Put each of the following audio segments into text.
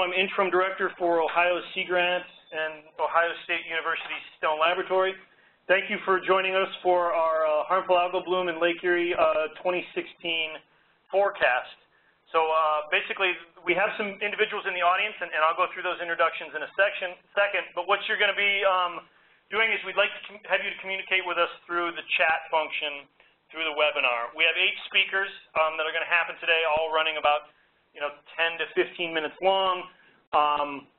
I'm interim director for Ohio Sea Grant and Ohio State University Stone Laboratory. Thank you for joining us for our harmful algal bloom in Lake Erie 2016 forecast. So basically, we have some individuals in the audience, and I'll go through those introductions in a second. But what you're going to be doing is we'd like to have you to communicate with us through the chat function through the webinar. We have 8 speakers that are going to happen today, all running about 10 to 15 minutes long,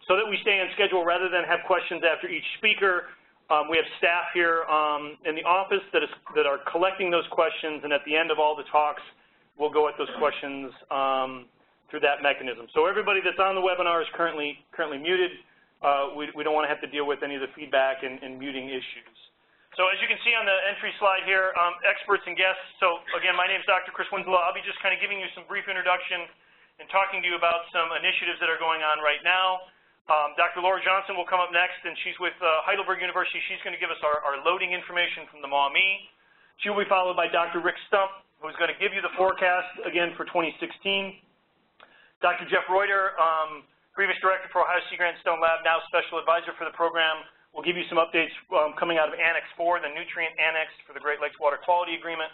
so that we stay on schedule rather than have questions after each speaker. We have staff here in the office that are collecting those questions, and at the end of all the talks, we'll go at those questions through that mechanism. So everybody that's on the webinar is currently muted. We don't want to have to deal with any of the feedback and muting issues. So as you can see on the entry slide here, experts and guests. So again, my name is Dr. Chris Winslow. I'll be just kind of giving you some brief introduction and talking to you about some initiatives that are going on right now. Dr. Laura Johnson will come up next, and she's with Heidelberg University. She's going to give us our loading information from the Maumee. She will be followed by Dr. Rick Stump, who's going to give you the forecast, again, for 2016. Dr. Jeff Reuter, previous director for Ohio Sea Grant Stone Lab, now special advisor for the program, will give you some updates coming out of Annex 4, the nutrient annex for the Great Lakes Water Quality Agreement.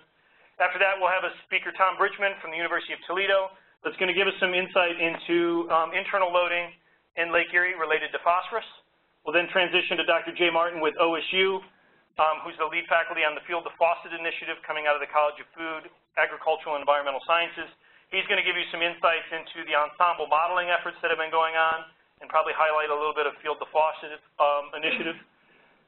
After that, we'll have a speaker, Tom Bridgman, from the University of Toledo, that's going to give us some insight into internal loading in Lake Erie related to phosphorus. We'll then transition to Dr. Jay Martin with OSU, who's the lead faculty on the Field to Faucet Initiative coming out of the College of Food, Agricultural and Environmental Sciences. He's going to give you some insights into the ensemble modeling efforts that have been going on and probably highlight a little bit of Field to Faucet Initiative.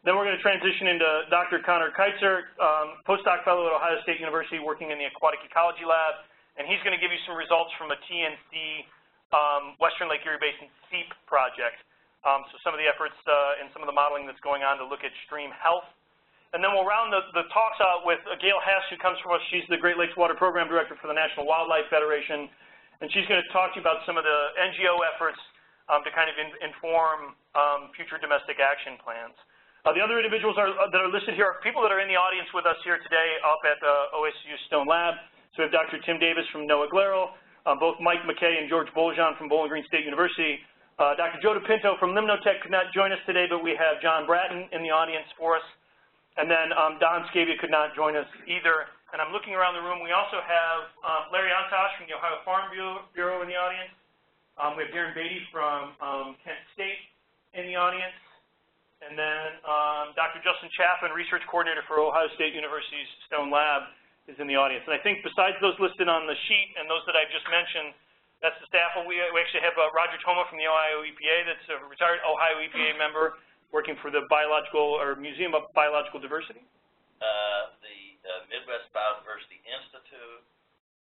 Then we're going to transition into Dr. Connor Keitzer, postdoc fellow at Ohio State University working in the Aquatic Ecology Lab, and he's going to give you some results from a TNC Western Lake Erie Basin SEEP project. So some of the efforts and some of the modeling that's going on to look at stream health. And then we'll round the talks out with Gail Hess, who comes from us. She's the Great Lakes Water Program Director for the National Wildlife Federation, and she's going to talk to you about some of the NGO efforts to kind of inform future domestic action plans. The other individuals that are listed here are people that are in the audience with us here today up at OSU Stone Lab. So we have Dr. Tim Davis from NOAA Glarel, both Mike McKay and George Boljean from Bowling Green State University. Dr. Joe DePinto from Limnotech could not join us today, but we have John Bratton in the audience for us. And then Don Scavia could not join us either. And I'm looking around the room. We also have Larry Antosh from the Ohio Farm Bureau in the audience. We have Darren Beatty from Kent State in the audience. And then Dr. Justin Chapman, Research Coordinator for Ohio State University's Stone Lab, is in the audience. And I think besides those listed on the sheet and those that I just mentioned, that's the staff. We actually have Roger Toma from the Ohio EPA, that's a retired Ohio EPA member working for the Museum of Biological Diversity. The Midwest Biodiversity Institute,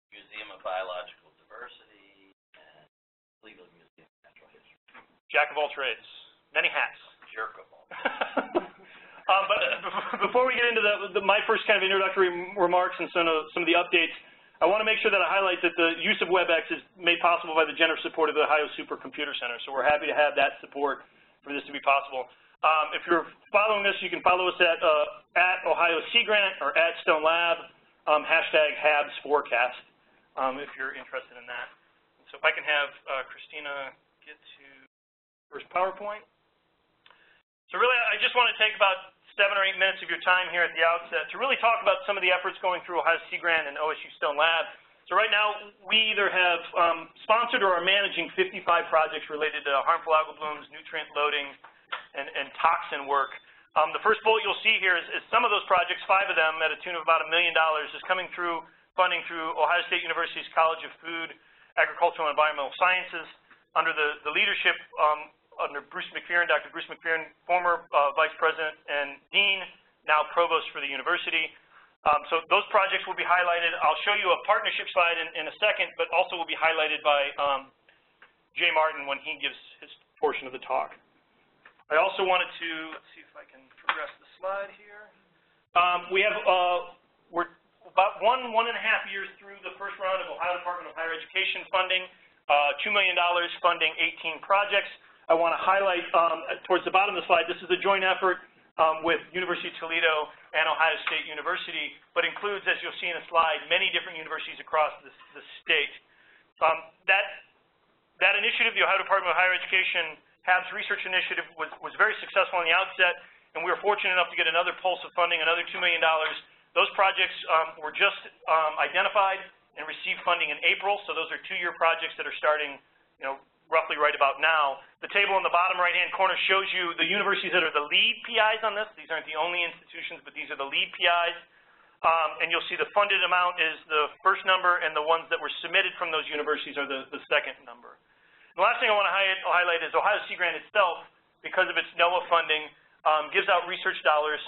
Museum of Biological Diversity, and Cleveland Museum of Natural History. Jack of all trades, many hats. Jerk of all trades. But before we get into my first kind of introductory remarks and some of the updates, I want to make sure that I highlight that the use of WebEx is made possible by the generous support of the Ohio Supercomputer Center. So we're happy to have that support for this to be possible. If you're following this, you can follow us at Ohio Sea Grant or at Stone Lab, hashtag HABS Forecast, if you're interested in that. So if I can have Christina get to first PowerPoint. So really, I just want to take about 7 or 8 minutes of your time here at the outset to really talk about some of the efforts going through Ohio Sea Grant and OSU Stone Lab. So right now, we either have sponsored or are managing 55 projects related to harmful algal blooms, nutrient loading, and toxin work. The first bullet you'll see here is some of those projects, 5 of them at a tune of about $1 million, is coming through funding through Ohio State University's College of Food, Agricultural and Environmental Sciences under the leadership under Bruce McPheron, Dr. Bruce McPheron, former vice president and dean, now provost for the university. So those projects will be highlighted. I'll show you a partnership slide in a second, but also will be highlighted by Jay Martin when he gives his portion of the talk. I also wanted to, let's see if I can progress the slide here. We're about one and a half years through the first round of Ohio Department of Higher Education funding, $2 million funding 18 projects. I want to highlight towards the bottom of the slide, this is a joint effort with University of Toledo and Ohio State University, but includes, as you'll see in the slide, many different universities across the state. That That initiative, the Ohio Department of Higher Education HABS Research Initiative, was very successful in the outset, and we were fortunate enough to get another pulse of funding, another $2 million. Those projects were just identified and received funding in April, so those are two-year projects that are starting, you know, roughly right about now. The table in the bottom right-hand corner shows you the universities that are the lead PIs on this. These aren't the only institutions, but these are the lead PIs. And you'll see the funded amount is the first number, and the ones that were submitted from those universities are the second number. The last thing I want to highlight is Ohio Sea Grant itself, because of its NOAA funding, gives out research dollars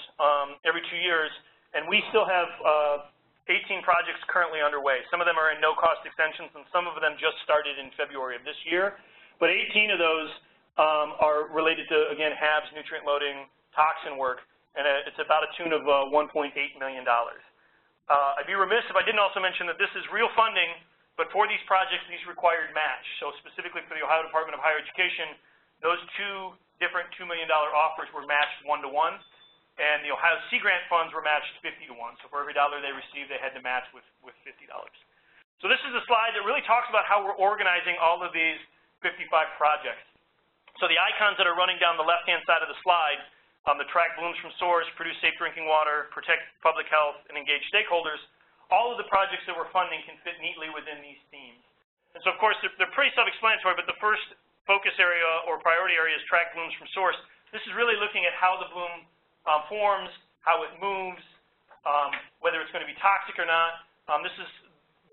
every 2 years, and we still have 18 projects currently underway. Some of them are in no-cost extensions, and some of them just started in February of this year. But 18 of those are related to, again, HABs, nutrient loading, toxin work, and it's about a tune of $1.8 million. I'd be remiss if I didn't also mention that this is real funding. But for these projects, these required match. So specifically for the Ohio Department of Higher Education, those two different $2 million offers were matched 1-to-1, and the Ohio Sea Grant funds were matched 50-to-1. So for every dollar they received, they had to match with $50. So this is a slide that really talks about how we're organizing all of these 55 projects. So the icons that are running down the left-hand side of the slide, the track blooms from source, produce safe drinking water, protect public health, and engage stakeholders, all of the projects that we're funding can fit neatly within these themes. And so, of course, they're pretty self-explanatory, but the first focus area or priority area is track blooms from source. This is really looking at how the bloom forms, how it moves, whether it's going to be toxic or not. This is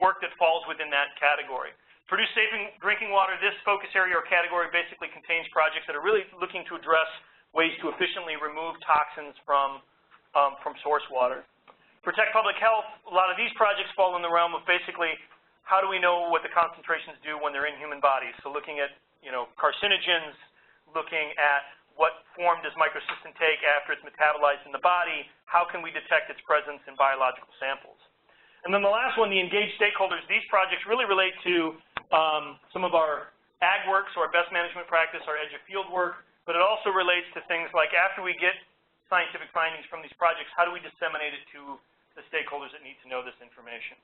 work that falls within that category. Produce safe drinking water, this focus area or category basically contains projects that are really looking to address ways to efficiently remove toxins from source water. Protect public health, a lot of these projects fall in the realm of basically how do we know what the concentrations do when they're in human bodies. So looking at, you know, carcinogens, looking at what form does microcystin take after it's metabolized in the body, how can we detect its presence in biological samples. And then the last one, the engaged stakeholders, these projects really relate to some of our ag work, so our best management practice, our edge of field work, but it also relates to things like after we get scientific findings from these projects, how do we disseminate it to the stakeholders that need to know this information.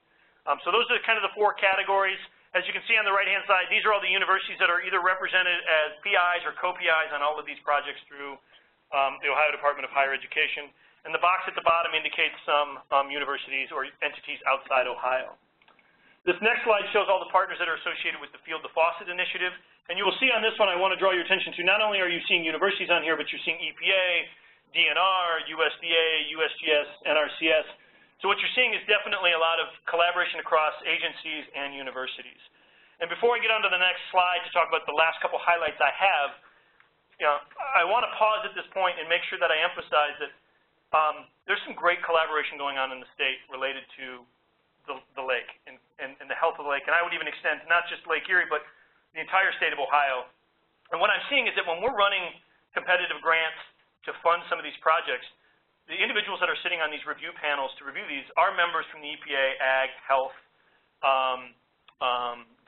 So those are kind of the four categories. As you can see on the right-hand side, these are all the universities that are either represented as PIs or co-PIs on all of these projects through the Ohio Department of Higher Education. And the box at the bottom indicates some universities or entities outside Ohio. This next slide shows all the partners that are associated with the Field to Faucet Initiative. And you will see on this one, I want to draw your attention to, not only are you seeing universities on here, but you're seeing EPA, DNR, USDA, USGS, NRCS. So what you're seeing is definitely a lot of collaboration across agencies and universities. And before I get on to the next slide to talk about the last couple highlights I have, you know, I want to pause at this point and make sure that I emphasize that there's some great collaboration going on in the state related to the lake and the health of the lake. And I would even extend not just Lake Erie, but the entire state of Ohio. And what I'm seeing is that when we're running competitive grants to fund some of these projects, the individuals that are sitting on these review panels to review these are members from the EPA, Ag, Health,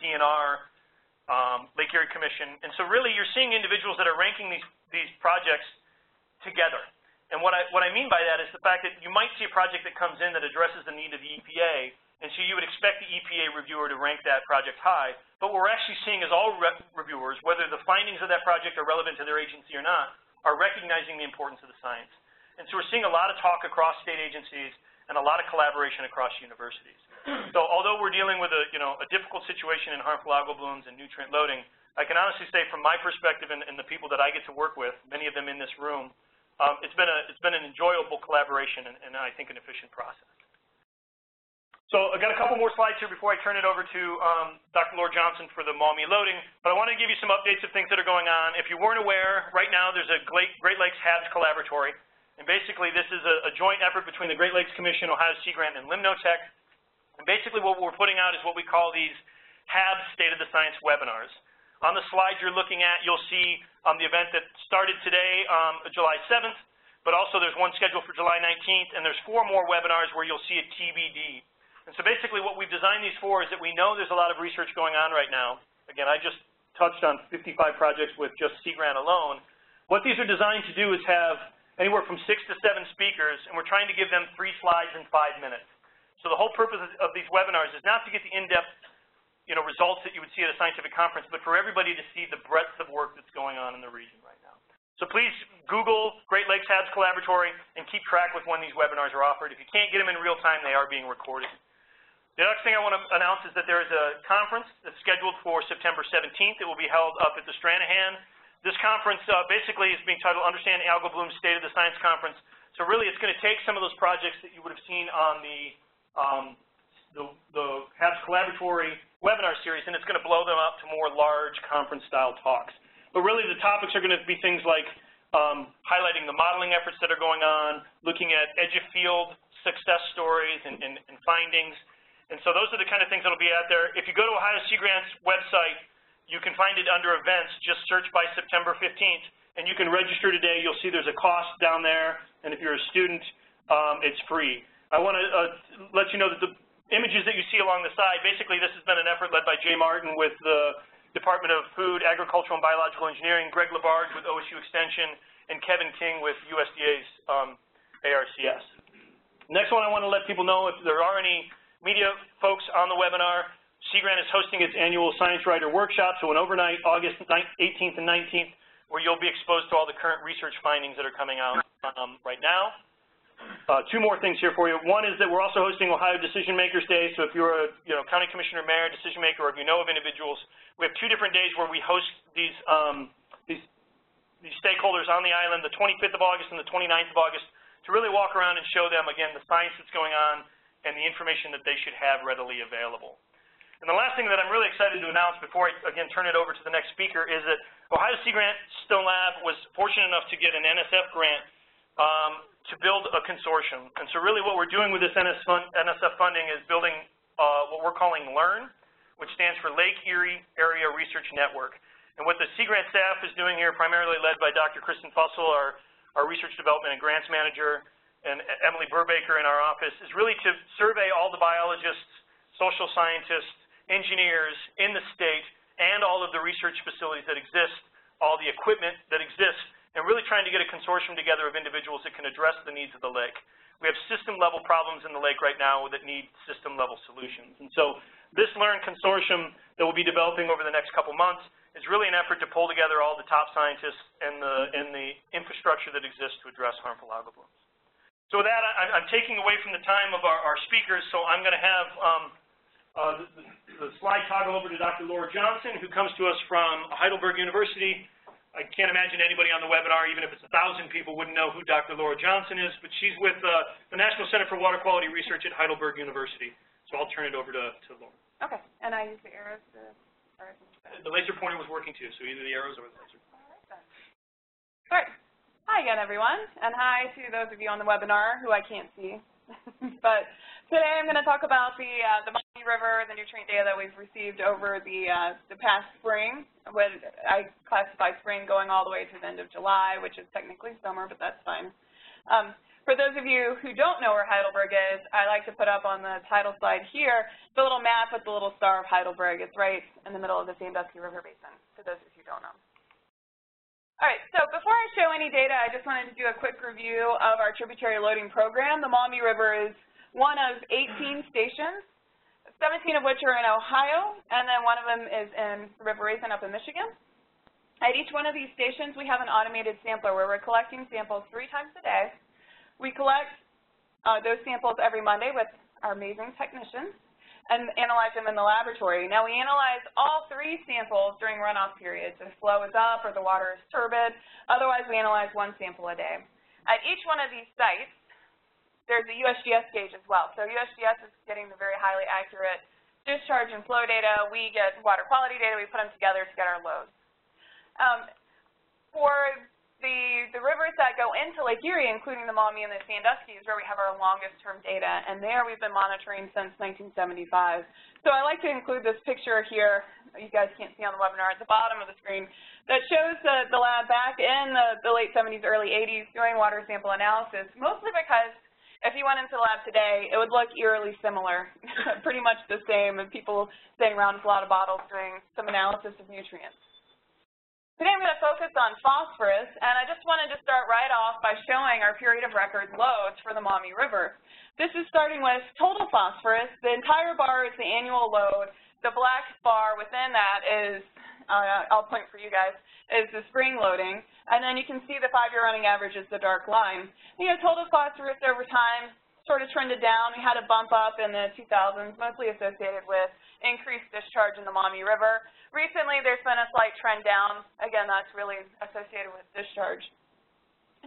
DNR, Lake Erie Commission. And so really you're seeing individuals that are ranking these projects together. And what I mean by that is the fact that you might see a project that comes in that addresses the need of the EPA, and so you would expect the EPA reviewer to rank that project high. But what we're actually seeing is all reviewers, whether the findings of that project are relevant to their agency or not, are recognizing the importance of the science. And so we're seeing a lot of talk across state agencies and a lot of collaboration across universities. So although we're dealing with a difficult situation in harmful algal blooms and nutrient loading, I can honestly say from my perspective and the people that I get to work with, many of them in this room, it's been an enjoyable collaboration and I think an efficient process. So I've got a couple more slides here before I turn it over to Dr. Laura Johnson for the Maumee loading, but I want to give you some updates of things that are going on. If you weren't aware, right now there's a Great Lakes HABS Collaboratory. And basically, this is a joint effort between the Great Lakes Commission, Ohio Sea Grant, and Limnotech. And basically, what we're putting out is what we call these HABS State of the Science webinars. On the slide you're looking at, you'll see the event that started today, July 7th, but also there's one scheduled for July 19th, and there's 4 more webinars where you'll see a TBD. And so basically, what we've designed these for is that we know there's a lot of research going on right now. Again, I just touched on 55 projects with just Sea Grant alone. What these are designed to do is have anywhere from 6 to 7 speakers, and we're trying to give them 3 slides in 5 minutes. So the whole purpose of these webinars is not to get the in-depth you know, results that you would see at a scientific conference, but for everybody to see the breadth of work that's going on in the region right now. So please Google Great Lakes HABS Collaboratory and keep track with when these webinars are offered. If you can't get them in real time, they are being recorded. The next thing I want to announce is that there is a conference that's scheduled for September 17th. It will be held up at the Stranahan. This conference basically is being titled Understand Algal Bloom's State of the Science Conference. So really it's going to take some of those projects that you would have seen on the HABS Collaboratory webinar series, and it's going to blow them up to more large conference-style talks. But really the topics are going to be things like highlighting the modeling efforts that are going on, looking at edge-of-field success stories and findings. And so those are the kind of things that will be out there. If you go to Ohio Sea Grant's website, you can find it under events. Just search by September 15th, and you can register today. You'll see there's a cost down there, and if you're a student, it's free. I want to let you know that the images that you see along the side, basically this has been an effort led by Jay Martin with the Department of Food, Agricultural and Biological Engineering, Greg Labarge with OSU Extension, and Kevin King with USDA's ARCS. Next one I want to let people know, if there are any media folks on the webinar, Sea Grant is hosting its annual Science Writer Workshop, so an overnight August 18th and 19th, where you'll be exposed to all the current research findings that are coming out right now. Two more things here for you. One is that we're also hosting Ohio Decision Makers Day, so if you're a county commissioner, mayor, decision maker, or if you know of individuals, we have two different days where we host these stakeholders on the island, the 25th of August and the 29th of August, to really walk around and show them, again, the science that's going on and the information that they should have readily available. And the last thing that I'm really excited to announce before I, again, turn it over to the next speaker is that Ohio Sea Grant Stone Lab was fortunate enough to get an NSF grant to build a consortium. And so really what we're doing with this NSF funding is building what we're calling LEARN, which stands for Lake Erie Area Research Network. And what the Sea Grant staff is doing here, primarily led by Dr. Kristen Fussell, our Research Development and Grants Manager, and Emily Burbaker in our office, is really to survey all the biologists, social scientists, engineers in the state, and all of the research facilities that exist, all the equipment that exists, and really trying to get a consortium together of individuals that can address the needs of the lake. We have system-level problems in the lake right now that need system-level solutions. And so this LEARN consortium that we'll be developing over the next couple months is really an effort to pull together all the top scientists and the infrastructure that exists to address harmful algal blooms. So with that, I'm taking away from the time of our speakers, so I'm going to have the slide toggle over to Dr. Laura Johnson, who comes to us from Heidelberg University. I can't imagine anybody on the webinar, even if it's 1,000 people, wouldn't know who Dr. Laura Johnson is, but she's with the National Center for Water Quality Research at Heidelberg University. So I'll turn it over to Laura. Okay, and I use the arrows to... The laser pointer was working too, so either the arrows or the laser. All right, then. All right. Hi again, everyone, and hi to those of you on the webinar who I can't see. But today I'm going to talk about the Maumee River, the nutrient data that we've received over the past spring. When I classify spring going all the way to the end of July, which is technically summer, but that's fine. For those of you who don't know where Heidelberg is, I like to put up on the title slide here the little map with the little star of Heidelberg. It's right in the middle of the Sandusky River Basin, for those of you who don't know. All right, so before I show any data, I just wanted to do a quick review of our tributary loading program. The Maumee River is one of 18 stations, 17 of which are in Ohio, and then one of them is in River Basin up in Michigan. At each one of these stations, we have an automated sampler where we're collecting samples 3 times a day. We collect those samples every Monday with our amazing technicians and analyze them in the laboratory. Now, we analyze all 3 samples during runoff periods. If flow is up or the water is turbid, otherwise we analyze 1 sample a day. At each one of these sites, there's a USGS gauge as well. So USGS is getting the very highly accurate discharge and flow data. We get water quality data. We put them together to get our loads. For the rivers that go into Lake Erie, including the Maumee and the Sandusky, is where we have our longest-term data, and there we've been monitoring since 1975. So I like to include this picture here. You guys can't see on the webinar at the bottom of the screen that shows the lab back in the late 70s, early 80s doing water sample analysis, mostly because if you went into the lab today, it would look eerily similar, pretty much the same, and people sitting around with a lot of bottles doing some analysis of nutrients. Today I'm going to focus on phosphorus, and I just wanted to start right off by showing our period of record loads for the Maumee River. This is starting with total phosphorus. The entire bar is the annual load The black bar within that is, I'll point for you guys, is the spring loading. And then you can see the 5-year running average is the dark line. You know, total phosphorus over time sort of trended down. We had a bump up in the 2000s, mostly associated with increased discharge in the Maumee River. Recently, there's been a slight trend down. Again, that's really associated with discharge.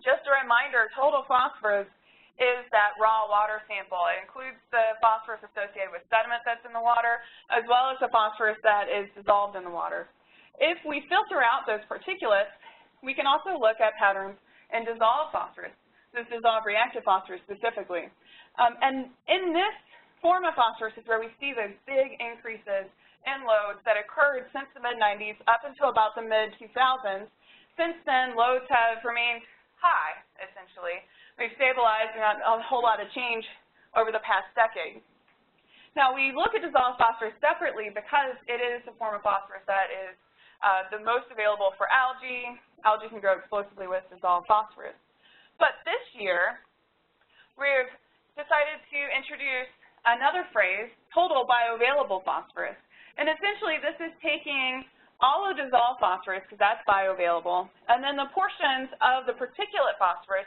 Just a reminder, total phosphorus is that raw water sample. It includes the phosphorus associated with sediment that's in the water, as well as the phosphorus that is dissolved in the water. If we filter out those particulates, we can also look at patterns in dissolved phosphorus, this dissolved reactive phosphorus specifically. And in this form of phosphorus is where we see those big increases in loads that occurred since the mid-90s up until about the mid-2000s. Since then, loads have remained high, essentially. We've stabilized and not a whole lot of change over the past decade. Now, we look at dissolved phosphorus separately because it is a form of phosphorus that is the most available for algae. Algae can grow explosively with dissolved phosphorus. But this year, we've decided to introduce another phrase, total bioavailable phosphorus. And essentially, this is taking all of dissolved phosphorus, because that's bioavailable, and then the portions of the particulate phosphorus,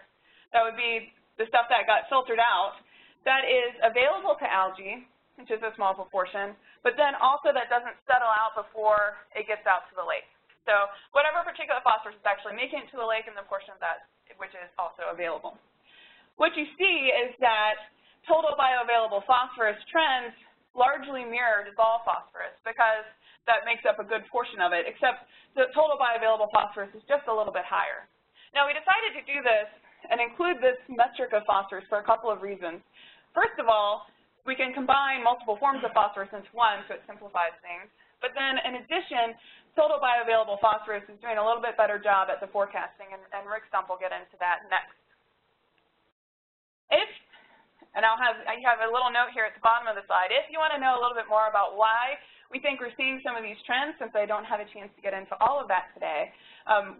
that would be the stuff that got filtered out, that is available to algae, which is a small proportion, but then also that doesn't settle out before it gets out to the lake. So whatever particulate phosphorus is actually making it to the lake and the portion of that which is also available. What you see is that total bioavailable phosphorus trends largely mirror dissolved phosphorus because that makes up a good portion of it, except the total bioavailable phosphorus is just a little bit higher. Now, we decided to do this and include this metric of phosphorus for a couple of reasons. First of all, we can combine multiple forms of phosphorus into one, so it simplifies things. But then, in addition, total bioavailable phosphorus is doing a little bit better job at the forecasting, and Rick Stump will get into that next. And I have a little note here at the bottom of the slide. If you want to know a little bit more about why we think we're seeing some of these trends, since I don't have a chance to get into all of that today,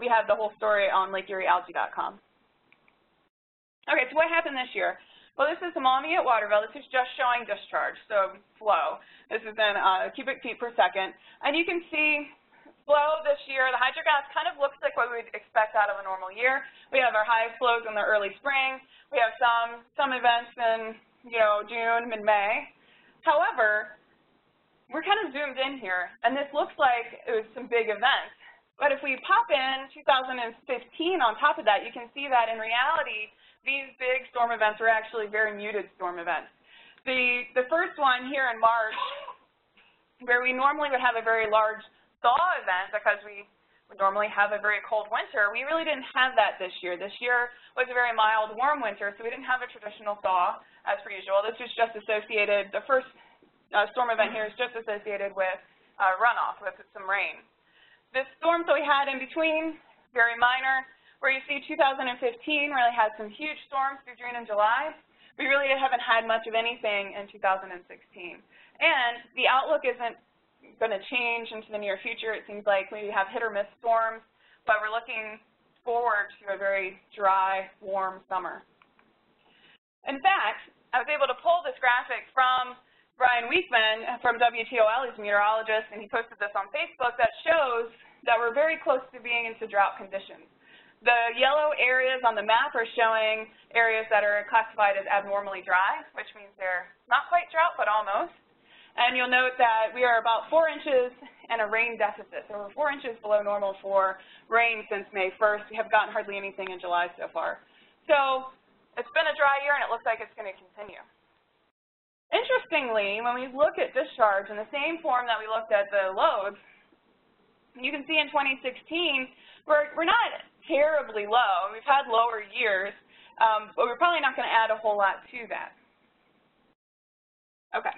we have the whole story on LakeErieAlgae.com. Okay, so what happened this year? Well, this is the Maumee at Waterville. This is just showing discharge, so flow. This is in cubic feet per second. And you can see flow this year. The hydrogas kind of looks like what we would expect out of a normal year. We have our highest flows in the early spring. We have some events in, you know, June, mid-May. However, we're kind of zoomed in here, and this looks like it was some big events. But if we pop in 2015 on top of that, you can see that in reality, these big storm events are actually very muted storm events. The first one here in March, where we normally would have a very large thaw event because we normally have a very cold winter. We really didn't have that this year. This year was a very mild, warm winter, so we didn't have a traditional thaw as per usual. This was just associated, the first storm event here is just associated with runoff, with some rain. This storm that we had in between, very minor, where you see 2015 really had some huge storms through June and July. We really haven't had much of anything in 2016. And the outlook isn't going to change into the near future. It seems like we have hit or miss storms, but we're looking forward to a very dry, warm summer. In fact, I was able to pull this graphic from Brian Weekman from WTOL. He's a meteorologist, and he posted this on Facebook that shows that we're very close to being into drought conditions. The yellow areas on the map are showing areas that are classified as abnormally dry, which means they're not quite drought, but almost. And you'll note that we are about 4 inches and a rain deficit. So we're 4 inches below normal for rain since May 1st. We have gotten hardly anything in July so far. So it's been a dry year, and it looks like it's going to continue. Interestingly, when we look at discharge in the same form that we looked at the loads, you can see in 2016, we're not terribly low. We've had lower years, but we're probably not going to add a whole lot to that. Okay.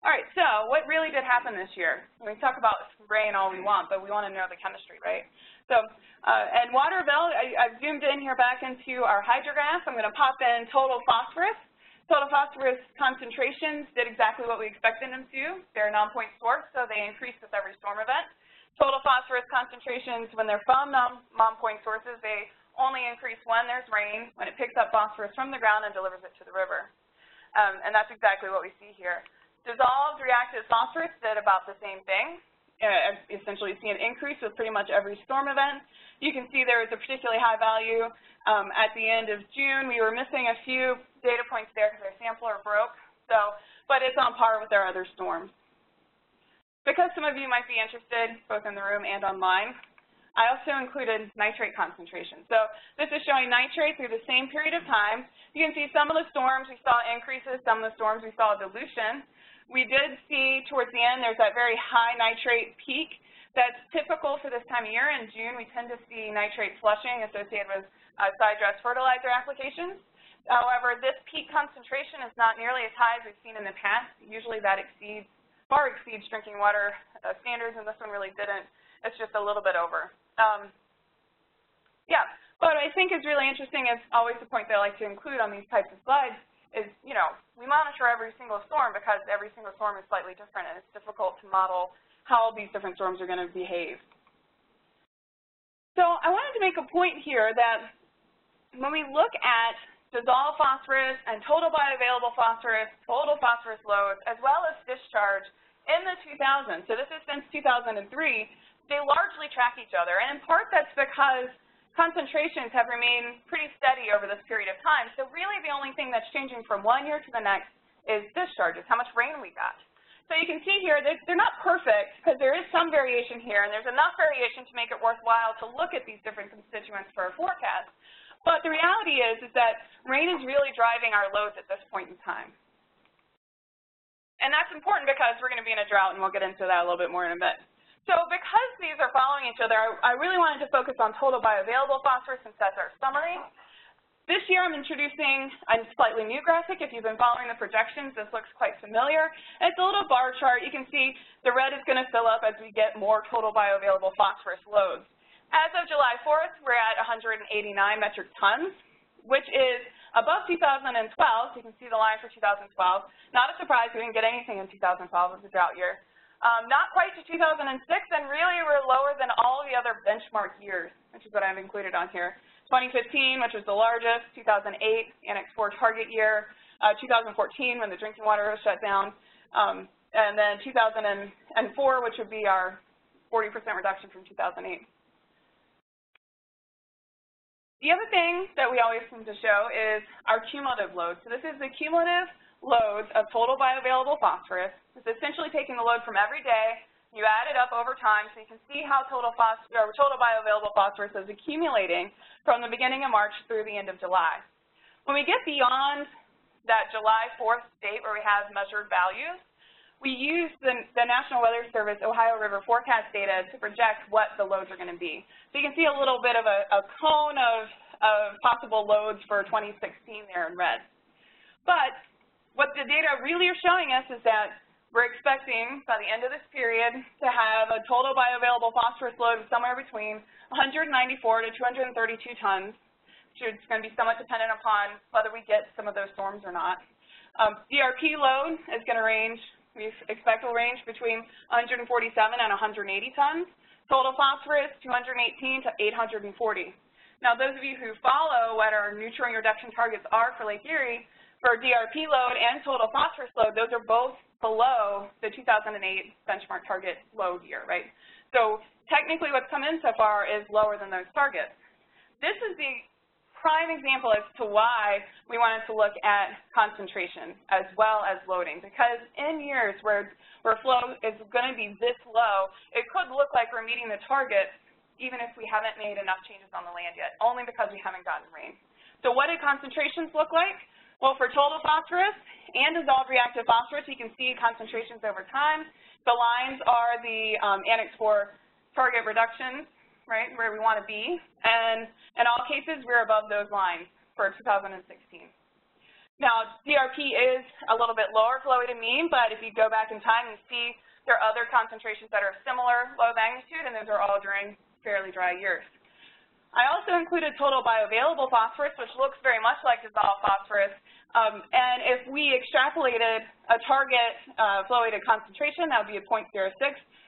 All right, so what really did happen this year? We can talk about rain all we want, but we want to know the chemistry, right? So, and Waterville, I've zoomed in here back into our hydrograph. I'm going to pop in total phosphorus. Total phosphorus concentrations did exactly what we expected them to. They're a non-point source, so they increase with every storm event. Total phosphorus concentrations, when they're from non-point sources, they only increase when there's rain, when it picks up phosphorus from the ground and delivers it to the river. And that's exactly what we see here. Dissolved reactive phosphorus did about the same thing. Essentially, you see an increase with pretty much every storm event. You can see there was a particularly high value at the end of June. We were missing a few data points there because our sampler broke. So, but it's on par with our other storms. Because some of you might be interested, both in the room and online, I also included nitrate concentration. So this is showing nitrate through the same period of time. You can see some of the storms we saw increases, some of the storms we saw dilution. We did see towards the end there's that very high nitrate peak that's typical for this time of year. In June, we tend to see nitrate flushing associated with side-dress fertilizer applications. However, this peak concentration is not nearly as high as we've seen in the past. Usually that far exceeds drinking water standards, and this one really didn't. It's just a little bit over. Yeah, but I think it's really interesting, is always the point that I like to include on these types of slides, is, you know, we monitor every single storm because every single storm is slightly different, and it's difficult to model how these different storms are going to behave. So I wanted to make a point here that when we look at dissolved phosphorus and total bioavailable phosphorus, total phosphorus loads, as well as discharge in the 2000s, so this is since 2003, they largely track each other, and in part that's because concentrations have remained pretty steady over this period of time. So really the only thing that's changing from one year to the next is discharges, how much rain we got. So you can see here they're not perfect because there is some variation here, and there's enough variation to make it worthwhile to look at these different constituents for a forecast. But the reality is that rain is really driving our loads at this point in time. And that's important because we're going to be in a drought, and we'll get into that a little bit more in a bit. So because these are following each other, I really wanted to focus on total bioavailable phosphorus since that's our summary. This year I'm introducing a slightly new graphic. If you've been following the projections, this looks quite familiar. It's a little bar chart. You can see the red is going to fill up as we get more total bioavailable phosphorus loads. As of July 4th, we're at 189 metric tons, which is above 2012. So you can see the line for 2012. Not a surprise, we didn't get anything in 2012. It was a drought year. Not quite to 2006, and really we're lower than all the other benchmark years, which is what I've included on here. 2015, which was the largest, 2008, Annex 4 target year, 2014 when the drinking water was shut down, and then 2004, which would be our 40% reduction from 2008. The other thing that we always seem to show is our cumulative load. So this is the cumulative loads of total bioavailable phosphorus. It's essentially taking the load from every day. You add it up over time, so you can see how total bioavailable phosphorus is accumulating from the beginning of March through the end of July. When we get beyond that July 4th date where we have measured values, we use the National Weather Service Ohio River forecast data to project what the loads are going to be. So you can see a little bit of a cone of possible loads for 2016 there in red. But what the data really are showing us is that we're expecting, by the end of this period, to have a total bioavailable phosphorus load of somewhere between 194 to 232 tons, which is going to be somewhat dependent upon whether we get some of those storms or not. DRP load is going to range, we expect will range between 147 and 180 tons. Total phosphorus, 218 to 840. Now, those of you who follow what our nutrient reduction targets are for Lake Erie, for DRP load and total phosphorus load, those are both below the 2008 benchmark target load year, right? So technically what's come in so far is lower than those targets. This is the prime example as to why we wanted to look at concentration as well as loading, because in years where flow is going to be this low, it could look like we're meeting the target even if we haven't made enough changes on the land yet, only because we haven't gotten rain. So what do concentrations look like? Well, for total phosphorus and dissolved reactive phosphorus, you can see concentrations over time. The lines are the Annex 4 target reductions, right, where we want to be. And in all cases, we're above those lines for 2016. Now, DRP is a little bit lower flow to mean, but if you go back in time, you see there are other concentrations that are similar low magnitude, and those are all during fairly dry years. I also included total bioavailable phosphorus, which looks very much like dissolved phosphorus. And if we extrapolated a target flow weighted concentration, that would be a 0.06,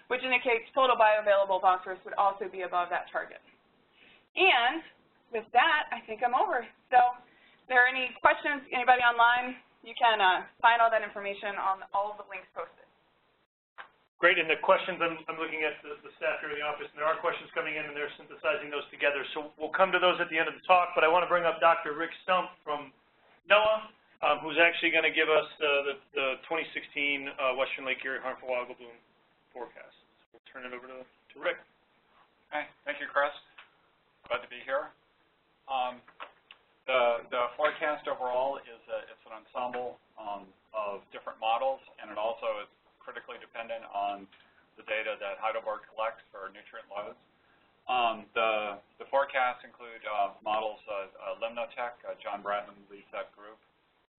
which indicates total bioavailable phosphorus would also be above that target. And with that, I think I'm over. So, are there any questions? Anybody online you can find all that information on all of the links posted. Great, and the questions, I'm looking at the staff here in the office, and there are questions coming in, and they're synthesizing those together. So we'll come to those at the end of the talk, but I want to bring up Dr. Rick Stump from NOAA, who's actually going to give us the 2016 Western Lake Erie harmful algal bloom forecast. So we'll turn it over to Rick. Okay, thank you, Chris. Glad to be here. The forecast overall is it's an ensemble of different models, and it also is critically dependent on the data that Heidelberg collects for nutrient loads. The forecasts include models of Limnotech, John Bratton leads that group,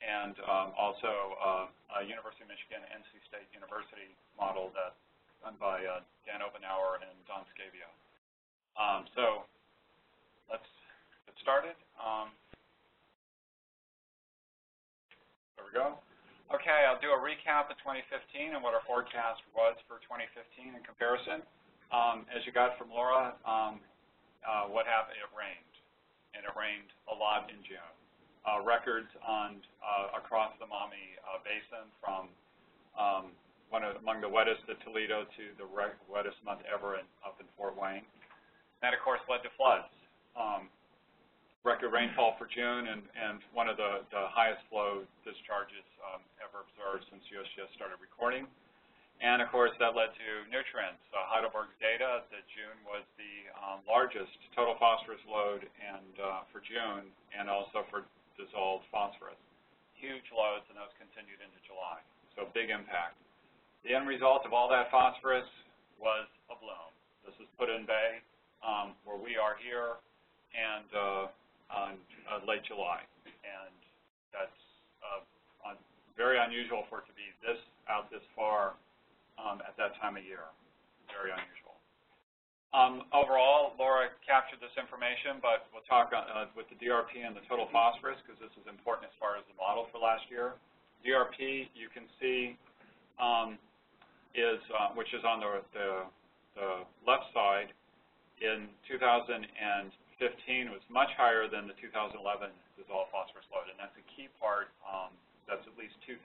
and also University of Michigan, NC State University model that's done by Dan Obenauer and Don Scavio. So let's get started. There we go. Okay, I'll do a recap of 2015 and what our forecast was for 2015 in comparison. As you got from Laura, what happened? It rained, and it rained a lot in June. Records on across the Maumee Basin, from among the wettest at Toledo to the wettest month ever up in Fort Wayne. That, of course, led to floods. Record rainfall for June and one of the highest flow discharges ever observed since USGS started recording. And of course that led to nutrients. Heidelberg's data that June was the largest total phosphorus load and for June and also for dissolved phosphorus. Huge loads, and those continued into July. So big impact. The end result of all that phosphorus was a bloom. This is put in bay where we are here and on late July, and that's very unusual for it to be this out this far at that time of year. Very unusual. Overall, Laura captured this information, but we'll talk with the DRP and the total phosphorus because this is important as far as the model for last year. DRP, you can see, which is on the left side, in 2015 was much higher than the 2011 dissolved phosphorus load, and that's a key part. That's at least 2/3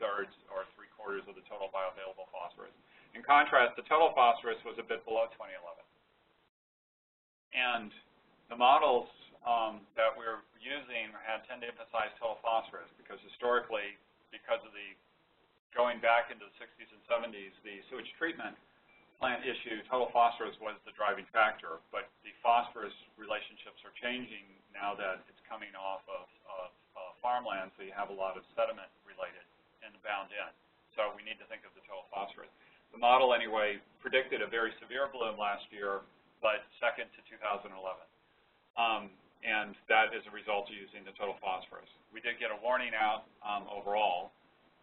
or 3/4 of the total bioavailable phosphorus. In contrast, the total phosphorus was a bit below 2011. And the models that we're using tend to emphasize total phosphorus because historically, because of the going back into the 60s and 70s, the sewage treatment plant issue, total phosphorus was the driving factor, but the phosphorus relationships are changing now that it's coming off of farmland, so you have a lot of sediment related and bound in. So we need to think of the total phosphorus. The model, anyway, predicted a very severe bloom last year, but second to 2011. And that is a result of using the total phosphorus. We did get a warning out overall.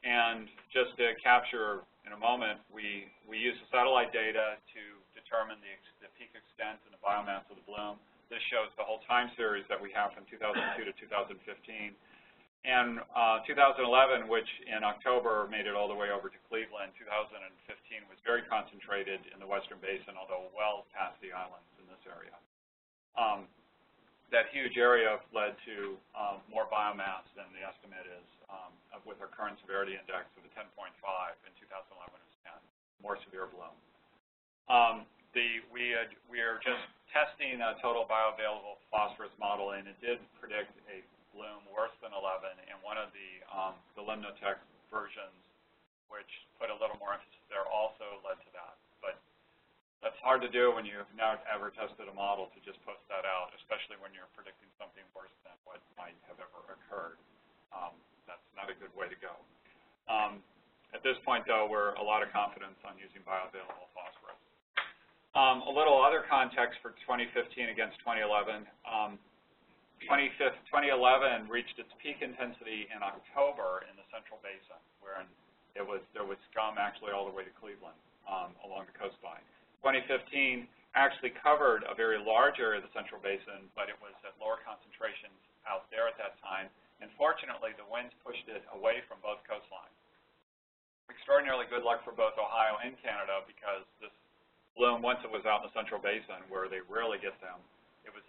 And just to capture in a moment, we use the satellite data to determine the peak extent and the biomass of the bloom. This shows the whole time series that we have from 2002 to 2015. And 2011, which in October made it all the way over to Cleveland, 2015 was very concentrated in the Western Basin, although well past the islands in this area. That huge area led to more biomass than the estimate is with our current severity index of a 10.5 in 2011 is 10, more severe bloom. We are just testing a total bioavailable phosphorus model, and it did predict a bloom worse than 11 in one of the Limnotech versions, which put a little more emphasis there, also led to that. That's hard to do when you have not ever tested a model to just post that out, especially when you're predicting something worse than what might have ever occurred. That's not a good way to go. At this point, though, we're a lot of confidence on using bioavailable phosphorus. A little other context for 2015 against 2011. 2011 reached its peak intensity in October in the Central Basin, where there was scum actually all the way to Cleveland along the coastline. 2015 actually covered a very large area of the Central Basin, but it was at lower concentrations out there at that time. And fortunately, the winds pushed it away from both coastlines. Extraordinarily good luck for both Ohio and Canada, because this bloom, once it was out in the Central Basin, where they rarely get them, it was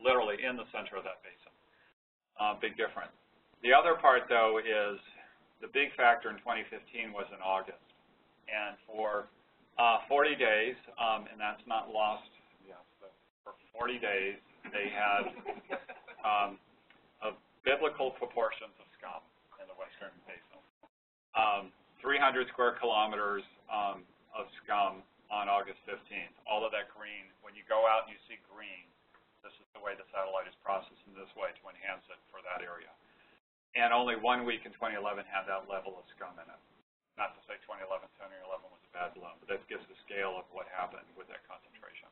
literally in the center of that basin. Big difference. The other part, though, is the big factor in 2015 was in August. And for 40 days, and that's not lost, yes, but for 40 days, they had of biblical proportions of scum in the Western Basin. 300 square kilometers of scum on August 15th. All of that green, when you go out and you see green, this is the way the satellite is processed in this way to enhance it for that area. And only 1 week in 2011 had that level of scum in it. Not to say 2011 was a bad blow, but that gives the scale of what happened with that concentration.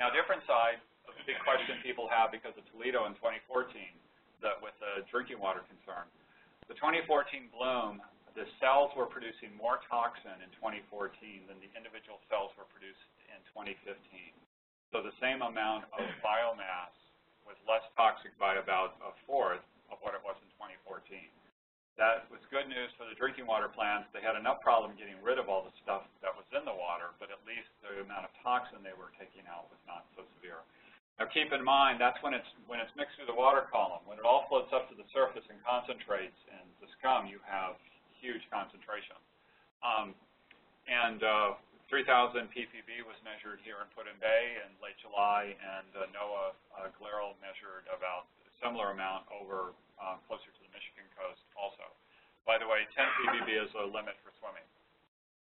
Now, different side of the big question people have because of Toledo in 2014, that with the drinking water concern. The 2014 bloom, the cells were producing more toxin in 2014 than the individual cells were produced in 2015. So the same amount of biomass was less toxic by about a fourth of what it was in 2014. That was good news for the drinking water plants. They had enough problem getting rid of all the stuff that was in the water, but at least the amount of toxin they were taking out was not so severe. Now keep in mind, that's when it's mixed through the water column. When it all floats up to the surface and concentrates in the scum, you have huge concentration. 3,000 ppb was measured here in Put in Bay in late July, and NOAA Glarel measured about a similar amount over closer to the Michigan coast also. By the way, 10 ppb is a limit for swimming.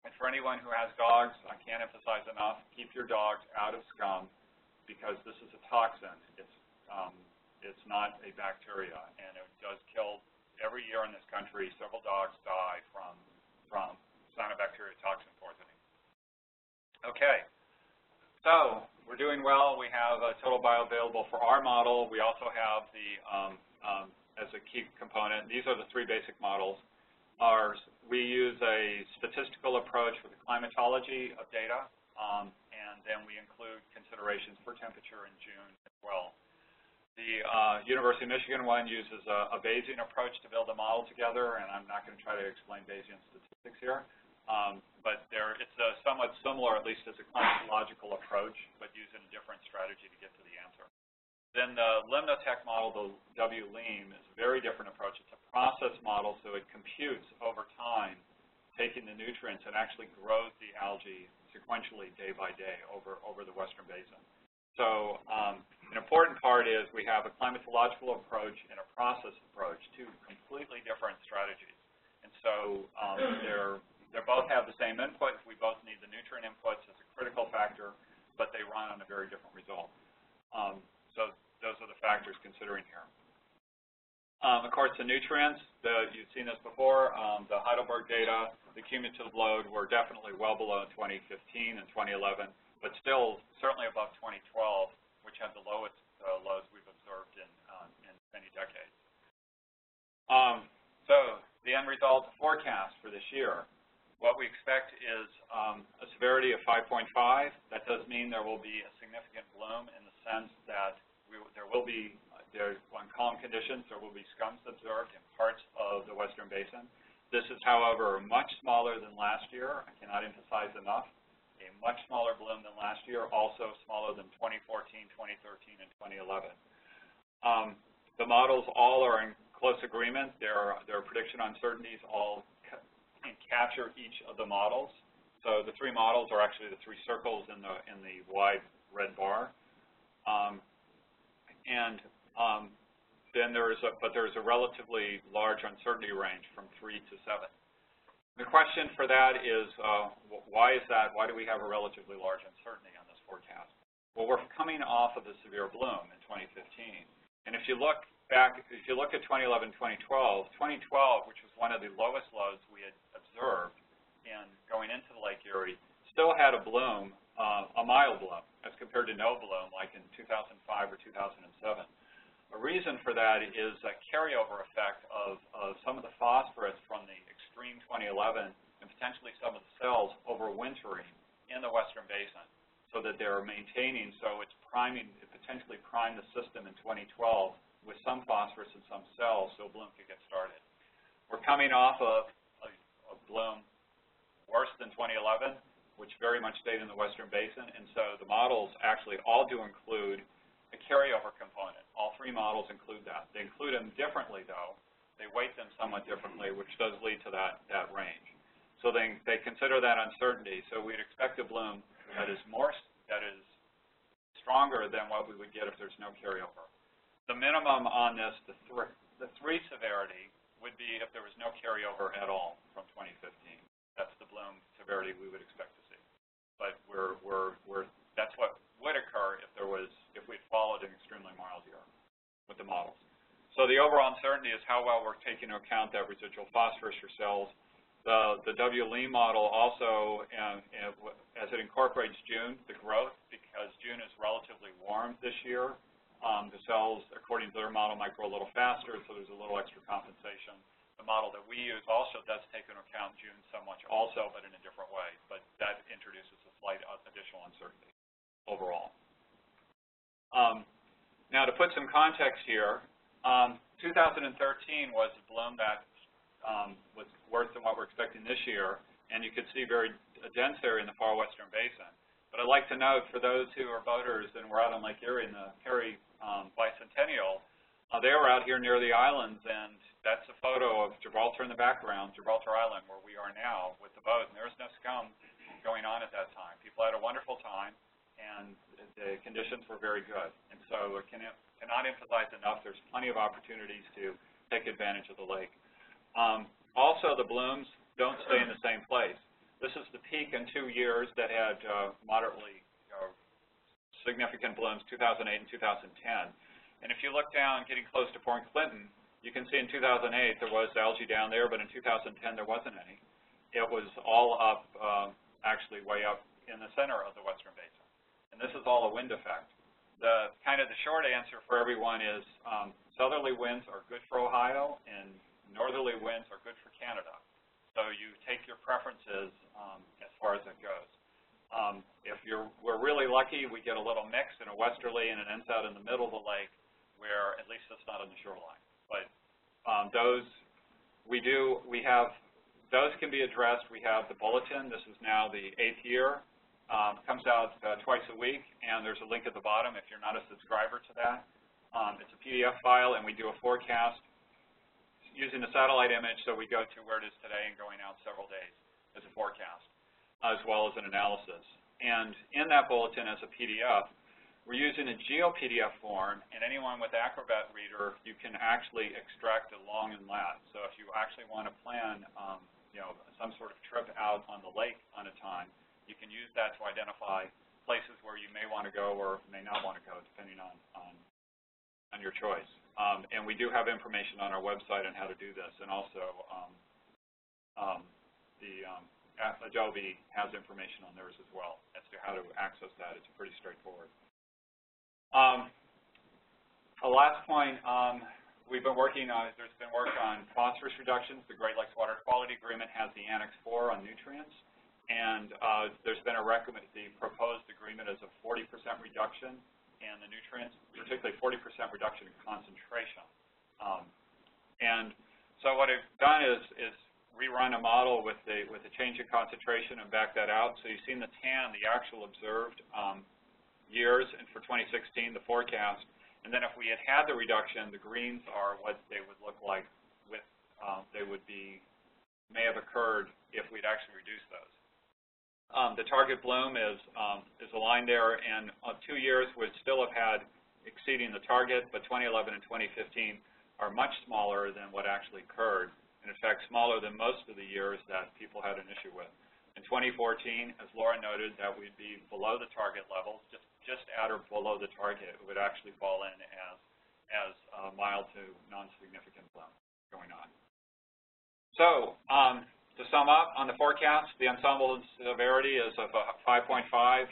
And for anyone who has dogs, I can't emphasize enough, keep your dogs out of scum because this is a toxin. It's not a bacteria, and it does kill every year in this country. Several dogs die from cyanobacteria toxin poisoning. Okay, so we're doing well. We have a total bioavailable for our model. We also have the as a key component. These are the three basic models. We use a statistical approach for the climatology of data, and then we include considerations for temperature in June as well. The University of Michigan one uses a Bayesian approach to build a model together, and I'm not going to try to explain Bayesian statistics here, but it's a somewhat similar, at least as a climatological approach, but using a different strategy to get to the answer. Then the Limnotech model, the WLEAM, is a very different approach. It's a process model, so it computes over time, taking the nutrients and actually grows the algae sequentially day by day over the Western Basin. So an important part is we have a climatological approach and a process approach, two completely different strategies. And so they both have the same input. We both need the nutrient inputs as a critical factor, but they run on a very different result. So those are the factors considering here. Of course, the nutrients, you've seen this before, the Heidelberg data, the cumulative load were definitely well below 2015 and 2011, but still certainly above 2012, which had the lowest lows we've observed in many decades. So the end result forecast for this year. What we expect is a severity of 5.5. That does mean there will be a significant bloom in the sense that there will be, on calm conditions, there will be scums observed in parts of the Western Basin. This is, however, much smaller than last year. I cannot emphasize enough. A much smaller bloom than last year, also smaller than 2014, 2013, and 2011. The models all are in close agreement. Their prediction uncertainties all and capture each of the models. So the three models are actually the three circles in the wide red bar. Then there's a relatively large uncertainty range from 3 to 7. The question for that is why is that? Why do we have a relatively large uncertainty on this forecast? Well, we're coming off of the severe bloom in 2015, and if you look back, if you look at 2011, 2012, which was one of the lowest lows we had observed in going into the Lake Erie, still had a bloom, a mild bloom, as compared to no bloom like in 2005 or 2007. A reason for that is a carryover effect of some of the phosphorus from the extreme 2011 and potentially some of the cells overwintering in the Western Basin, so that they're maintaining, so it's priming, it potentially primed the system in 2012 with some phosphorus and some cells, so bloom could get started. We're coming off of a bloom worse than 2011, which very much stayed in the Western Basin, and so the models actually all do include a carryover component. All three models include that. They include them differently, though. They weight them somewhat differently, which does lead to that range. So they consider that uncertainty. So we'd expect a bloom that is stronger than what we would get if there's no carryover. The minimum on this, the three severity, would be if there was no carryover at all from 2015. That's the bloom severity we would expect to see. But that's what would occur if we'd followed an extremely mild year with the models. So the overall uncertainty is how well we're taking into account that residual phosphorus for cells. The WLE model also, as it incorporates June, the growth, because June is relatively warm this year, the cells, according to their model, might grow a little faster, so there's a little extra compensation. The model that we use also does take into account June so much also, but in a different way, but that introduces a slight additional uncertainty overall. Now, to put some context here, 2013 was a bloom that was worse than what we're expecting this year, and you could see very dense area in the far western basin. But I'd like to note for those who are voters and were out on Lake Erie in the Perry bicentennial, they were out here near the islands, and that's a photo of Gibraltar in the background, Gibraltar Island, where we are now with the boat, and there was no scum going on at that time. People had a wonderful time, and the conditions were very good. And so I cannot emphasize enough, there's plenty of opportunities to take advantage of the lake. Also, the blooms don't stay in the same place. This is the peak in 2 years that had moderately significant blooms, 2008 and 2010. And if you look down, getting close to Point Clinton, you can see in 2008 there was algae down there, but in 2010 there wasn't any. It was all up, actually way up in the center of the western basin. And this is all a wind effect. The short answer for everyone is southerly winds are good for Ohio, and northerly winds are good for Canada. So you take your preferences as far as it goes. If we're really lucky, we get a little mix in a westerly, and it ends out in the middle of the lake where at least it's not on the shoreline. But those can be addressed. We have the bulletin. This is now the 8th year. Comes out twice a week, and there's a link at the bottom if you're not a subscriber to that. It's a PDF file, and we do a forecast using the satellite image, so we go to where it is today and going out several days as a forecast, as well as an analysis. And in that bulletin as a PDF, we're using a GeoPDF form, and anyone with Acrobat Reader, you can actually extract it long and lat. So if you actually want to plan some sort of trip out on the lake on a time, you can use that to identify places where you may want to go or may not want to go, depending on your choice. And we do have information on our website on how to do this, and also Adobe has information on theirs as well as to how to access that. It's pretty straightforward. A last point, we've been working on, there's been work on phosphorus reductions. The Great Lakes Water Quality Agreement has the Annex 4 on nutrients, and there's been a recommendation, the proposed agreement is a 40% reduction and the nutrients, particularly 40% reduction in concentration. And so what I've done is rerun a model with the change in concentration and back that out. So you've seen the tan, the actual observed years, and for 2016, the forecast. And then if we had the reduction, the greens are what they would look like with, may have occurred if we'd actually reduced those. The target bloom is aligned there, and 2 years would still have had exceeding the target, but 2011 and 2015 are much smaller than what actually occurred, and in fact smaller than most of the years that people had an issue with. In 2014, as Laura noted, that we'd be below the target levels, just at or below the target. It would actually fall in as mild to non-significant bloom going on. So. To sum up, on the forecast, the ensemble severity is of 5.5.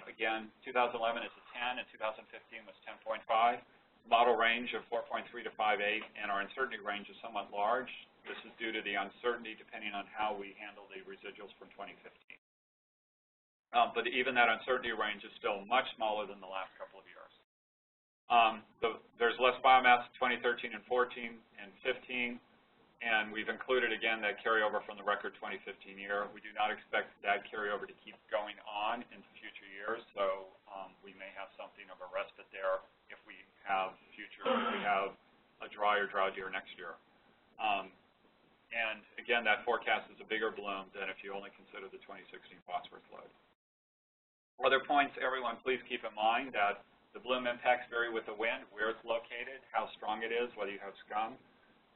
Again, 2011 is a 10, and 2015 was 10.5. Model range of 4.3 to 5.8, and our uncertainty range is somewhat large. This is due to the uncertainty depending on how we handle the residuals from 2015. But even that uncertainty range is still much smaller than the last couple of years. There's less biomass in 2013 and 14 and 15. And we've included, again, that carryover from the record 2015 year. We do not expect that carryover to keep going on in future years, so we may have something of a respite there if we have a drier drought year next year. And again, that forecast is a bigger bloom than if you only consider the 2016 phosphorus load. Other points, everyone, please keep in mind that the bloom impacts vary with the wind, where it's located, how strong it is, whether you have scum,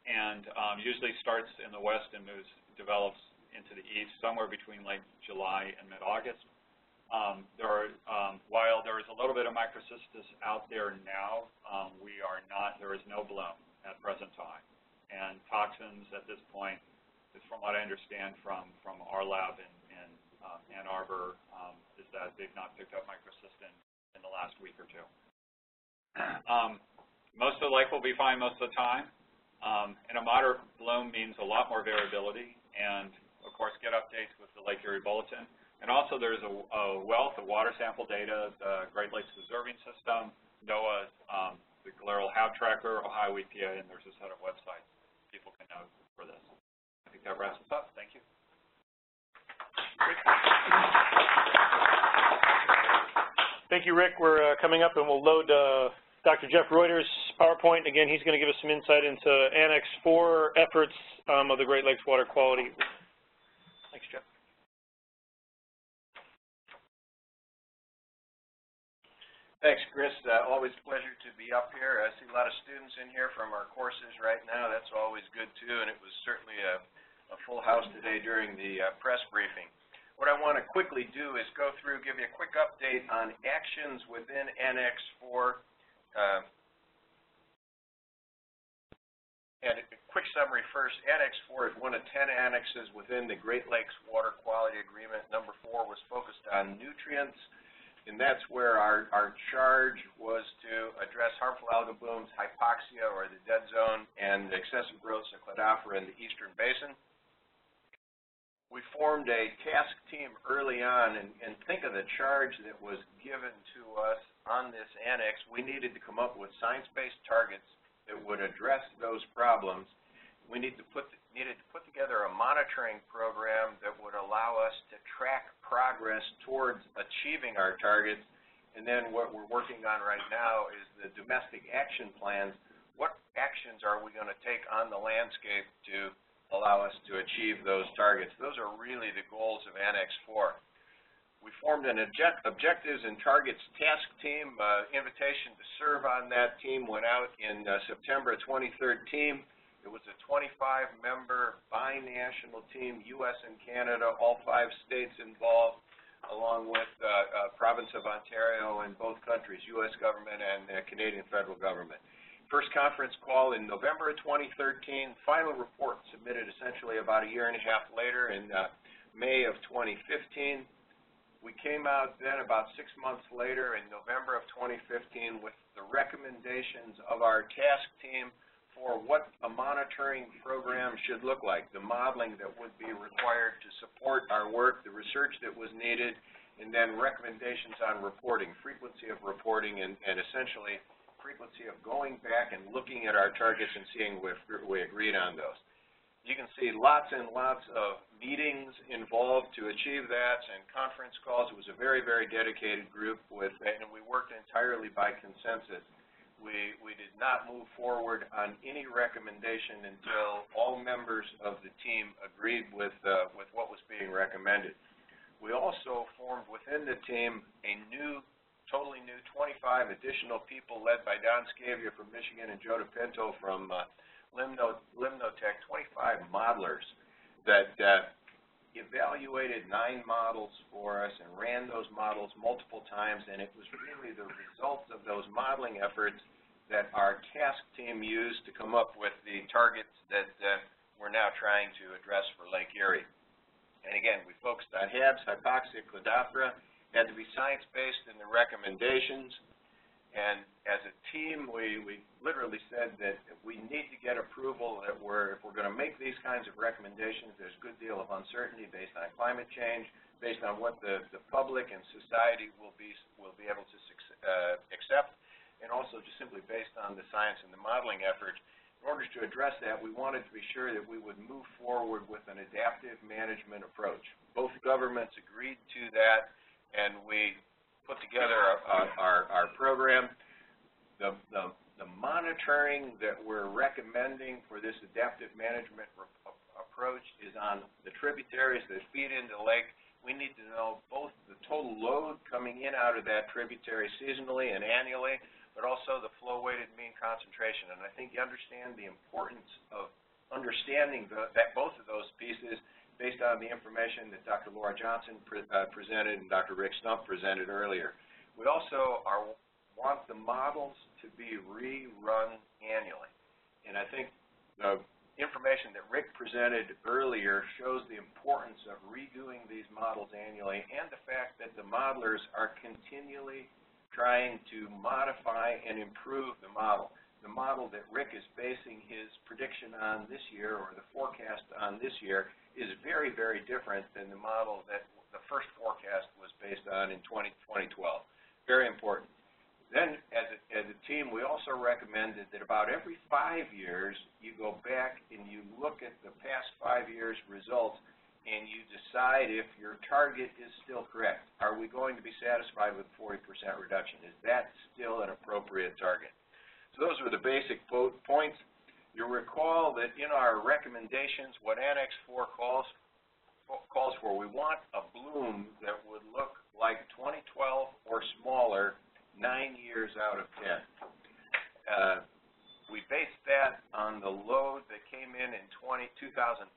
and usually starts in the west and moves, develops into the east, somewhere between late July and mid-August. While there is a little bit of microcystis out there now, there is no bloom at present time. And toxins at this point is, from what I understand from our lab in Ann Arbor, is that they've not picked up microcystin in the last week or two. Most of the lake will be fine most of the time. And a moderate bloom means a lot more variability, and of course get updates with the Lake Erie Bulletin. And also there's a wealth of water sample data, the Great Lakes Observing System, NOAA's, the Glacial HAB Tracker, Ohio EPA, and there's a set of websites people can know for this. I think that wraps us up. Thank you. Thank you, Rick. We're coming up and we'll load Dr. Jeff Reuter's PowerPoint. Again, he's going to give us some insight into Annex 4 efforts of the Great Lakes Water Quality. Thanks, Jeff. Thanks, Chris. Always a pleasure to be up here. I see a lot of students in here from our courses right now. That's always good, too, and it was certainly a full house today during the press briefing. What I want to quickly do is go through, give you a quick update on actions within Annex 4, and a quick summary first. Annex 4 is one of 10 annexes within the Great Lakes Water Quality Agreement. Number 4 was focused on nutrients, and that's where our charge was to address harmful algal blooms, hypoxia, or the dead zone, and excessive growth of cladophora in the eastern basin. We formed a task team early on, and think of the charge that was given to us on this annex. We needed to come up with science-based targets that would address those problems. We needed to put together a monitoring program that would allow us to track progress towards achieving our targets. And then what we're working on right now is the domestic action plans. What actions are we going to take on the landscape to allow us to achieve those targets? Those are really the goals of Annex 4. We formed an Objectives and Targets Task Team. Invitation to serve on that team went out in September of 2013. It was a 25-member binational team, U.S. and Canada, all 5 states involved, along with province of Ontario and both countries, U.S. government and Canadian federal government. First conference call in November of 2013, final report submitted essentially about a year and a half later in May of 2015. We came out then about 6 months later in November of 2015 with the recommendations of our task team for what a monitoring program should look like, the modeling that would be required to support our work, the research that was needed, and then recommendations on reporting, frequency of reporting, and essentially frequency of going back and looking at our targets and seeing if we agreed on those. You can see lots and lots of meetings involved to achieve that and conference calls. It was a very, very dedicated group with, and we worked entirely by consensus. We did not move forward on any recommendation until all members of the team agreed with what was being recommended. We also formed within the team a new, totally new, 25 additional people led by Don Scavia from Michigan and Joe DePinto from Limnotech, 25 modelers that evaluated 9 models for us and ran those models multiple times, and it was really the results of those modeling efforts that our task team used to come up with the targets that we're now trying to address for Lake Erie. And again, we focused on HABs, hypoxia, cladophora. Had to be science-based in the recommendations, and as a team, we literally said that we need to get approval that if we're going to make these kinds of recommendations, there's a good deal of uncertainty based on climate change, based on what the public and society will be able to accept, and also just simply based on the science and the modeling efforts. In order to address that, we wanted to be sure that we would move forward with an adaptive management approach. Both governments agreed to that, and we put together our program. The, the, the, monitoring that we're recommending for this adaptive management approach is on the tributaries that feed into the lake. We need to know both the total load coming in out of that tributary seasonally and annually, but also the flow-weighted mean concentration. And I think you understand the importance of understanding that both of those pieces based on the information that Dr. Laura Johnson presented and Dr. Rick Stump presented earlier. We also want the models to be rerun annually. And I think the information that Rick presented earlier shows the importance of redoing these models annually and the fact that the modelers are continually trying to modify and improve the model. The model that Rick is basing his prediction on this year or the forecast on this year is very, very different than the model that the first forecast was based on in 2012. Very important. Then, as a team, we also recommended that about every 5 years, you go back and you look at the past 5 years' results and you decide if your target is still correct. Are we going to be satisfied with 40% reduction? Is that still an appropriate target? So those were the basic points. You'll recall that in our recommendations, what Annex 4 calls for, we want a bloom that would look like 2012 or smaller 9 years out of 10. We based that on the load that came in 2008. 2008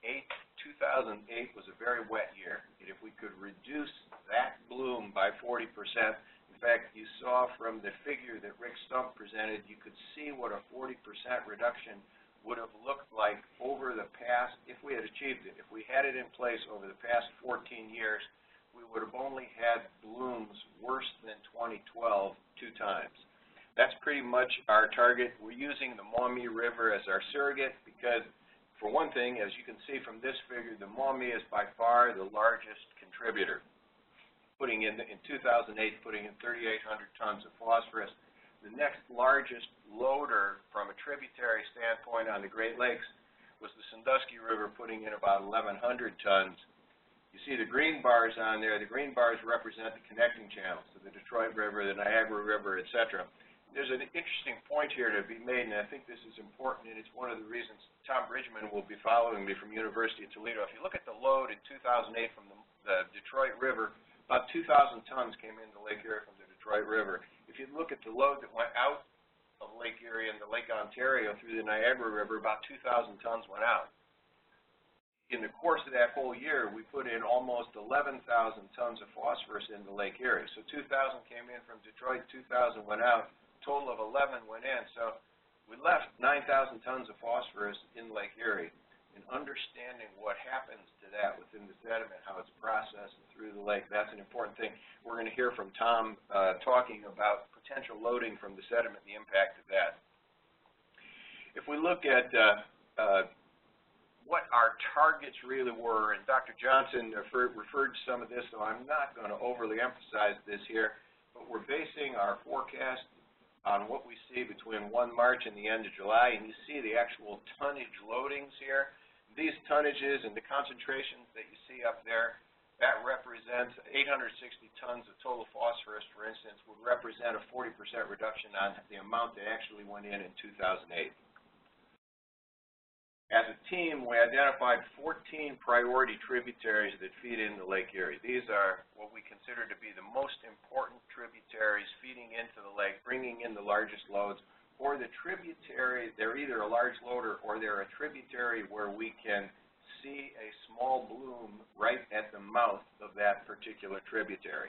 was a very wet year. And if we could reduce that bloom by 40%, in fact, you saw from the figure that Rick Stump presented, you could see what a 40% reduction would have looked like over the past, if we had achieved it, if we had it in place over the past 14 years, we would have only had blooms worse than 2012 two times. That's pretty much our target. We're using the Maumee River as our surrogate because, for one thing, as you can see from this figure, the Maumee is by far the largest contributor. In 2008, putting in 3,800 tons of phosphorus. The next largest loader from a tributary standpoint on the Great Lakes was the Sandusky River, putting in about 1,100 tons. You see the green bars on there. The green bars represent the connecting channels to the Detroit River, the Niagara River, etc. There's an interesting point here to be made, and I think this is important, and it's one of the reasons Tom Bridgman will be following me from University of Toledo. If you look at the load in 2008 from the Detroit River, about 2,000 tons came into Lake Erie from the Detroit River. If you look at the load that went out of Lake Erie and the Lake Ontario through the Niagara River, about 2,000 tons went out. In the course of that whole year, we put in almost 11,000 tons of phosphorus into Lake Erie. So 2,000 came in from Detroit, 2,000 went out, total of 11 went in. So we left 9,000 tons of phosphorus in Lake Erie. And understanding what happens to that within the sediment, how it's processed through the lake, that's an important thing. We're going to hear from Tom talking about potential loading from the sediment, the impact of that. If we look at what our targets really were, and Dr. Johnson referred to some of this, so I'm not going to overly emphasize this here, but we're basing our forecast on what we see between 1 March and the end of July, and you see the actual tonnage loadings here. These tonnages and the concentrations that you see up there, that represents 860 tons of total phosphorus, for instance, would represent a 40% reduction on the amount that actually went in 2008. As a team, we identified 14 priority tributaries that feed into Lake Erie. These are what we consider to be the most important tributaries feeding into the lake, bringing in the largest loads, or the tributary, they're either a large loader or they're a tributary where we can see a small bloom right at the mouth of that particular tributary.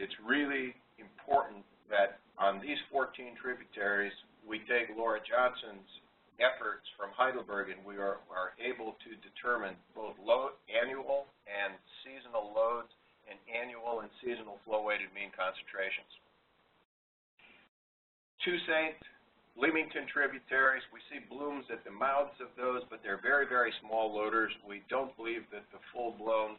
It's really important that on these 14 tributaries, we take Laura Johnson's efforts from Heidelberg and we are able to determine both annual and seasonal loads and annual and seasonal flow-weighted mean concentrations. Two St. Leamington tributaries, we see blooms at the mouths of those, but they're very, very small loaders. We don't believe that the full-blown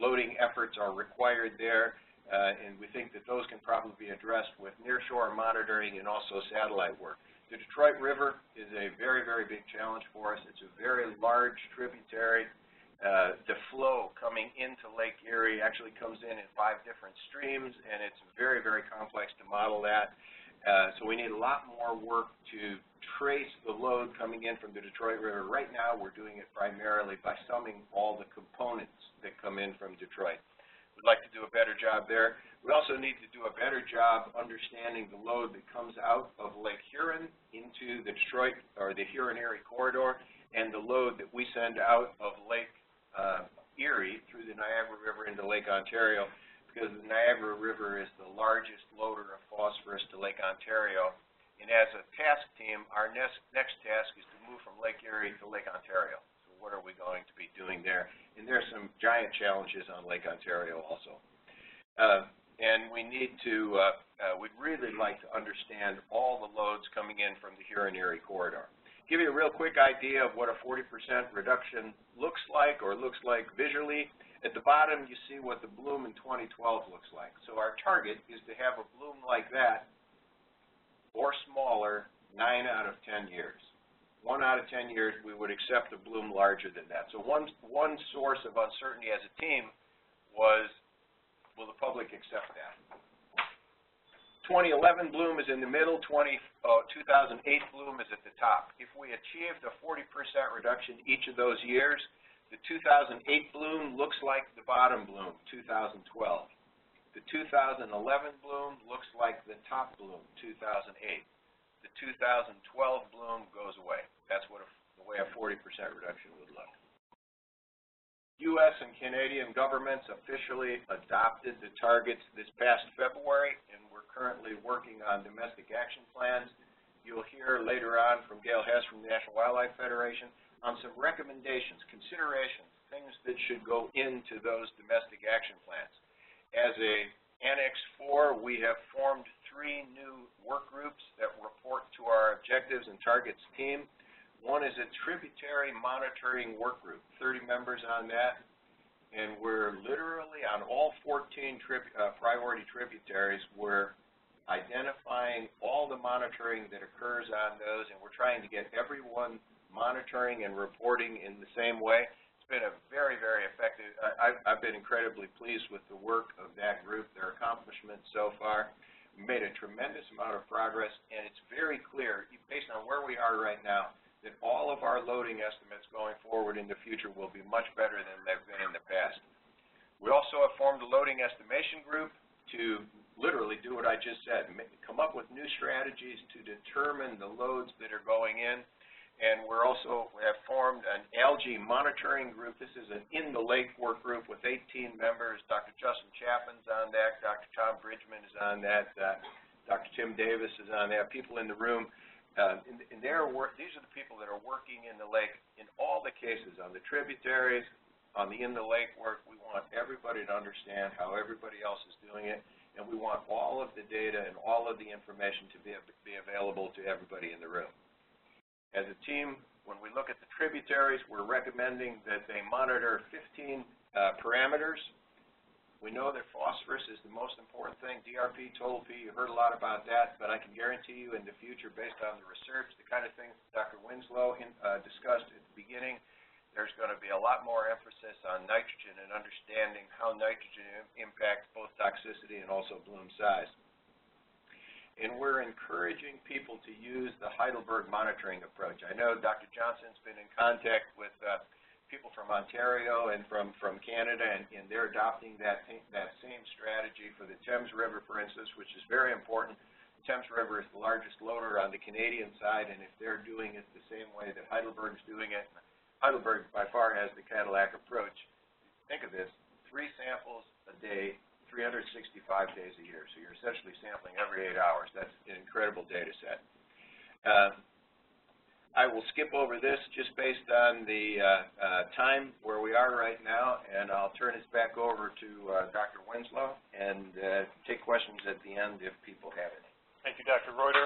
loading efforts are required there, and we think that those can probably be addressed with nearshore monitoring and also satellite work. The Detroit River is a very, very big challenge for us. It's a very large tributary. The flow coming into Lake Erie actually comes in 5 different streams, and it's very, very complex to model that. So we need a lot more work to trace the load coming in from the Detroit River. Right now we're doing it primarily by summing all the components that come in from Detroit. We'd like to do a better job there. We also need to do a better job understanding the load that comes out of Lake Huron into the Detroit or the Huron Erie corridor, and the load that we send out of Lake Erie through the Niagara River into Lake Ontario, because the Niagara River is the largest loader of phosphorus to Lake Ontario. And as a task team, our next task is to move from Lake Erie to Lake Ontario. What are we going to be doing there? And there's some giant challenges on Lake Ontario also. And we need to, we'd really like to understand all the loads coming in from the Huron Erie corridor. Give you a real quick idea of what a 40% reduction looks like, or looks like visually. At the bottom, you see what the bloom in 2012 looks like. So our target is to have a bloom like that or smaller 9 out of 10 years. 1 out of 10 years, we would accept a bloom larger than that. So one source of uncertainty as a team was, will the public accept that? 2011 bloom is in the middle, 2008 bloom is at the top. If we achieved a 40% reduction each of those years, the 2008 bloom looks like the bottom bloom, 2012. The 2011 bloom looks like the top bloom, 2008. The 2012 bloom goes away. That's what the way a 40% reduction would look. U.S. and Canadian governments officially adopted the targets this past February, and we're currently working on domestic action plans. You'll hear later on from Gail Hess from the National Wildlife Federation on some recommendations, considerations, things that should go into those domestic action plans. As a Annex 4, we have formed 3 new work groups that report to our objectives and targets team. One is a tributary monitoring work group, 30 members on that, and we're literally on all 14 priority tributaries. We're identifying all the monitoring that occurs on those, and we're trying to get everyone monitoring and reporting in the same way. Been a very, very effective. I've been incredibly pleased with the work of that group, their accomplishments so far. We made a tremendous amount of progress, and it's very clear, based on where we are right now, that all of our loading estimates going forward in the future will be much better than they've been in the past. We also have formed a loading estimation group to literally do what I just said, come up with new strategies to determine the loads that are going in. And we're also, we have formed an algae monitoring group. This is an in-the-lake work group with 18 members. Dr. Justin Chapman's on that. Dr. Tom Bridgman is on that. Dr. Tim Davis is on that. People in the room. These are the people that are working in the lake in all the cases, on the tributaries, on the in-the-lake work. We want everybody to understand how everybody else is doing it. And we want all of the data and all of the information to be available to everybody in the room. As a team, when we look at the tributaries, we're recommending that they monitor 15 parameters. We know that phosphorus is the most important thing, DRP, total P, you heard a lot about that, but I can guarantee you in the future, based on the research, the kind of things Dr. Winslow discussed at the beginning, there's going to be a lot more emphasis on nitrogen and understanding how nitrogen impacts both toxicity and also bloom size. And we're encouraging people to use the Heidelberg monitoring approach. I know Dr. Johnson's been in contact with people from Ontario and from Canada, and they're adopting that same strategy for the Thames River, for instance, which is very important. The Thames River is the largest loader on the Canadian side, and if they're doing it the same way that Heidelberg's doing it, Heidelberg by far has the Cadillac approach. Think of this, 3 samples a day, 365 days a year, so you're essentially sampling every 8 hours. That's an incredible data set. I will skip over this just based on the time where we are right now, and I'll turn this back over to Dr. Winslow and take questions at the end if people have any. Thank you, Dr. Reuter.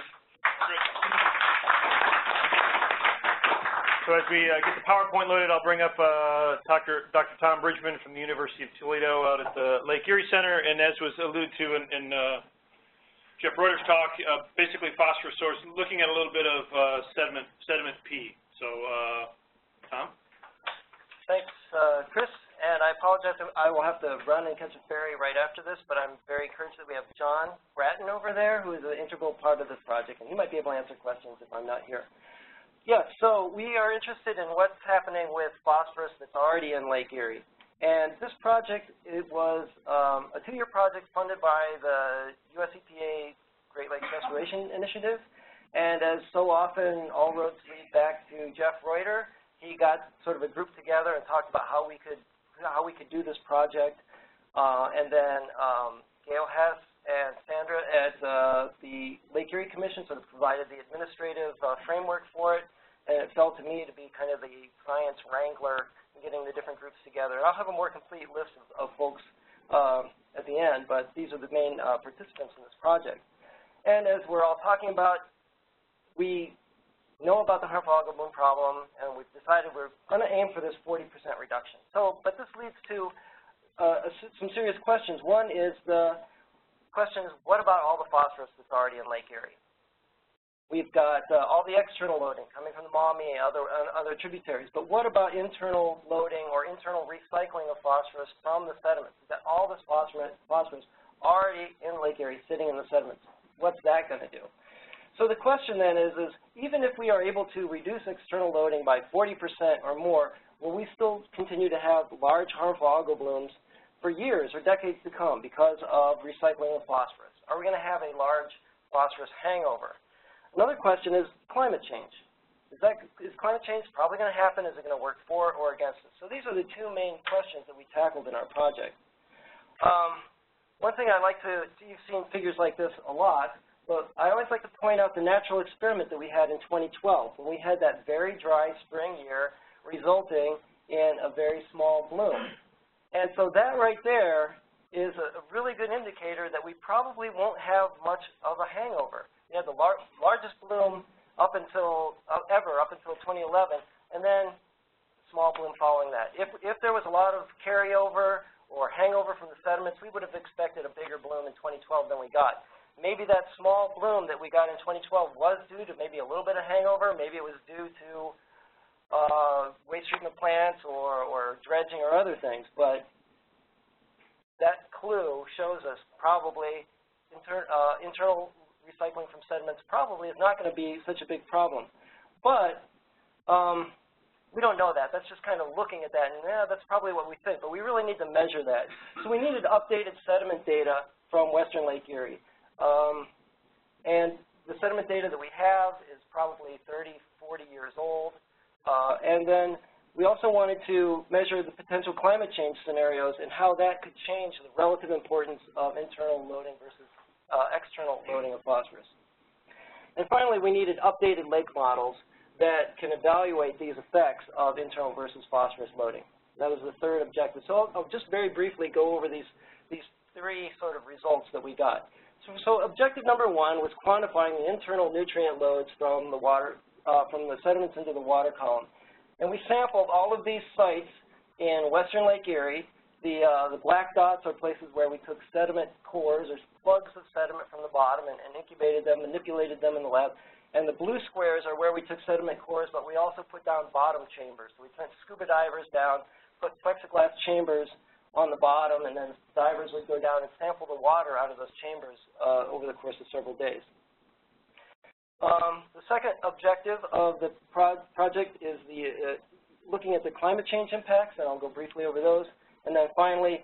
So as we get the PowerPoint loaded, I'll bring up Dr. Tom Bridgman from the University of Toledo out at the Lake Erie Center. And as was alluded to in Jeff Reuter's talk, basically phosphorus source, looking at a little bit of sediment P. So, Tom? Thanks, Chris. And I apologize, I will have to run and catch a ferry right after this, but I'm very encouraged that we have John Bratton over there, who is an integral part of this project, and he might be able to answer questions if I'm not here. Yeah, so we are interested in what's happening with phosphorus that's already in Lake Erie. And this project, it was a 2-year project funded by the US EPA Great Lakes Restoration Initiative. And as so often, all roads lead back to Jeff Reuter. He got sort of a group together and talked about how we could do this project. And then Gail Hess and Sandra at the Lake Erie Commission sort of provided the administrative framework for it. And it fell to me to be kind of the science wrangler, getting the different groups together. And I'll have a more complete list of folks at the end, but these are the main participants in this project. And as we're all talking about, we know about the harmful algal bloom problem, and we've decided we're going to aim for this 40% reduction. So, but this leads to some serious questions. One is the question is, what about all the phosphorus that's already in Lake Erie? We've got all the external loading coming from the Maumee and other tributaries. But what about internal loading or internal recycling of phosphorus from the sediments? We've got all this phosphorus already in Lake Erie sitting in the sediments. What's that going to do? So the question then is even if we are able to reduce external loading by 40% or more, will we still continue to have large harmful algal blooms for years or decades to come because of recycling of phosphorus? Are we going to have a large phosphorus hangover? Another question is climate change. Is climate change probably going to happen? Is it going to work for or against us? So these are the two main questions that we tackled in our project. One thing I like to, you've seen figures like this a lot, but I always like to point out the natural experiment that we had in 2012 when we had that very dry spring year resulting in a very small bloom. And so that right there is a really good indicator that we probably won't have much of a hangover. We had the largest bloom up until up until 2011, and then small bloom following that. If there was a lot of carryover or hangover from the sediments, we would have expected a bigger bloom in 2012 than we got. Maybe that small bloom that we got in 2012 was due to maybe a little bit of hangover. Maybe it was due to waste treatment plants or dredging or other things. But that clue shows us probably internal recycling from sediments probably is not going to be such a big problem. But we don't know that. That's just kind of looking at that, and yeah, that's probably what we think. But we really need to measure that. So we needed updated sediment data from Western Lake Erie. And the sediment data that we have is probably 30, 40 years old. And then we also wanted to measure the potential climate change scenarios and how that could change the relative importance of internal loading versus external loading of phosphorus. And finally, we needed updated lake models that can evaluate these effects of internal versus phosphorus loading. That was the third objective. So I'll just very briefly go over these three sort of results that we got. So objective number one was quantifying the internal nutrient loads from the water, from the sediments into the water column. And we sampled all of these sites in Western Lake Erie. The black dots are places where we took sediment cores or plugs of sediment from the bottom and incubated them, manipulated them in the lab. And the blue squares are where we took sediment cores, but we also put down bottom chambers. So we sent scuba divers down, put plexiglass chambers on the bottom, and then divers would go down and sample the water out of those chambers over the course of several days. The second objective of the project is the looking at the climate change impacts, and I'll go briefly over those. And then finally,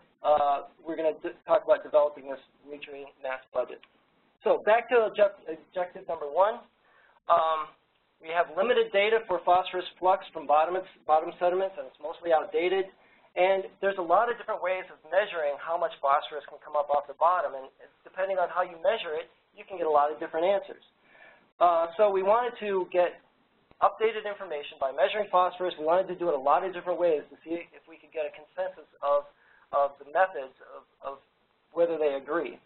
we're going to talk about developing this nutrient mass budget. So back to objective number one. We have limited data for phosphorus flux from bottom sediments, and it's mostly outdated. And there's a lot of different ways of measuring how much phosphorus can come up off the bottom. And depending on how you measure it, you can get a lot of different answers. So we wanted to get updated information by measuring phosphorus. We wanted to do it a lot of different ways to see if we could get a consensus of the methods of whether they agree.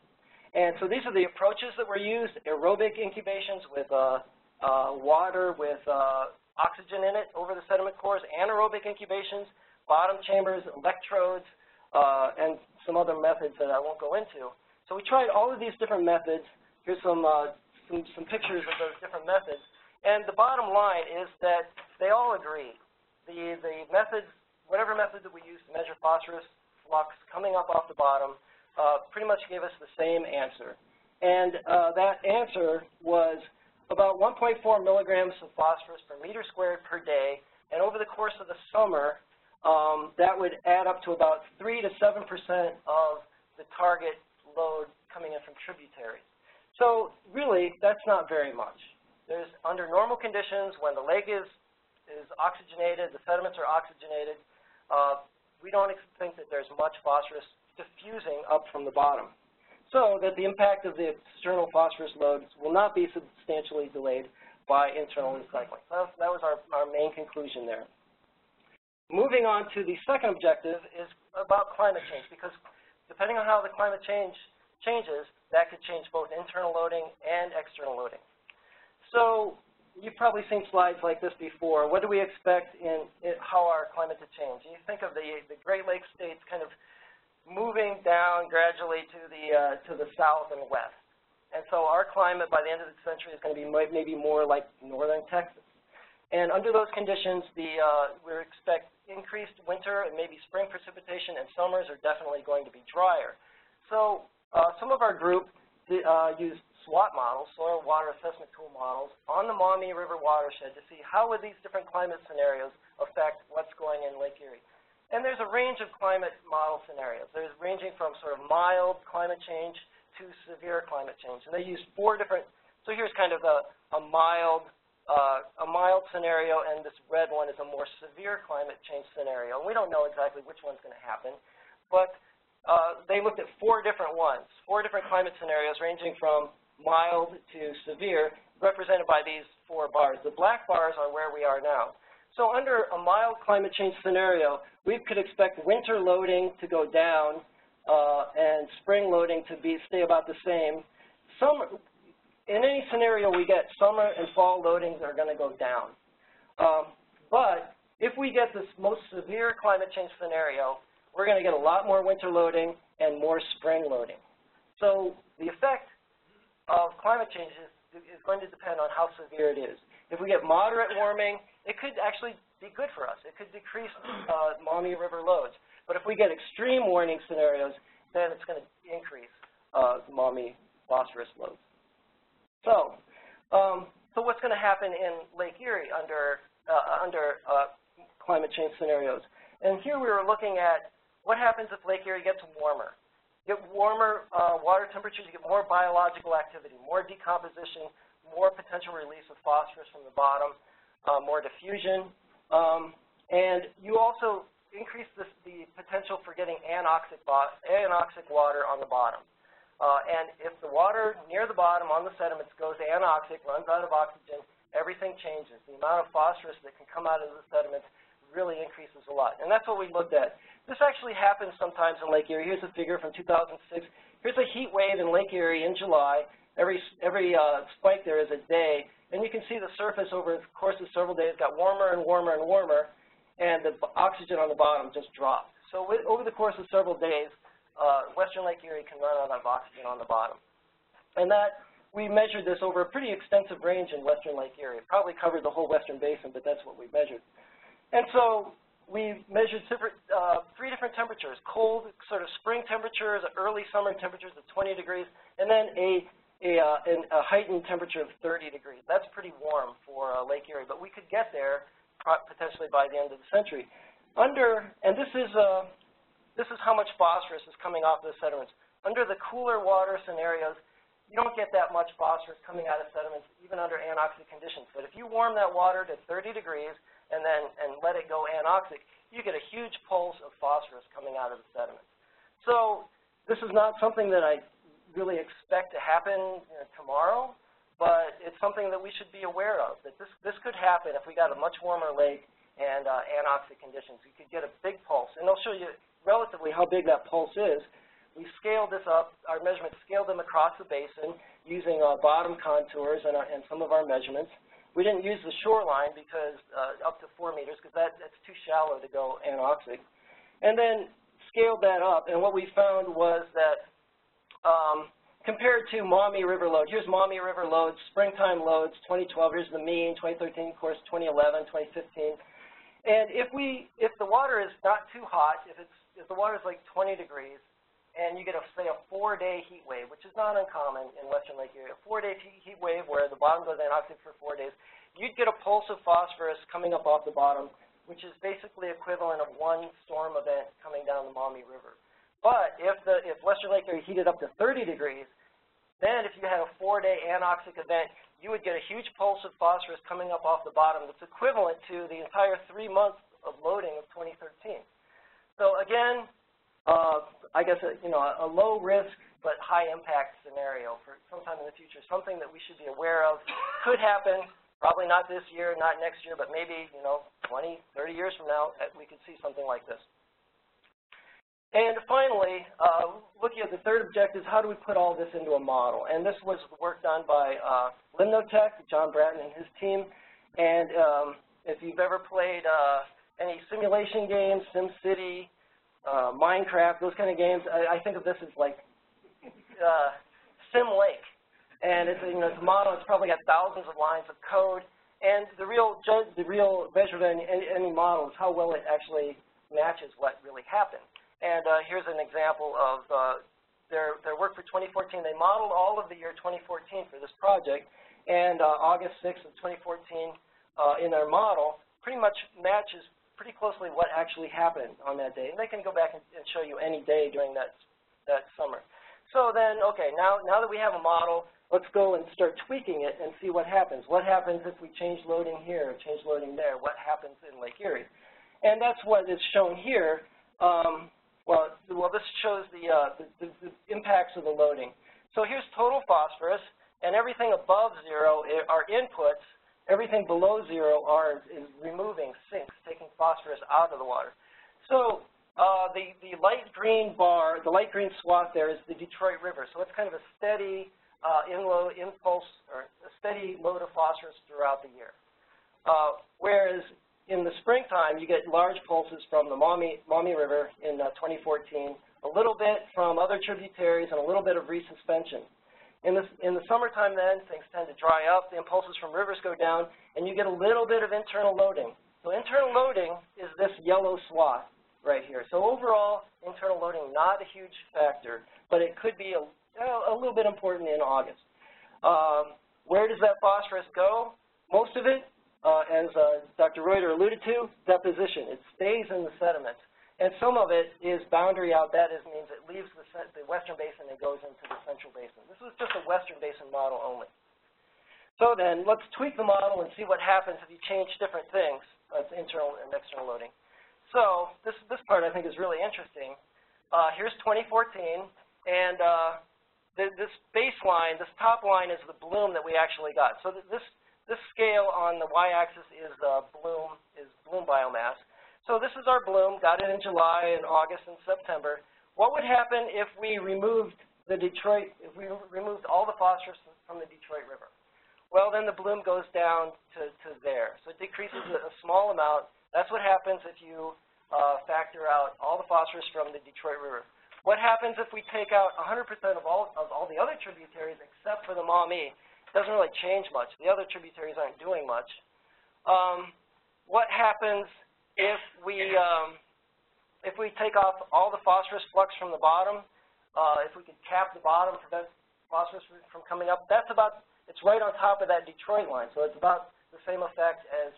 And so these are the approaches that were used: aerobic incubations with water with oxygen in it over the sediment cores, anaerobic incubations, bottom chambers, electrodes, and some other methods that I won't go into. So we tried all of these different methods. Here's some pictures of those different methods. And the bottom line is that they all agree. The methods whatever method that we used to measure phosphorus flux coming up off the bottom pretty much gave us the same answer. And that answer was about 1.4 milligrams of phosphorus per meter squared per day. And over the course of the summer, that would add up to about 3 to 7% of the target load coming in from tributaries. So really, that's not very much. There's, under normal conditions, when the lake is oxygenated, the sediments are oxygenated, we don't think that there's much phosphorus diffusing up from the bottom. So that the impact of the external phosphorus loads will not be substantially delayed by internal recycling. So that was our main conclusion there. Moving on to the second objective is about climate change, because depending on how the climate changes, that could change both internal loading and external loading. So you've probably seen slides like this before. What do we expect in how our climate to change? You think of the Great Lakes states kind of moving down gradually to the south and west. And so our climate by the end of the century is going to be maybe more like northern Texas. And under those conditions, we expect increased winter and maybe spring precipitation, and summers are definitely going to be drier. So some of our group used SWAT models, soil water assessment tool models, on the Maumee River watershed to see how would these different climate scenarios affect what's going in Lake Erie. And there's a range of climate model scenarios. There's ranging from sort of mild climate change to severe climate change. And they use four different, so here's kind of a mild scenario, and this red one is a more severe climate change scenario. We don't know exactly which one's going to happen, but they looked at four different ones, four different climate scenarios ranging from mild to severe, represented by these four bars. The black bars are where we are now. So under a mild climate change scenario, we could expect winter loading to go down and spring loading to stay about the same. In any scenario we get, summer and fall loadings are going to go down. But if we get this most severe climate change scenario, we're going to get a lot more winter loading and more spring loading. So the effect of climate change is going to depend on how severe it is. If we get moderate warming, it could actually be good for us. It could decrease Maumee River loads. But if we get extreme warming scenarios, then it's going to increase Maumee phosphorus loads. So, so what's going to happen in Lake Erie under climate change scenarios? And here we were looking at what happens if Lake Erie gets warmer. Get warmer water temperatures, you get more biological activity, more decomposition, more potential release of phosphorus from the bottom, more diffusion. And you also increase the potential for getting anoxic water on the bottom. And if the water near the bottom on the sediments goes anoxic, runs out of oxygen, everything changes. The amount of phosphorus that can come out of the sediments really increases a lot. And that's what we looked at. This actually happens sometimes in Lake Erie. Here's a figure from 2006. Here's a heat wave in Lake Erie in July. Every spike there is a day. And you can see the surface over the course of several days got warmer and warmer and warmer, and the oxygen on the bottom just dropped. So over the course of several days, Western Lake Erie can run out of oxygen on the bottom. And that, we measured this over a pretty extensive range in Western Lake Erie. It probably covered the whole Western Basin, but that's what we measured. And so we measured three different temperatures, cold sort of spring temperatures, early summer temperatures of 20 degrees, and then a heightened temperature of 30 degrees. That's pretty warm for Lake Erie, but we could get there potentially by the end of the century. This is how much phosphorus is coming off the sediments. Under the cooler water scenarios, you don't get that much phosphorus coming out of sediments, even under anoxic conditions. But if you warm that water to 30 degrees and let it go anoxic, you get a huge pulse of phosphorus coming out of the sediments. So this is not something that I really expect to happen tomorrow, but it's something that we should be aware of, that this could happen if we got a much warmer lake and anoxic conditions. You could get a big pulse, and I'll show you relatively how big that pulse is. We scaled this up, our measurements scaled them across the basin using bottom contours and some of our measurements. We didn't use the shoreline because up to 4 meters, because that's too shallow to go anoxic. And then scaled that up, and what we found was that compared to Maumee River load, here's Maumee River loads, springtime loads, 2012, here's the mean, 2013, of course, 2011, 2015. And if the water is not too hot, if the water is like 20 degrees, and you get say a 4-day heat wave, which is not uncommon in Western Lake Erie, a 4-day heat wave where the bottom goes anoxic for 4 days, you'd get a pulse of phosphorus coming up off the bottom, which is basically equivalent of one storm event coming down the Maumee River. But if Western Lake Erie heated up to 30 degrees, then if you had a 4-day anoxic event, you would get a huge pulse of phosphorus coming up off the bottom that's equivalent to the entire 3 months of loading of 2013. So again, I guess a low risk but high impact scenario for sometime in the future, something that we should be aware of could happen, probably not this year, not next year, but maybe 20, 30 years from now we could see something like this. And finally, looking at the third objective, how do we put all this into a model? And this was work done by Limnotech, John Bratton and his team. And if you've ever played any simulation games, SimCity, Minecraft, those kind of games, I think of this as like Sim Lake. And it's, it's a model. It's probably got thousands of lines of code. And the real measure of any model is how well it actually matches what really happened. And here's an example of their work for 2014. They modeled all of the year 2014 for this project. And August 6th of 2014 in their model pretty much matches pretty closely what actually happened on that day. And they can go back and show you any day during that summer. So then, okay, now that we have a model, let's go and start tweaking it and see what happens. What happens if we change loading here or change loading there? What happens in Lake Erie? And that's what is shown here. Well, this shows the impacts of the loading. So here's total phosphorus, and everything above zero are inputs. Everything below zero is removing sinks, taking phosphorus out of the water. So the light green bar, the light green swath there is the Detroit River. So it's kind of a steady impulse or a steady load of phosphorus throughout the year. Whereas in the springtime, you get large pulses from the Maumee River in 2014, a little bit from other tributaries, and a little bit of resuspension. In the summertime, then, things tend to dry up. The impulses from rivers go down, and you get a little bit of internal loading. So internal loading is this yellow swath right here. So overall, internal loading, not a huge factor, but it could be a little bit important in August. Where does that phosphorus go? Most of it, as Dr. Reuter alluded to, deposition. It stays in the sediment. And some of it is boundary out. That means it leaves the western basin and goes into the central basin. This was just a western basin model only. So then, let's tweak the model and see what happens if you change different things. That's internal and external loading. So this part I think is really interesting. Here's 2014, and this baseline, this top line is the bloom that we actually got. So this scale on the y-axis is bloom biomass. So this is our bloom, got it in July and August and September. What would happen if we removed all the phosphorus from the Detroit River? Well, then the bloom goes down to there. So it decreases a small amount. That's what happens if you factor out all the phosphorus from the Detroit River. What happens if we take out 100% of all the other tributaries except for the Maumee? Doesn't really change much. The other tributaries aren't doing much. What happens if we take off all the phosphorus flux from the bottom? If we could cap the bottom, prevent phosphorus from coming up, it's right on top of that Detroit line, so it's about the same effect as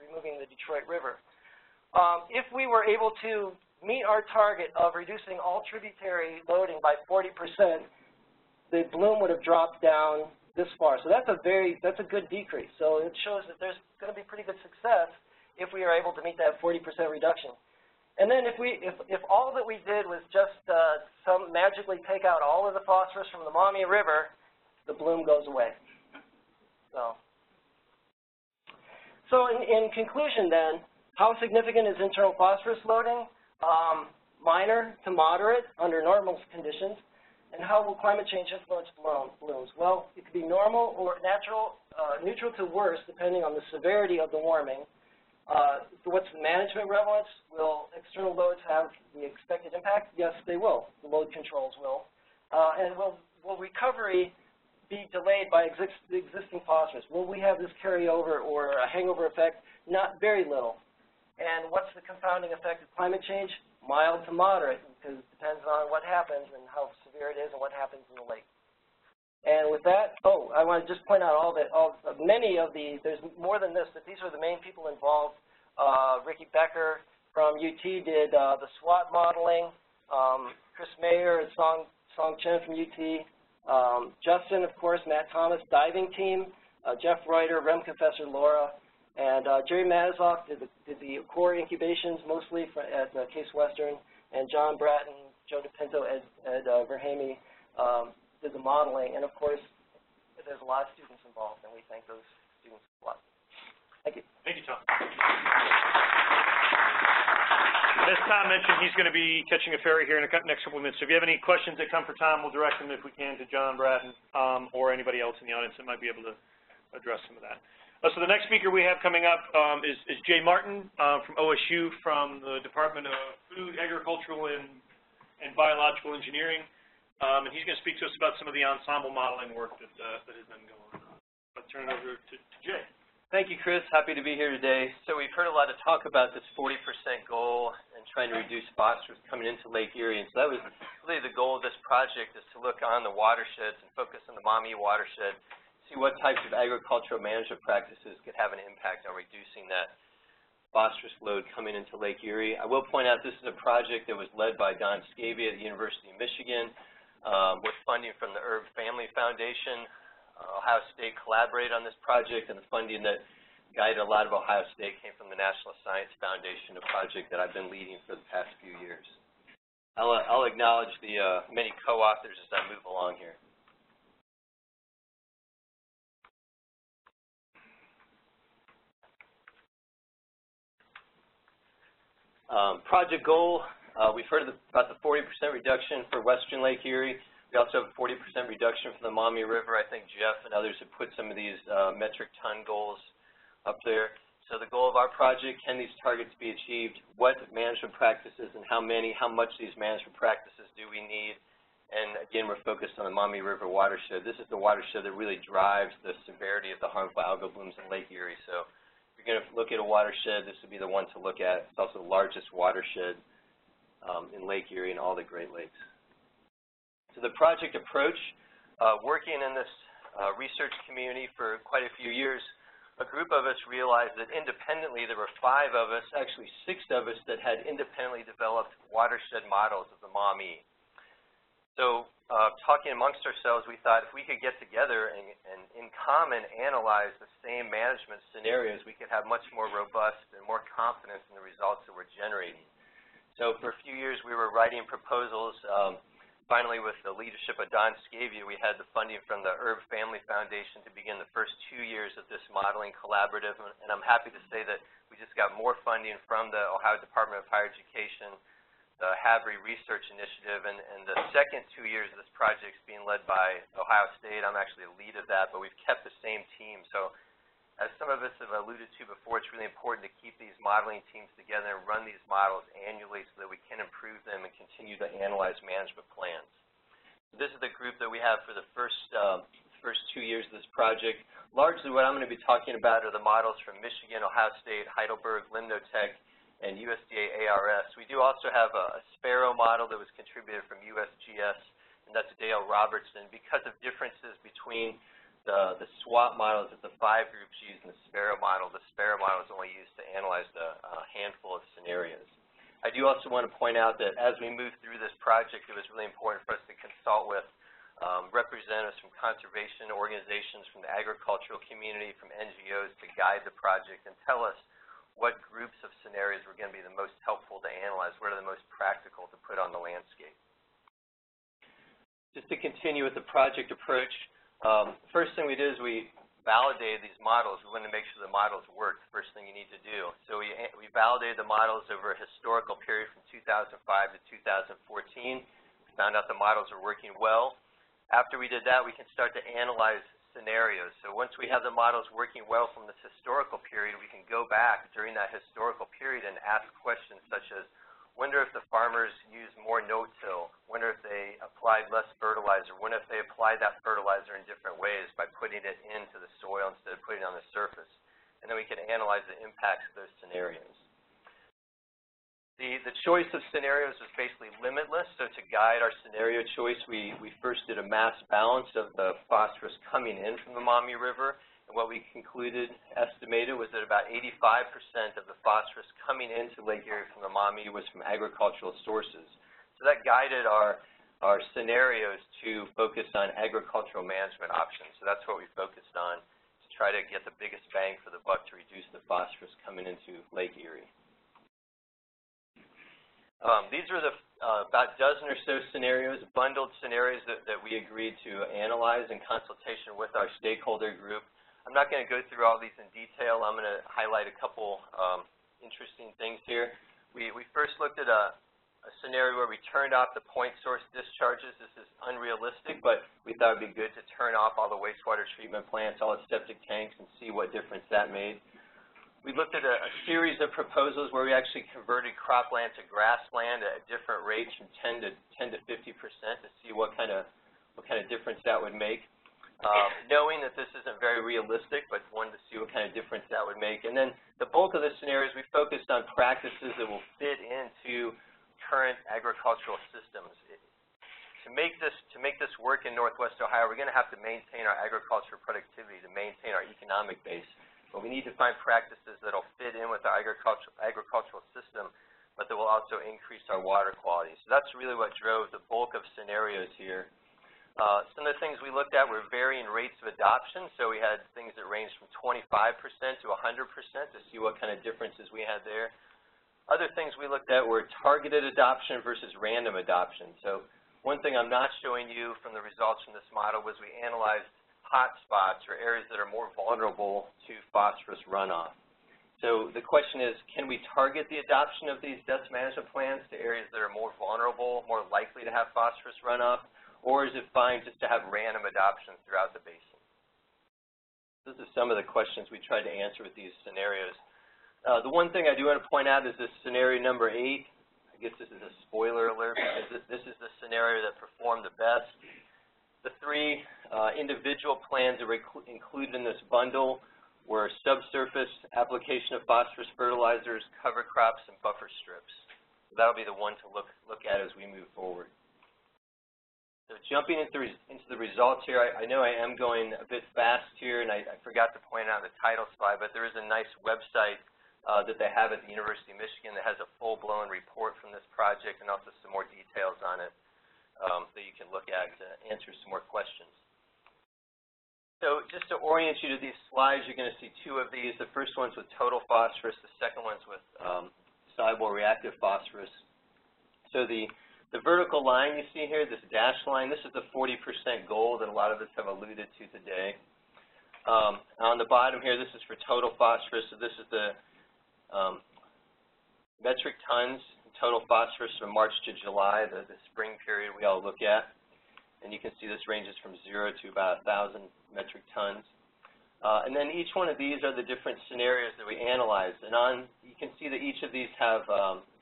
removing the Detroit River. If we were able to meet our target of reducing all tributary loading by 40%, the bloom would have dropped down this far. So that's a good decrease. So it shows that there's going to be pretty good success if we are able to meet that 40% reduction. And then if all that we did was just magically take out all of the phosphorus from the Maumee River, the bloom goes away. So in conclusion then, how significant is internal phosphorus loading? Minor to moderate under normal conditions. And how will climate change influence blooms? Well, it could be normal or neutral to worse, depending on the severity of the warming. What's the management relevance? Will external loads have the expected impact? Yes, they will. The load controls will. And will recovery be delayed by the existing phosphorus? Will we have this carryover or a hangover effect? Not very little. And what's the compounding effect of climate change? Mild to moderate, because it depends on what happens and how severe it is and what happens in the lake. And with that, oh, I want to just point out there's more than this, but these are the main people involved. Ricky Becker from UT did the SWOT modeling. Chris Mayer and Song Chen from UT. Justin, of course, Matt Thomas, diving team, Jeff Reuter, REM Professor Laura, and Jerry Matazoff did the core incubations mostly at Case Western, and John Bratton, Joe DePinto, Ed Verhamey did the modeling. And, of course, there's a lot of students involved, and we thank those students a lot. Thank you. Thank you, Tom. As Tom mentioned, he's going to be catching a ferry here in the next couple of minutes. So if you have any questions that come for Tom, we'll direct them, if we can, to John Bratton or anybody else in the audience that might be able to address some of that. So the next speaker we have coming up is Jay Martin from OSU, from the Department of Food, Agricultural, and Biological Engineering. And he's going to speak to us about some of the ensemble modeling work that has been going on. I'll turn it over to Jay. Thank you, Chris. Happy to be here today. So we've heard a lot of talk about this 40% goal and trying to reduce phosphorus coming into Lake Erie. And so that was really the goal of this project, is to look on the watersheds and focus on the Maumee watershed, see what types of agricultural management practices could have an impact on reducing that phosphorus load coming into Lake Erie. I will point out this is a project that was led by Don Scabia at the University of Michigan with funding from the Herb Family Foundation. Ohio State collaborated on this project, and the funding that guided a lot of Ohio State came from the National Science Foundation, a project that I've been leading for the past few years. I'll acknowledge the many co-authors as I move along here. Project goal, we've heard about the 40% reduction for Western Lake Erie. We also have a 40% reduction from the Maumee River. I think Jeff and others have put some of these metric ton goals up there. So the goal of our project, can these targets be achieved? What management practices and how many, how much these management practices do we need? And again, we're focused on the Maumee River watershed. This is the watershed that really drives the severity of the harmful algal blooms in Lake Erie. So if you're going to look at a watershed, this would be the one to look at. It's also the largest watershed in Lake Erie and all the Great Lakes. So the project approach, working in this research community for quite a few years, a group of us realized that independently there were five of us, actually six of us, that had independently developed watershed models of the Maumee. So talking amongst ourselves, we thought if we could get together and in common analyze the same management scenarios, we could have much more robust and more confidence in the results that we're generating. So for a few years we were writing proposals. Finally, with the leadership of Don Scavia, we had the funding from the Herb Family Foundation to begin the first 2 years of this modeling collaborative, and I'm happy to say that we just got more funding from the Ohio Department of Higher Education, the HABRI Research Initiative, and the second 2 years of this project is being led by Ohio State. I'm actually the lead of that, but we've kept the same team. So as some of us have alluded to before, it's really important to keep these modeling teams together and run these models annually so that we can improve them and continue to analyze management plans. This is the group that we have for the first 2 years of this project. Largely what I'm going to be talking about are the models from Michigan, Ohio State, Heidelberg, Limnotech, and USDA ARS. We do also have a SPARROW model that was contributed from USGS, and that's Dale Robertson. Because of differences between the SWOT models that the five groups use and the SPARROW model is only used to analyze a handful of scenarios. I do also want to point out that as we moved through this project, it was really important for us to consult with representatives from conservation organizations, from the agricultural community, from NGOs to guide the project and tell us what groups of scenarios were going to be the most helpful to analyze, what are the most practical to put on the landscape. Just to continue with the project approach, first thing we did is we validated these models. We wanted to make sure the models worked, first thing you need to do. So we validated the models over a historical period from 2005 to 2014. We found out the models are working well. After we did that, we can start to analyze scenarios. So once we have the models working well from this historical period, we can go back during that historical period and ask questions such as, wonder if the farmers used more no-till, wonder if they applied less fertilizer, wonder if they applied that fertilizer in different ways by putting it into the soil instead of putting it on the surface. And then we can analyze the impacts of those scenarios. The choice of scenarios was basically limitless, so to guide our scenario choice, we first did a mass balance of the phosphorus coming in from the Maumee River, and what we estimated was that about 85% of the phosphorus coming into Lake Erie from the Maumee was from agricultural sources. So that guided our scenarios to focus on agricultural management options, so that's what we focused on to try to get the biggest bang for the buck to reduce the phosphorus coming into Lake Erie. These are the about a dozen or so scenarios, bundled scenarios that we agreed to analyze in consultation with our stakeholder group. I'm not going to go through all these in detail. I'm going to highlight a couple interesting things here. We first looked at a scenario where we turned off the point source discharges. This is unrealistic, but we thought it would be good to turn off all the wastewater treatment plants, all the septic tanks, and see what difference that made. We looked at a series of proposals where we actually converted cropland to grassland at different rates from 10 to 50% to see what kind of difference that would make. Knowing that this isn't very realistic, but wanted to see what kind of difference that would make. And then the bulk of the scenarios we focused on practices that will fit into current agricultural systems. To make this work in Northwest Ohio, we're going to have to maintain our agricultural productivity, to maintain our economic base. But we need to find practices that will fit in with our agricultural system, but that will also increase our water quality. So that's really what drove the bulk of scenarios here. Some of the things we looked at were varying rates of adoption. So we had things that ranged from 25% to 100% to see what kind of differences we had there. Other things we looked at were targeted adoption versus random adoption. So one thing I'm not showing you from the results from this model was we analyzed hotspots or areas that are more vulnerable to phosphorus runoff. So the question is, can we target the adoption of these dust management plans to areas that are more vulnerable, more likely to have phosphorus runoff, or is it fine just to have random adoption throughout the basin? Those are some of the questions we tried to answer with these scenarios. The one thing I do want to point out is this scenario number 8. I guess this is a spoiler alert because this is the scenario that performed the best. The three individual plans that were included in this bundle were subsurface, application of phosphorus fertilizers, cover crops, and buffer strips. So that'll be the one to look at as we move forward. So jumping into the results here, I know I am going a bit fast here, and I forgot to point out the title slide, but there is a nice website that they have at the University of Michigan that has a full-blown report from this project and also some more details on it. That you can look at to answer some more questions. So just to orient you to these slides, you're going to see two of these. The first one's with total phosphorus. The second one's with soluble reactive phosphorus. So the vertical line you see here, this dashed line, this is the 40% goal that a lot of us have alluded to today. On the bottom here, this is for total phosphorus. So this is the metric tons total phosphorus from March to July, the spring period we all look at. And you can see this ranges from 0 to about 1,000 metric tons. And then each one of these are the different scenarios that we analyzed. And you can see that each of these have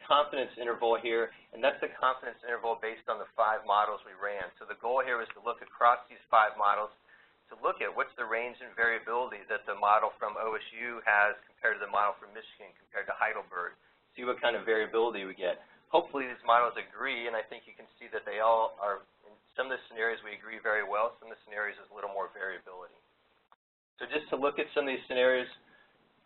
confidence interval here, and that's the confidence interval based on the 5 models we ran. So the goal here was to look across these 5 models to look at what's the range and variability that the model from OSU has compared to the model from Michigan, compared to Heidelberg. See what kind of variability we get. Hopefully these models agree, and I think you can see that they all are, in some of the scenarios we agree very well, some of the scenarios is a little more variability. So just to look at some of these scenarios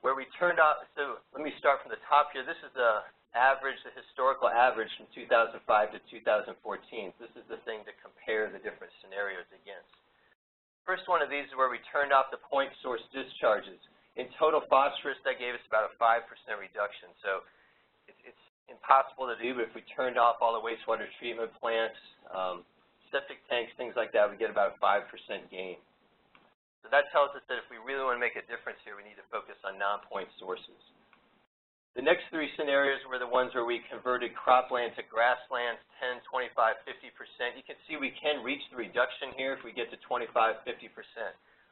where we turned off, so let me start from the top here. This is the average, the historical average from 2005 to 2014. This is the thing to compare the different scenarios against. First one of these is where we turned off the point source discharges. In total phosphorus, that gave us about a 5% reduction. So it's impossible to do, but if we turned off all the wastewater treatment plants, septic tanks, things like that, we get about a 5% gain. So that tells us that if we really want to make a difference here, we need to focus on non-point sources. The next three scenarios were the ones where we converted cropland to grasslands, 10, 25, 50%. You can see we can reach the reduction here if we get to 25, 50%.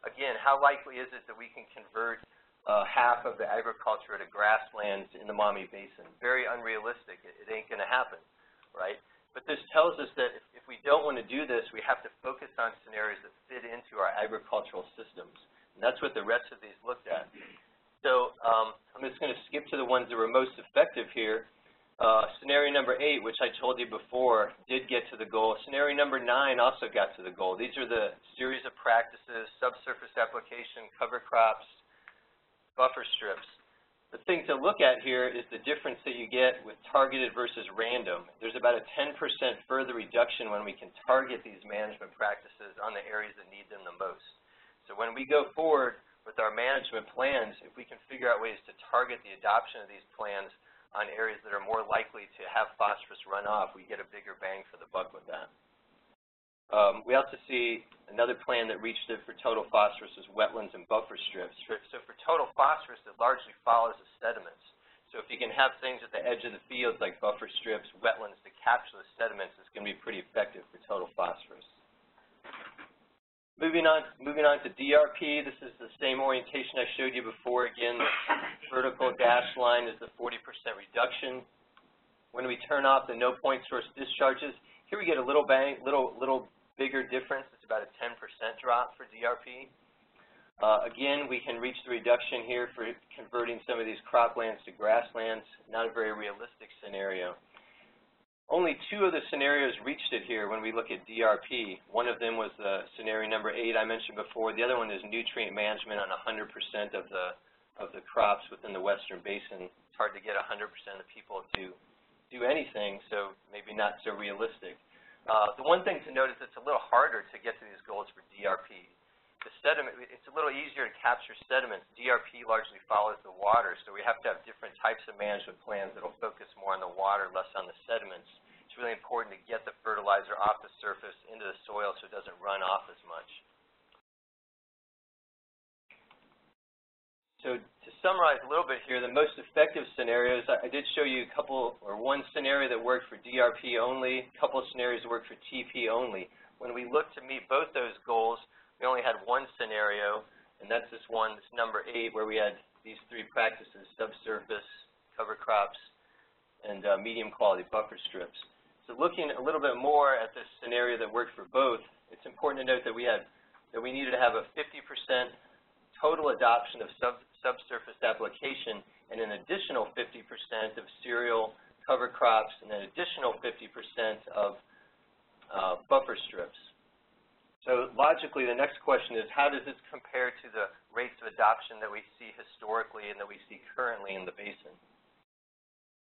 Again, how likely is it that we can convert half of the agriculture to grasslands in the Maumee Basin? Very unrealistic. It ain't going to happen, right? But this tells us that if we don't want to do this, we have to focus on scenarios that fit into our agricultural systems. And that's what the rest of these looked at. So I'm just going to skip to the ones that were most effective here. Scenario number 8, which I told you before, did get to the goal. Scenario number 9 also got to the goal. These are the series of practices: subsurface application, cover crops, buffer strips. The thing to look at here is the difference that you get with targeted versus random. There's about a 10% further reduction when we can target these management practices on the areas that need them the most. So when we go forward with our management plans, if we can figure out ways to target the adoption of these plans on areas that are more likely to have phosphorus runoff, we get a bigger bang for the buck with that. We also see another plan that reached it for total phosphorus is wetlands and buffer strips. So for total phosphorus, it largely follows the sediments. So if you can have things at the edge of the fields like buffer strips, wetlands to capture the sediments, it's going to be pretty effective for total phosphorus. Moving on to DRP, this is the same orientation I showed you before. Again, the vertical dashed line is the 40% reduction. When we turn off the no point source discharges, here we get a little bigger difference. It's about a 10% drop for DRP. Again, we can reach the reduction here for converting some of these croplands to grasslands. Not a very realistic scenario. Only 2 of the scenarios reached it here when we look at DRP. One of them was the scenario number 8 I mentioned before. The other one is nutrient management on 100% of the crops within the Western Basin. It's hard to get 100% of people to do anything, so maybe not so realistic. The one thing to note is it's a little harder to get to these goals for DRP. The sediment, it's a little easier to capture sediments. DRP largely follows the water, so we have to have different types of management plans that will focus more on the water, less on the sediments. It's really important to get the fertilizer off the surface into the soil so it doesn't run off as much. So to summarize a little bit here, the most effective scenarios, I did show you one scenario that worked for DRP only, a couple of scenarios that worked for TP only. When we looked to meet both those goals, we only had one scenario, and that's this one, this number 8, where we had these 3 practices: subsurface, cover crops, and medium quality buffer strips. So looking a little bit more at this scenario that worked for both, it's important to note that we needed to have a 50% total adoption of subsurface application, and an additional 50% of cereal cover crops, and an additional 50% of buffer strips. So logically, the next question is, how does this compare to the rates of adoption that we see historically and that we see currently in the basin?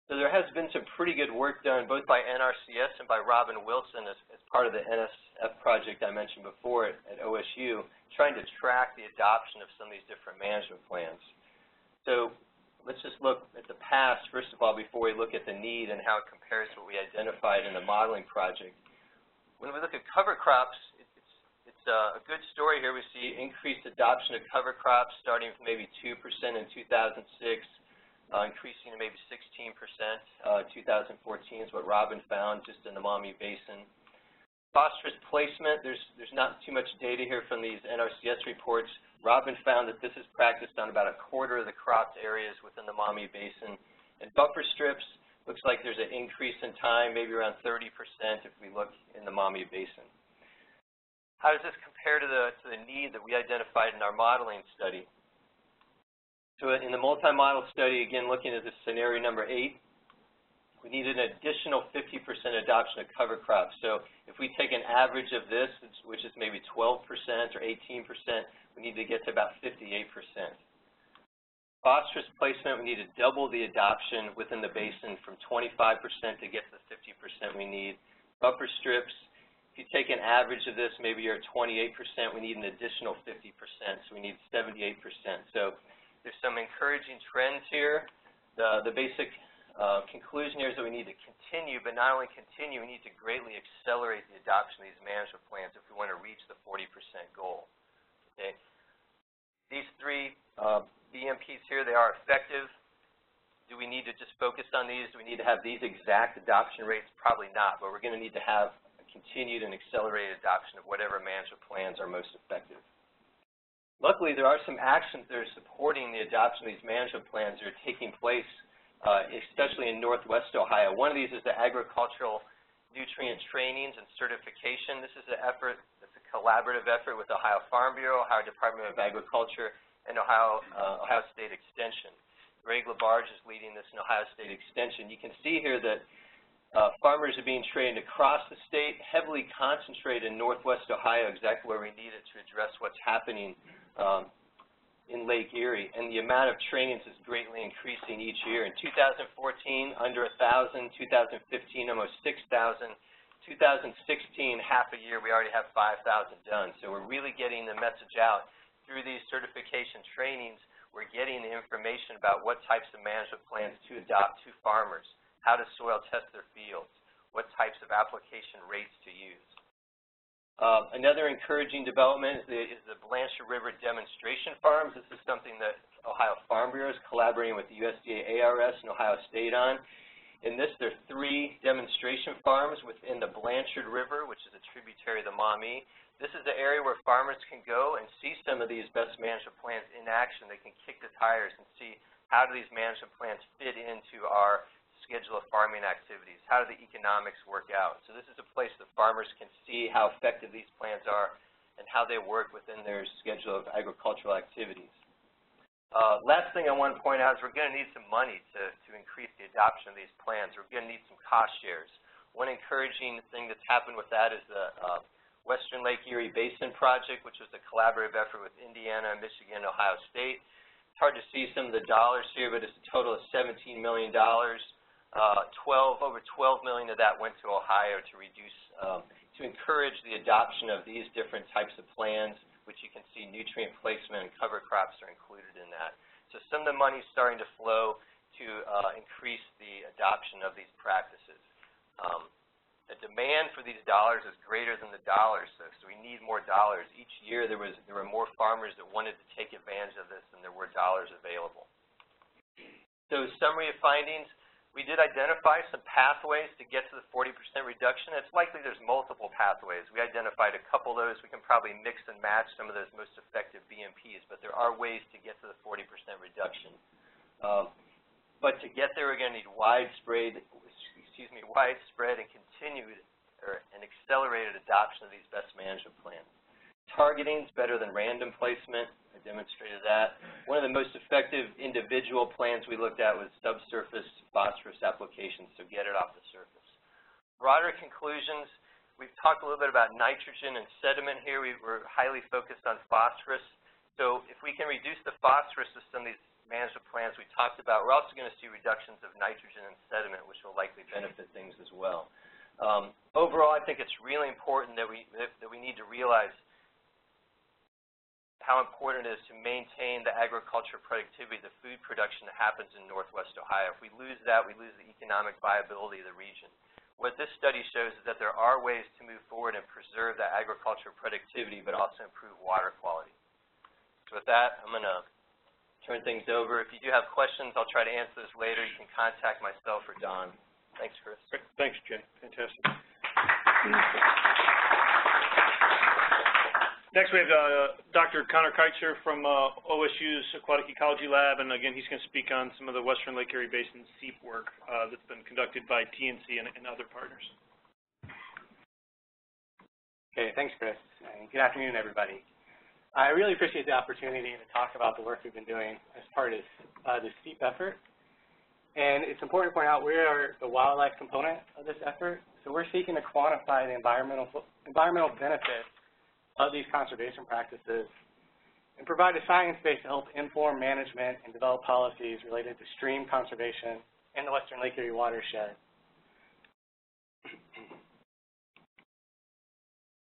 So there has been some pretty good work done both by NRCS and by Robin Wilson as part of the NSF project I mentioned before at OSU, trying to track the adoption of some of these different management plans. So let's just look at the past, first of all, before we look at the need and how it compares to what we identified in the modeling project. When we look at cover crops, it's a good story here. We see increased adoption of cover crops starting from maybe 2% in 2006. Increasing to maybe 16%, 2014 is what Robin found just in the Maumee Basin. Phosphorus placement, there's not too much data here from these NRCS reports. Robin found that this is practiced on about 1/4 of the cropped areas within the Maumee Basin. And buffer strips, looks like there's an increase in time, maybe around 30% if we look in the Maumee Basin. How does this compare to the need that we identified in our modeling study? So in the multi-model study, again, looking at this scenario number 8, we needed an additional 50% adoption of cover crops. So if we take an average of this, which is maybe 12% or 18%, we need to get to about 58%. Phosphorus placement, we need to double the adoption within the basin from 25% to get to the 50% we need. Buffer strips, if you take an average of this, maybe you're at 28%, we need an additional 50%, so we need 78%. So there's some encouraging trends here. The basic conclusion here is that we need to continue, but not only continue, we need to greatly accelerate the adoption of these management plans if we want to reach the 40% goal. Okay. These 3 BMPs here, they are effective. Do we need to just focus on these? Do we need to have these exact adoption rates? Probably not, but we're going to need to have a continued and accelerated adoption of whatever management plans are most effective. Luckily, there are some actions that are supporting the adoption of these management plans that are taking place, especially in Northwest Ohio. One of these is the agricultural nutrient trainings and certification. This is an effort that's a collaborative effort with Ohio Farm Bureau, Ohio Department of Agriculture, and Ohio State Extension. Greg LaBarge is leading this in Ohio State Extension. You can see here that farmers are being trained across the state, heavily concentrated in northwest Ohio, exactly where we need it to address what's happening in Lake Erie. And the amount of trainings is greatly increasing each year. In 2014, under 1,000, 2015, almost 6,000. 2016, half a year, we already have 5,000 done. So we're really getting the message out through these certification trainings. We're getting the information about what types of management plans to adopt to farmers, how to soil test their fields, what types of application rates to use. Another encouraging development is the Blanchard River demonstration farms. This is something that Ohio Farm Bureau is collaborating with the USDA ARS and Ohio State on. In this, there are 3 demonstration farms within the Blanchard River, which is a tributary of the Maumee. This is the area where farmers can go and see some of these best management plans in action. They can kick the tires and see how do these management plans fit into our schedule of farming activities, how do the economics work out. So this is a place that farmers can see how effective these plans are and how they work within their schedule of agricultural activities. Last thing I want to point out is we're going to need some money to increase the adoption of these plans. We're going to need some cost shares. One encouraging thing that's happened with that is the Western Lake Erie Basin project, which was a collaborative effort with Indiana, Michigan, and Ohio State. It's hard to see some of the dollars here, but it's a total of $17 million. Over $12 million of that went to Ohio to reduce, to encourage the adoption of these different types of plans, which you can see nutrient placement and cover crops are included in that. So some of the money is starting to flow to increase the adoption of these practices. The demand for these dollars is greater than the dollars, so we need more dollars. Each year there were more farmers that wanted to take advantage of this than there were dollars available. So summary of findings. We did identify some pathways to get to the 40% reduction. It's likely there's multiple pathways. We identified a couple of those. We can probably mix and match some of those most effective BMPs, but there are ways to get to the 40% reduction. But to get there, we're going to need widespread and continued or an accelerated adoption of these best management plans. Targeting is better than random placement. I demonstrated that. One of the most effective individual plans we looked at was subsurface phosphorus applications, so get it off the surface. Broader conclusions, we've talked a little bit about nitrogen and sediment here. We're highly focused on phosphorus. So if we can reduce the phosphorus with some of these management plans we talked about, we're also going to see reductions of nitrogen and sediment, which will likely benefit things as well. Overall, I think it's really important that we need to realize how important it is to maintain the agriculture productivity, the food production that happens in northwest Ohio. If we lose that, we lose the economic viability of the region. What this study shows is that there are ways to move forward and preserve that agriculture productivity, but also improve water quality. So with that, I'm going to turn things over. If you do have questions, I'll try to answer those later. You can contact myself or Don. Thanks, Chris. Great. Thanks, Jay. Fantastic. Next, we have Dr. Connor Kreitzer from OSU's Aquatic Ecology Lab, and again, he's going to speak on some of the Western Lake Erie Basin SEEP work that's been conducted by TNC and other partners. Okay, thanks, Chris. Good afternoon, everybody. I really appreciate the opportunity to talk about the work we've been doing as part of the SEEP effort. And it's important to point out we are the wildlife component of this effort, so we're seeking to quantify the environmental benefits of these conservation practices and provide a science base to help inform management and develop policies related to stream conservation in the Western Lake Erie watershed.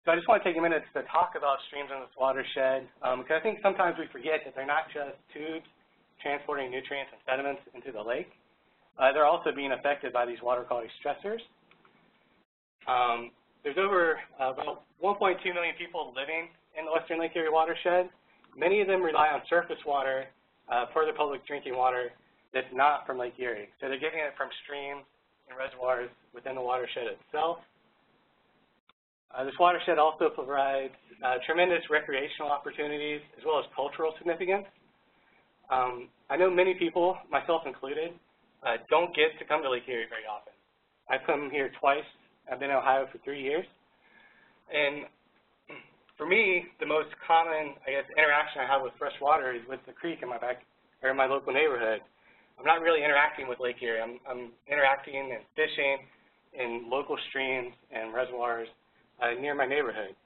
So I just want to take a minute to talk about streams in this watershed because I think sometimes we forget that they're not just tubes transporting nutrients and sediments into the lake. They're also being affected by these water quality stressors. There's over about 1.2 million people living in the Western Lake Erie watershed. Many of them rely on surface water for their public drinking water that's not from Lake Erie. So they're getting it from streams and reservoirs within the watershed itself. This watershed also provides tremendous recreational opportunities as well as cultural significance. I know many people, myself included, don't get to come to Lake Erie very often. I've come here twice. I've been in Ohio for 3 years. And for me, the most common, I guess, interaction I have with fresh water is with the creek in my local neighborhood. I'm not really interacting with Lake Erie. I'm interacting and fishing in local streams and reservoirs near my neighborhood.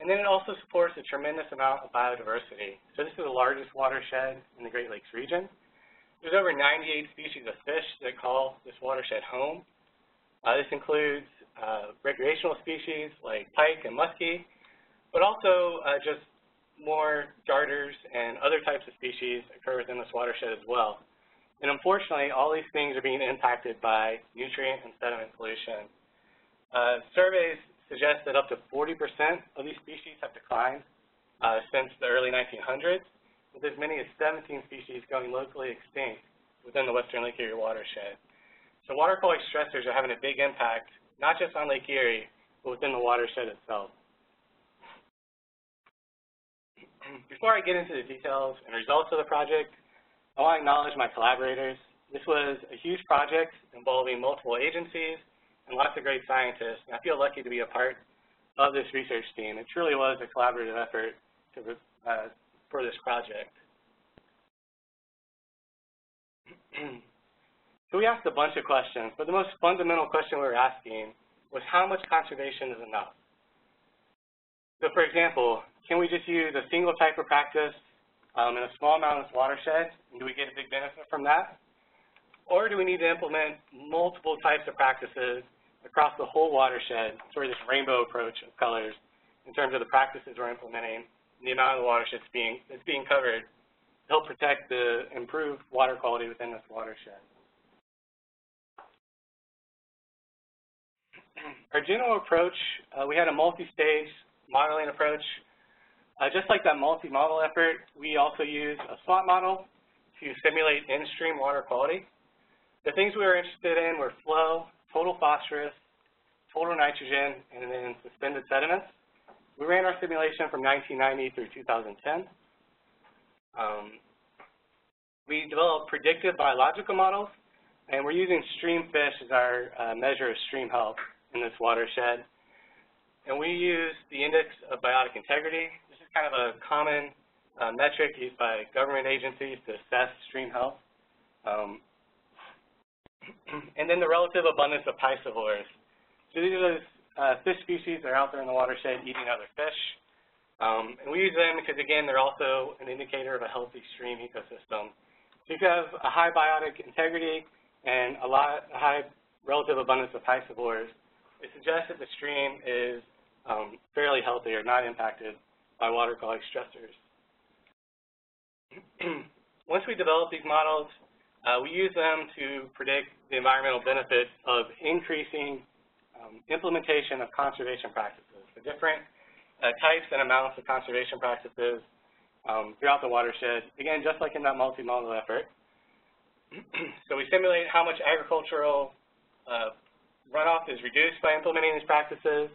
And then it also supports a tremendous amount of biodiversity. So this is the largest watershed in the Great Lakes region. There's over 98 species of fish that call this watershed home. This includes recreational species like pike and muskie, but also just more darters and other types of species occur within this watershed as well. And unfortunately, all these things are being impacted by nutrient and sediment pollution. Surveys suggest that up to 40% of these species have declined since the early 1900s, with as many as 17 species going locally extinct within the Western Lake Erie watershed. So water quality stressors are having a big impact, not just on Lake Erie, but within the watershed itself. Before I get into the details and results of the project, I want to acknowledge my collaborators. This was a huge project involving multiple agencies and lots of great scientists, and I feel lucky to be a part of this research team. It truly was a collaborative effort to, for this project. So we asked a bunch of questions, but the most fundamental question we were asking was how much conservation is enough? So for example, can we just use a single type of practice in a small amount of this watershed, and do we get a big benefit from that? Or do we need to implement multiple types of practices across the whole watershed, sort of this rainbow approach of colors in terms of the practices we're implementing and the amount of the watershed that's being covered to help protect the improved water quality within this watershed? Our general approach, we had a multi-stage modeling approach. Just like that multi-model effort, we also used a SWOT model to simulate in-stream water quality. The things we were interested in were flow, total phosphorus, total nitrogen, and then suspended sediments. We ran our simulation from 1990 through 2010. We developed predictive biological models, and we're using stream fish as our measure of stream health in this watershed. And we use the index of biotic integrity. This is kind of a common metric used by government agencies to assess stream health. And then the relative abundance of piscivores. So these are those fish species that are out there in the watershed eating other fish. And we use them because, again, they're also an indicator of a healthy stream ecosystem. So if you have a high biotic integrity and a high relative abundance of piscivores, it suggests that the stream is fairly healthy or not impacted by water quality stressors. Once we develop these models, we use them to predict the environmental benefits of increasing implementation of conservation practices, the different types and amounts of conservation practices throughout the watershed, again, just like in that multi-model effort. So we simulate how much agricultural runoff is reduced by implementing these practices,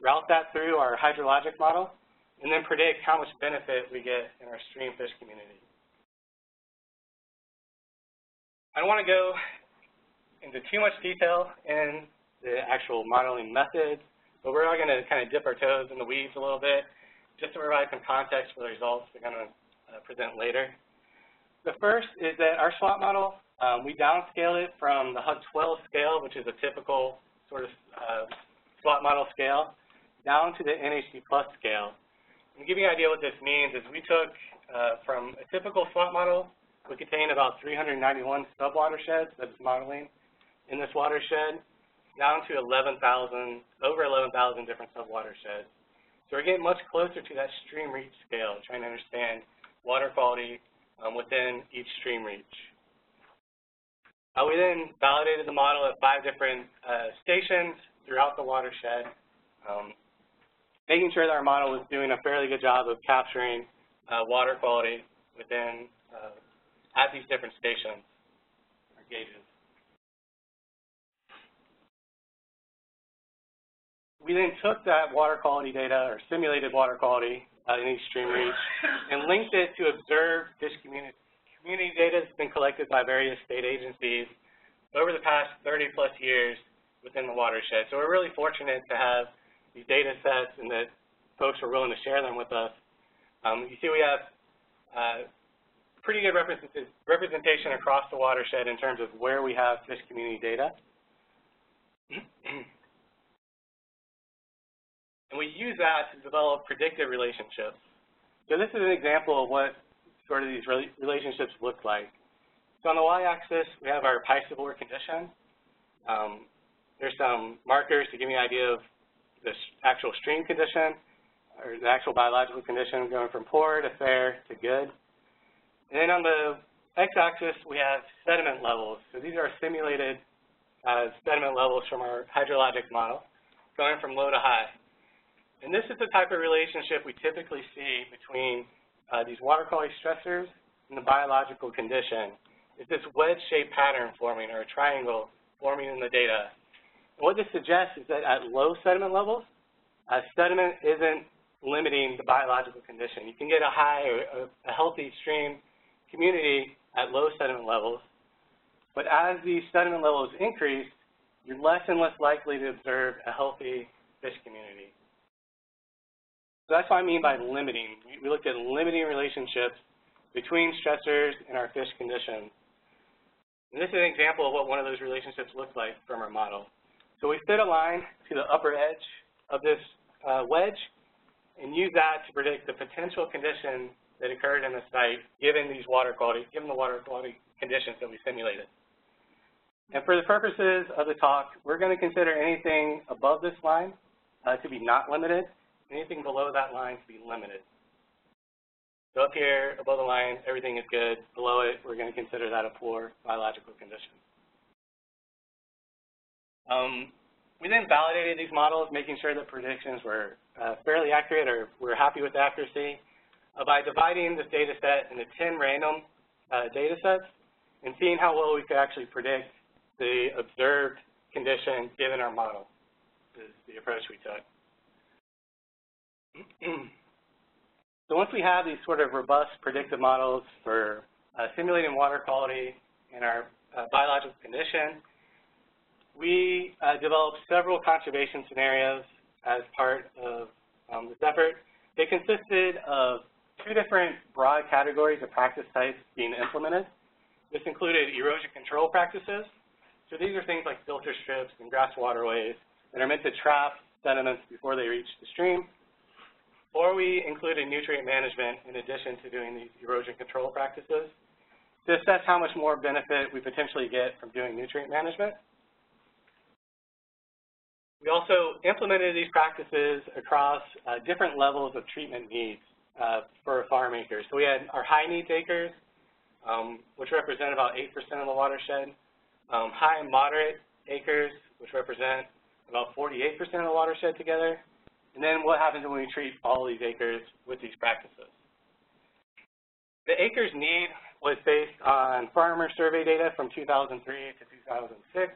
route that through our hydrologic model, and then predict how much benefit we get in our stream fish community. I don't want to go into too much detail in the actual modeling methods, but we're all going to kind of dip our toes in the weeds a little bit just to provide some context for the results we're going to present later. The first is that our SWOT model, we downscale it from the HUG-12 scale, which is a typical sort of SWOT model scale, down to the NHD plus scale. And to give you an idea what this means is we took from a typical SWOT model, we contain about 391 sub-watersheds that's modeling in this watershed, down to over 11,000 different sub-watersheds. So we're getting much closer to that stream reach scale, trying to understand water quality within each stream reach. We then validated the model at 5 different stations throughout the watershed, making sure that our model was doing a fairly good job of capturing water quality within at these different stations or gauges. We then took that water quality data or simulated water quality in each stream reach and linked it to observed fish community. Community data has been collected by various state agencies over the past 30-plus years within the watershed. So we're really fortunate to have these data sets and that folks are willing to share them with us. You see we have pretty good representation across the watershed in terms of where we have fish community data. And we use that to develop predictive relationships. So this is an example of what sort of these relationships look like. So on the y-axis, we have our piscivore condition. There's some markers to give you an idea of the actual stream condition, or the actual biological condition going from poor to fair to good. And then on the x-axis, we have sediment levels. So these are simulated sediment levels from our hydrologic model, going from low to high. And this is the type of relationship we typically see between these water quality stressors and the biological condition. It's this wedge-shaped pattern forming, or a triangle forming in the data. And what this suggests is that at low sediment levels, sediment isn't limiting the biological condition. You can get a high or a healthy stream community at low sediment levels, but as these sediment levels increase, you're less and less likely to observe a healthy fish community. So that's what I mean by limiting. We looked at limiting relationships between stressors and our fish condition. And this is an example of what one of those relationships looks like from our model. So we fit a line to the upper edge of this wedge and use that to predict the potential condition that occurred in the site given these water quality, given the water quality conditions that we simulated. And for the purposes of the talk, we're going to consider anything above this line to be not limited, anything below that line to be limited. So up here, above the line, everything is good. Below it, we're going to consider that a poor biological condition. We then validated these models, making sure that predictions were fairly accurate, or we're happy with the accuracy, by dividing this data set into 10 random data sets and seeing how well we could actually predict the observed condition given our model is the approach we took. So once we have these sort of robust predictive models for simulating water quality and our biological condition, we developed several conservation scenarios as part of this effort. They consisted of two different broad categories of practice types being implemented. This included erosion control practices. So these are things like filter strips and grass waterways that are meant to trap sediments before they reach the stream. Or we included nutrient management in addition to doing these erosion control practices to assess how much more benefit we potentially get from doing nutrient management. We also implemented these practices across different levels of treatment needs for farm acres. So we had our high needs acres, which represent about 8% of the watershed, high and moderate acres, which represent about 48% of the watershed together, and then what happens when we treat all these acres with these practices. The acres need was based on farmer survey data from 2003 to 2006.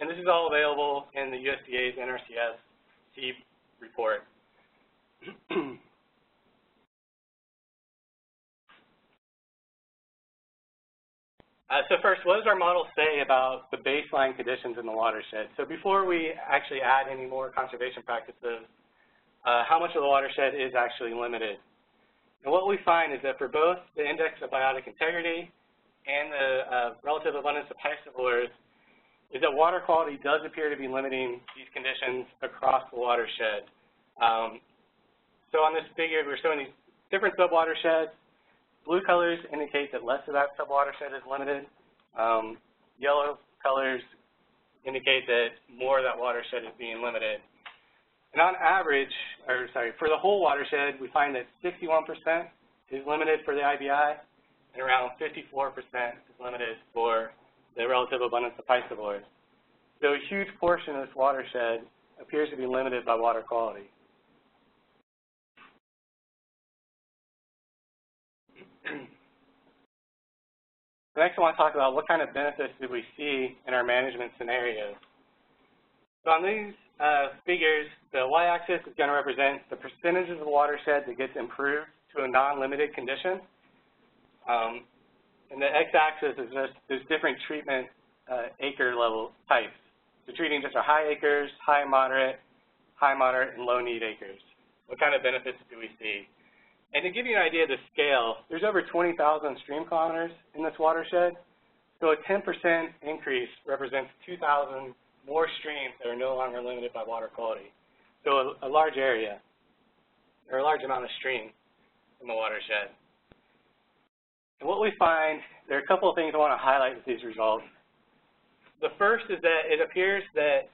And this is all available in the USDA's NRCS SEEP report. So first, what does our model say about the baseline conditions in the watershed? So before we actually add any more conservation practices, how much of the watershed is actually limited? And what we find is that for both the index of biotic integrity and the relative abundance of piscivores, is that water quality does appear to be limiting these conditions across the watershed. So on this figure, we're showing these different sub-watersheds. Blue colors indicate that less of that sub-watershed is limited. Yellow colors indicate that more of that watershed is being limited. And on average, or sorry, for the whole watershed, we find that 61% is limited for the IBI, and around 54% is limited for the relative abundance of piscivores. So a huge portion of this watershed appears to be limited by water quality. Next, I want to talk about what kind of benefits did we see in our management scenarios. So on these figures, the y-axis is going to represent the percentage of the watershed that gets improved to a non-limited condition. And the x-axis is just there's different treatment acre level types. So treating just our high acres, high moderate, and low need acres. What kind of benefits do we see? And to give you an idea of the scale, there's over 20,000 stream kilometers in this watershed. So a 10% increase represents 2,000 more streams that are no longer limited by water quality. So a large area, or a large amount of stream in the watershed. And what we find, there are a couple of things I want to highlight with these results. The first is that it appears that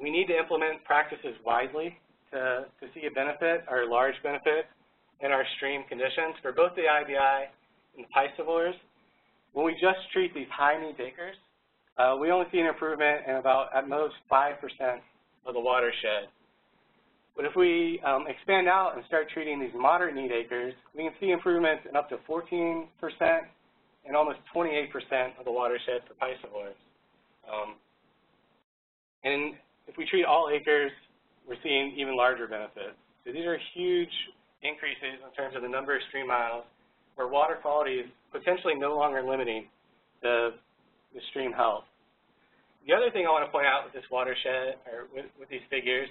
we need to implement practices widely to see a benefit, or a large benefit, in our stream conditions for both the IBI and the piscivores. When we just treat these high-need acres, we only see an improvement in about, at most, 5% of the watershed. But if we expand out and start treating these moderate need acres, we can see improvements in up to 14% and almost 28% of the watershed for piscivores. And if we treat all acres, we're seeing even larger benefits. So these are huge increases in terms of the number of stream miles where water quality is potentially no longer limiting the stream health. The other thing I want to point out with this watershed, or with these figures,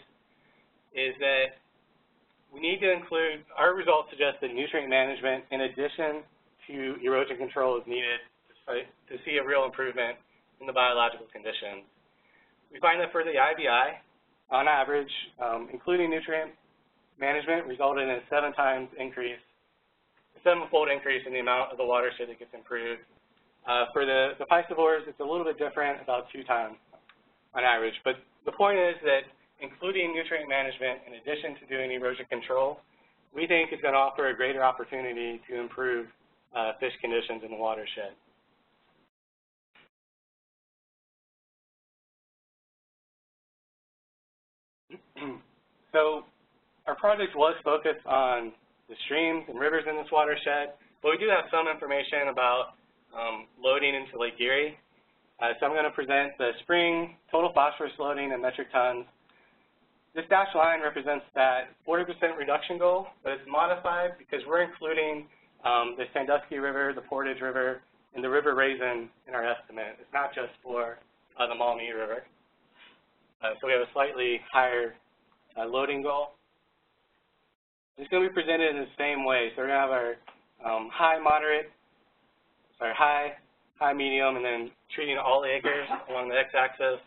is that we need to include, our results suggest that nutrient management in addition to erosion control is needed to see a real improvement in the biological conditions. We find that for the IBI, on average, including nutrient management resulted in a sevenfold increase in the amount of the watershed that gets improved. For the piscivores, it's a little bit different, about 2 times on average. But the point is that including nutrient management in addition to doing erosion control, we think is going to offer a greater opportunity to improve fish conditions in the watershed. So our project was focused on the streams and rivers in this watershed, but we do have some information about loading into Lake Erie. So I'm going to present the spring total phosphorus loading in metric tons. This dashed line represents that 40% reduction goal, but it's modified because we're including the Sandusky River, the Portage River, and the River Raisin in our estimate. It's not just for the Maumee River. So we have a slightly higher loading goal. It's going to be presented in the same way. So we're going to have our high, medium, and then treating all acres along the x-axis.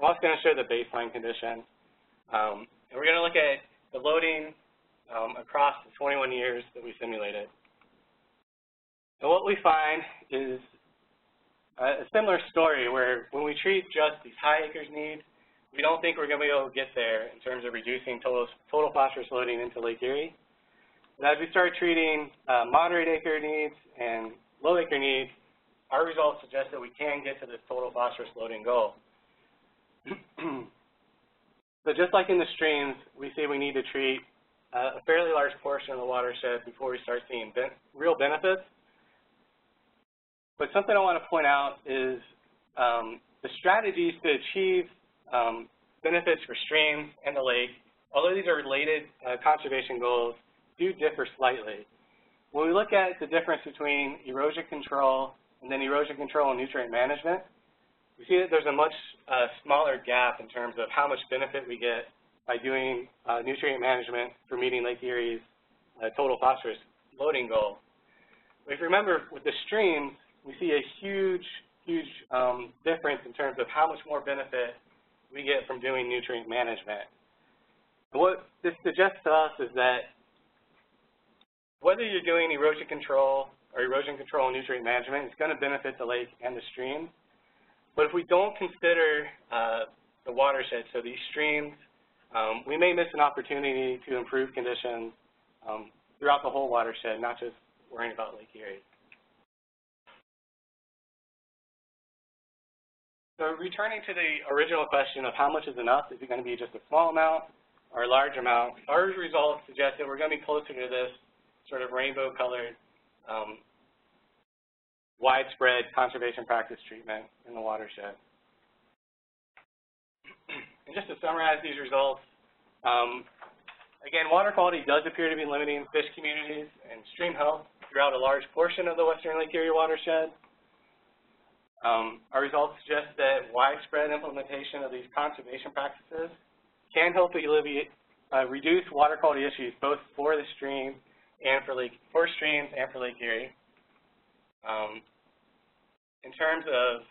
We're also going to show the baseline condition. And we're going to look at the loading across the 21 years that we simulated. And what we find is a similar story where when we treat just these high acres need, we don't think we're going to be able to get there in terms of reducing total phosphorus loading into Lake Erie. But as we start treating moderate acre needs and low acre needs, our results suggest that we can get to this total phosphorus loading goal. So just like in the streams, we see we need to treat a fairly large portion of the watershed before we start seeing real benefits. But something I want to point out is the strategies to achieve benefits for streams and the lake, although these are related conservation goals, do differ slightly. When we look at the difference between erosion control and then erosion control and nutrient management, we see that there's a much smaller gap in terms of how much benefit we get by doing nutrient management for meeting Lake Erie's total phosphorus loading goal. But if you remember, with the streams, we see a huge, huge difference in terms of how much more benefit we get from doing nutrient management. And what this suggests to us is that whether you're doing erosion control or nutrient management, it's going to benefit the lake and the stream. But if we don't consider the watershed, so these streams, we may miss an opportunity to improve conditions throughout the whole watershed, not just worrying about Lake Erie. So returning to the original question of how much is enough, is it going to be just a small amount or a large amount, our results suggest that we're going to be closer to this sort of rainbow-colored widespread conservation practice treatment in the watershed. And just to summarize these results, again, water quality does appear to be limiting fish communities and stream health throughout a large portion of the Western Lake Erie watershed. Our results suggest that widespread implementation of these conservation practices can help alleviate, reduce water quality issues both for the stream and for streams and for Lake Erie. In terms of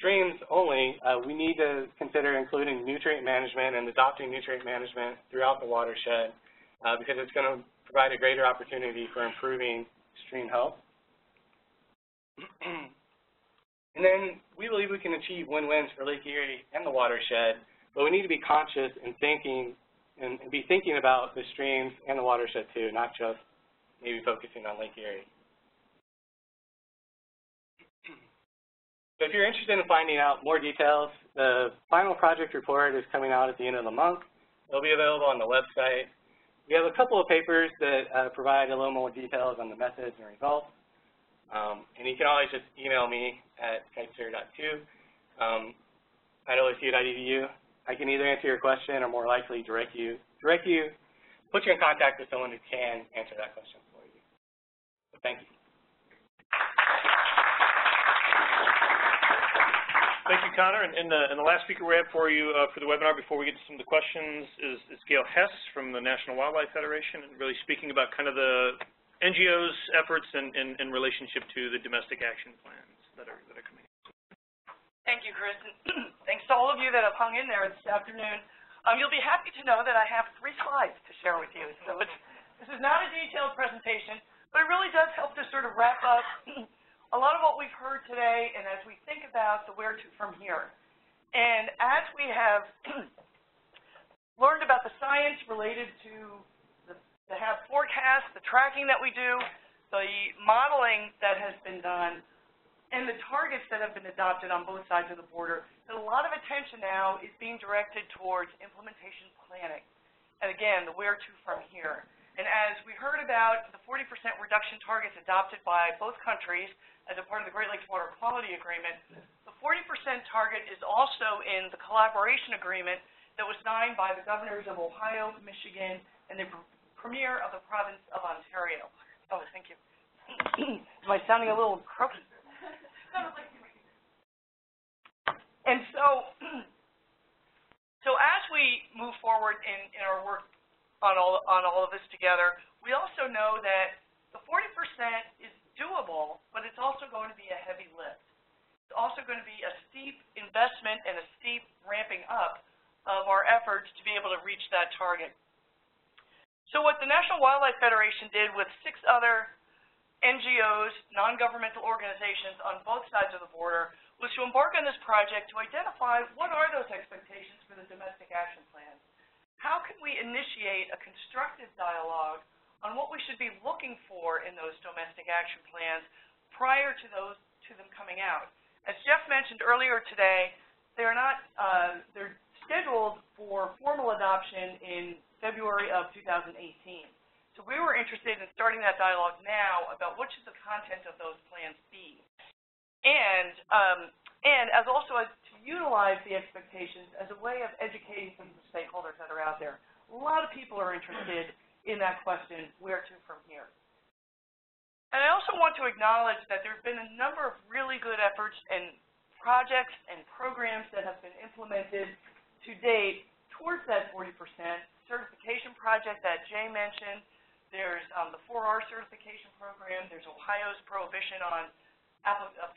streams only, we need to consider including nutrient management and adopting nutrient management throughout the watershed because it's going to provide a greater opportunity for improving stream health. And then we believe we can achieve win-wins for Lake Erie and the watershed, but we need to be conscious in thinking and be thinking about the streams and the watershed too, not just maybe focusing on Lake Erie. So if you're interested in finding out more details, the final project report is coming out at the end of the month. It'll be available on the website. We have a couple of papers that provide a little more details on the methods and results. And you can always just email me at at osu.edu. I can either answer your question or more likely direct you, put you in contact with someone who can answer that question for you. So thank you. Thank you, Connor. And the last speaker we have for you for the webinar before we get to some of the questions is Gail Hess from the National Wildlife Federation, and really speaking about kind of the NGO's efforts in relationship to the domestic action plans that are coming up. Thank you, Chris. And thanks to all of you that have hung in there this afternoon. You'll be happy to know that I have 3 slides to share with you. So this is not a detailed presentation, but it really does help to sort of wrap up a lot of what we've heard today and as we think about the where to from here. And as we have learned about the science related to the HABS forecast, the tracking that we do, the modeling that has been done, and the targets that have been adopted on both sides of the border, a lot of attention now is being directed towards implementation planning. And again, the where to from here. And as we heard about the 40% reduction targets adopted by both countries as a part of the Great Lakes Water Quality Agreement, the 40% target is also in the collaboration agreement that was signed by the governors of Ohio, Michigan, and the Premier of the province of Ontario. Oh, thank you. Am I sounding a little croaky? And so as we move forward in our work on all of this together, we also know that the 40% is doable, but it's also going to be a heavy lift. It's also going to be a steep investment and a steep ramping up of our efforts to be able to reach that target. So what the National Wildlife Federation did with 6 other NGOs, non-governmental organizations on both sides of the border, was to embark on this project to identify what are those expectations for the domestic action plan. How can we initiate a constructive dialogue on what we should be looking for in those domestic action plans prior to them coming out? As Jeff mentioned earlier today, they're scheduled for formal adoption in February of 2018. So we were interested in starting that dialogue now about what should the content of those plans be. And as also as to utilize the expectations as a way of educating some of the stakeholders that are out there. A lot of people are interested in that question, where to from here. And I also want to acknowledge that there have been a number of really good efforts and projects and programs that have been implemented to date towards that 40%. Certification project that Jay mentioned, there's the 4R certification program, there's Ohio's prohibition on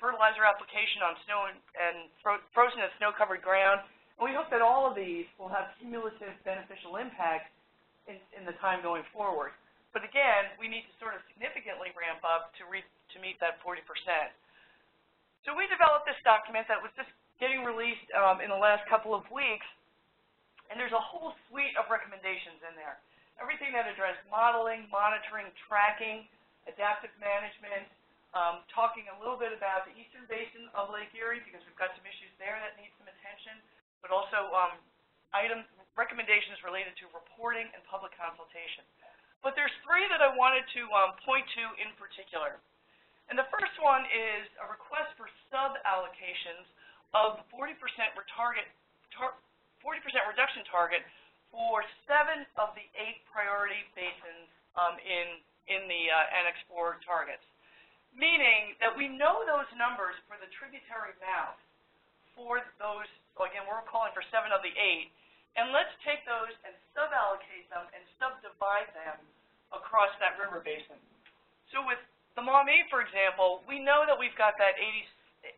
fertilizer application on snow and frozen and snow-covered ground. And we hope that all of these will have cumulative beneficial impact in the time going forward. But again, we need to sort of significantly ramp up to meet that 40%. So we developed this document that was just getting released in the last couple of weeks. And there's a whole suite of recommendations in there. Everything that addressed modeling, monitoring, tracking, adaptive management, talking a little bit about the eastern basin of Lake Erie because we've got some issues there that need some attention, but also recommendations related to reporting and public consultation. But there's 3 that I wanted to point to in particular. And the first one is a request for sub-allocations of 40% reduction target for 7 of the 8 priority basins in the Annex 4 targets, meaning that we know those numbers for the tributary mouth for those, well, again, we're calling for 7 of the 8, and let's take those and sub-allocate them and subdivide them across that river basin. So with the Maumee, for example, we know that we've got that 860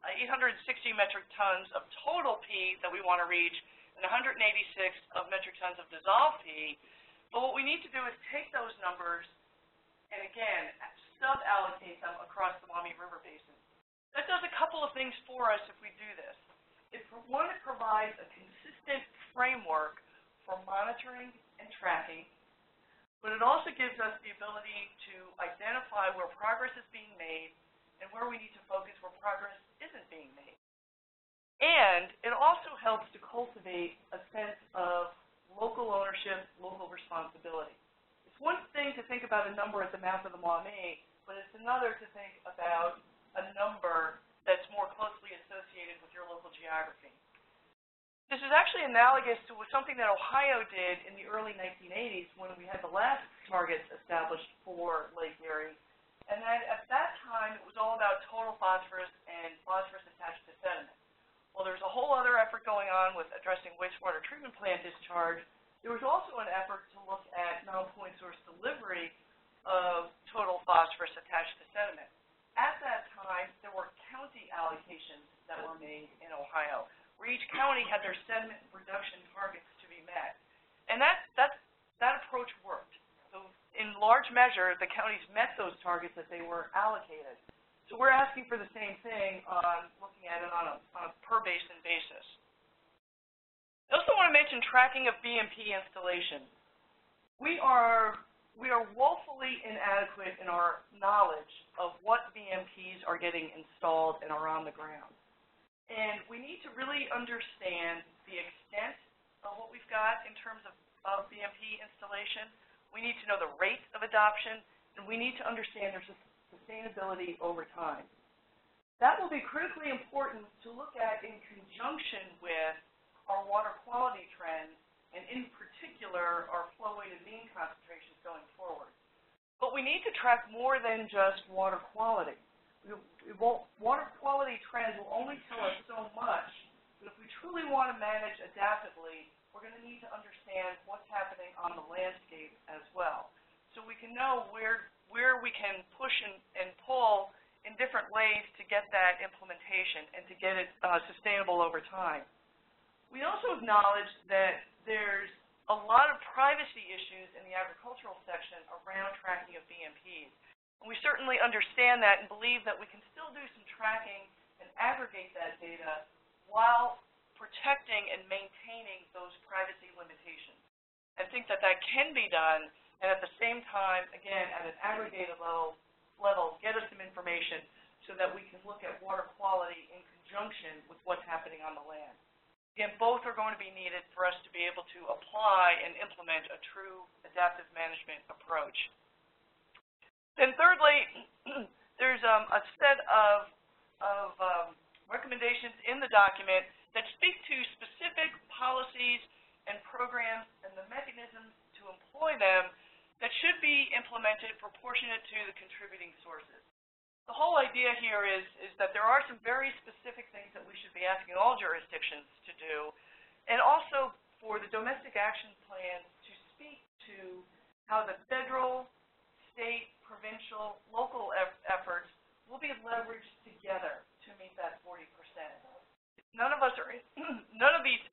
metric tons of total P that we want to reach and 186 of metric tons of dissolved P. But what we need to do is take those numbers and, again, sub-allocate them across the Maumee River Basin. That does a couple of things for us if we do this. It, one, it provides a consistent framework for monitoring and tracking, but it also gives us the ability to identify where progress is being made and where we need to focus where progress isn't being made. And it also helps to cultivate a sense of local ownership, local responsibility. It's one thing to think about a number at the mouth of the Maumee, but it's another to think about a number that's more closely associated with your local geography. This is actually analogous to something that Ohio did in the early 1980s when we had the last targets established for Lake Erie. And that, at that time, it was all about total phosphorus and phosphorus attached to sediment. Well, there's a whole other effort going on with addressing wastewater treatment plant discharge. There was also an effort to look at non-point source delivery of total phosphorus attached to sediment. At that time, there were county allocations that were made in Ohio, where each county had their sediment reduction targets to be met. And that approach worked. So in large measure, the counties met those targets that they were allocated. So we're asking for the same thing on looking at it on a per-basin basis. I also want to mention tracking of BMP installation. We are woefully inadequate in our knowledge of what BMPs are getting installed and are on the ground. And we need to really understand the extent of what we've got in terms of BMP installation. We need to know the rate of adoption, and we need to understand there's a sustainability over time. That will be critically important to look at in conjunction with our water quality trends and, in particular, our flow weight and mean concentrations going forward. But we need to track more than just water quality. Water quality trends will only tell us so much, but if we truly want to manage adaptively, we're going to need to understand what's happening on the landscape as well. So we can know where we can push and pull in different ways to get that implementation and to get it sustainable over time. We also acknowledge that there's a lot of privacy issues in the agricultural section around tracking of BMPs. And we certainly understand that and believe that we can still do some tracking and aggregate that data while protecting and maintaining those privacy limitations. I think that that can be done. And at the same time, again, at an aggregated level, get us some information so that we can look at water quality in conjunction with what's happening on the land. Again, both are going to be needed for us to be able to apply and implement a true adaptive management approach. Then thirdly, there's a set of recommendations in the document that speak to specific policies and programs and the mechanisms to employ them that should be implemented proportionate to the contributing sources. The whole idea here is that there are some very specific things that we should be asking all jurisdictions to do, and also for the domestic action plans to speak to how the federal, state, provincial, local efforts will be leveraged together to meet that 40%. None of these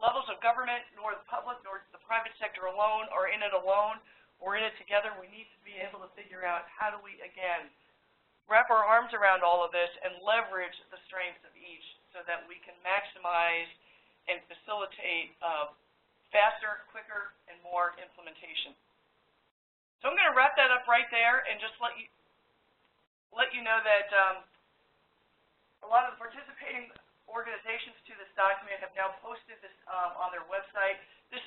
levels of government, nor the public, nor the private sector alone are in it alone. We're in it together. We need to be able to figure out how do we, again, wrap our arms around all of this and leverage the strengths of each so that we can maximize and facilitate faster, quicker, and more implementation. So I'm going to wrap that up right there and just let you know that a lot of the participating organizations to this document have now posted this on their website. This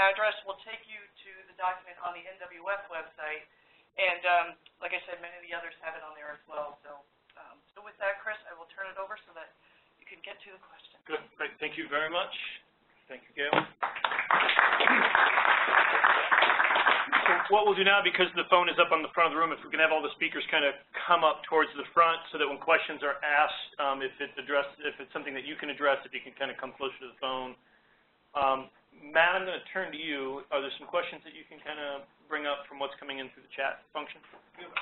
address will take you to the document on the NWF website, and like I said, many of the others have it on there as well. So, so with that, Chris, I will turn it over so that you can get to the questions. Good, great. Thank you very much. Thank you, Gail. So what we'll do now, because the phone is up on the front of the room, if we can have all the speakers kind of come up towards the front so that when questions are asked, if it's something that you can address, if you can kind of come closer to the phone. Matt, I'm going to turn to you. Are there some questions that you can kind of bring up from what's coming in through the chat function? Yep.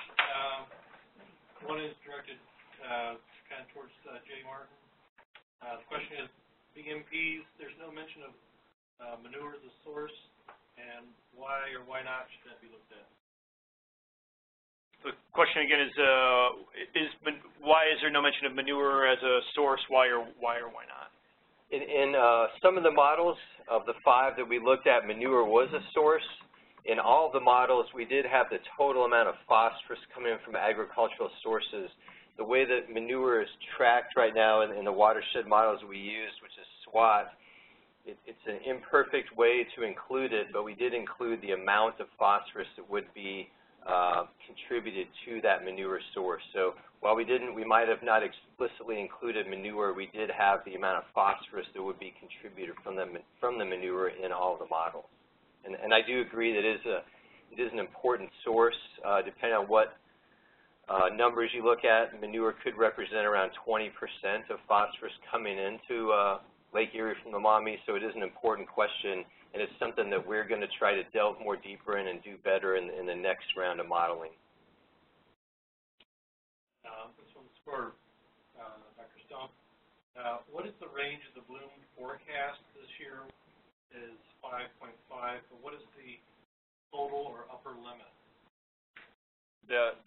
One is directed kind of towards Jay Martin. The question is, the MPs, there's no mention of manure as a source, and why or why not should that be looked at? The question again is why is there no mention of manure as a source, why or why not? In some of the models, of the 5 that we looked at, manure was a source. In all the models, we did have the total amount of phosphorus coming in from agricultural sources. The way that manure is tracked right now in the watershed models we used, which is SWOT, it's an imperfect way to include it, but we did include the amount of phosphorus that would be contributed to that manure source. So while we might have not explicitly included manure, we did have the amount of phosphorus that would be contributed from the manure in all the models. And I do agree that it is an important source. Depending on what numbers you look at, manure could represent around 20% of phosphorus coming into Lake Erie from the Maumee, so it is an important question, and it's something that we're going to try to delve more deeper in and do better in the next round of modeling. This one's for Dr. Stump. What is the range of the bloom forecast this year? Is 5.5, but what is the total or upper limit?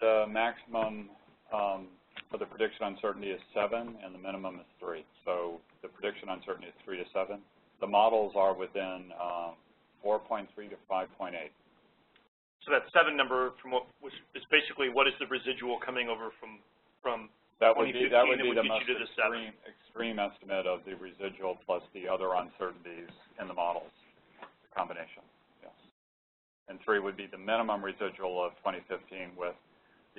The maximum for the prediction uncertainty is 7, and the minimum is 3. So the prediction uncertainty is 3 to 7. The models are within 4.3 to 5.8. So that 7 number from which is basically what is the residual coming over from that would be the most extreme estimate of the residual plus the other uncertainties in the models, the combination. Yes, and 3 would be the minimum residual of 2015 with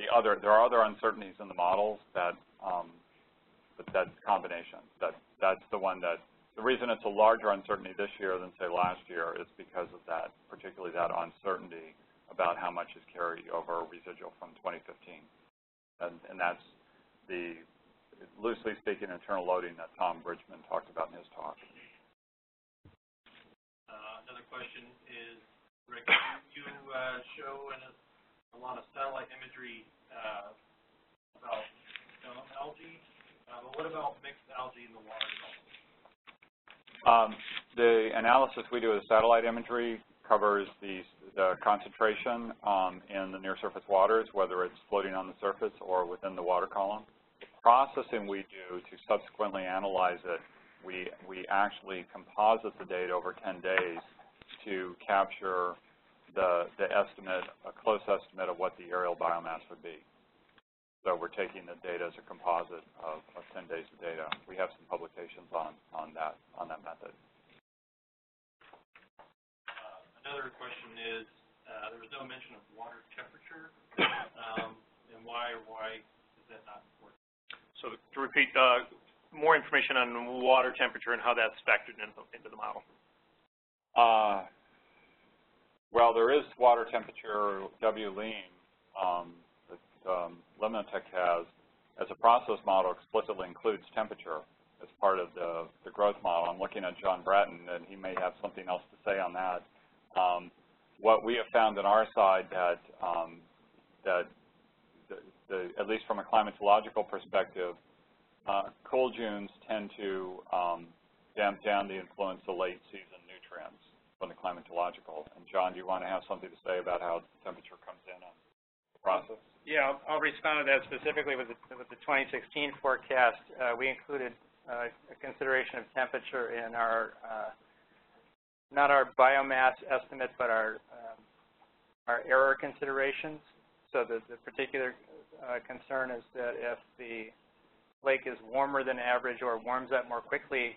the other. There are other uncertainties in the models that, but that combination, that's the one that the reason it's a larger uncertainty this year than say last year is because of that, particularly that uncertainty about how much is carried over residual from 2015, and that's the, loosely speaking, internal loading that Tom Bridgman talked about in his talk. Another question is, Rick, you show in a lot of satellite imagery about stone algae, but what about mixed algae in the water? The analysis we do with satellite imagery covers the concentration in the near surface waters, whether it's floating on the surface or within the water column. Processing we do to subsequently analyze it, we actually composite the data over 10 days to capture the estimate, a close estimate of what the aerial biomass would be. So we're taking the data as a composite of 10 days of data. We have some publications on that method. Another question is, there was no mention of water temperature, and why is that not important? So to repeat, more information on water temperature and how that's factored into the model. Well, there is water temperature, WLEAM, that Limnotech has, as a process model, explicitly includes temperature as part of the growth model. I'm looking at John Bratton, and he may have something else to say on that. What we have found on our side that, at least from a climatological perspective, cold Junes tend to damp down the influence of late season nutrients from the climatological. And John, do you want to have something to say about how temperature comes in on the process? Yeah, I'll respond to that specifically with the 2016 forecast. We included a consideration of temperature in our not our biomass estimate, but our error considerations. So the particular concern is that if the lake is warmer than average or warms up more quickly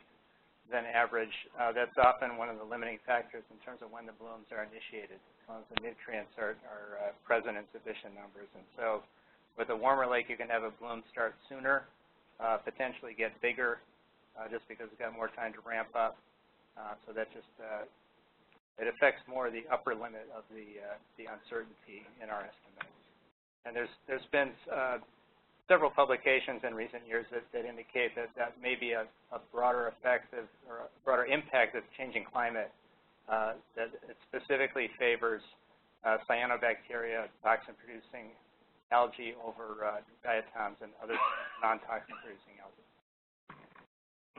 than average, that's often one of the limiting factors in terms of when the blooms are initiated, when the nutrients are present in sufficient numbers. And so with a warmer lake, you can have a bloom start sooner, potentially get bigger just because it's got more time to ramp up. So that just it affects more the upper limit of the uncertainty in our estimates. And there's been several publications in recent years that indicate that may be a broader impact of changing climate that it specifically favors cyanobacteria, toxin-producing algae over diatoms and other non-toxin-producing algae.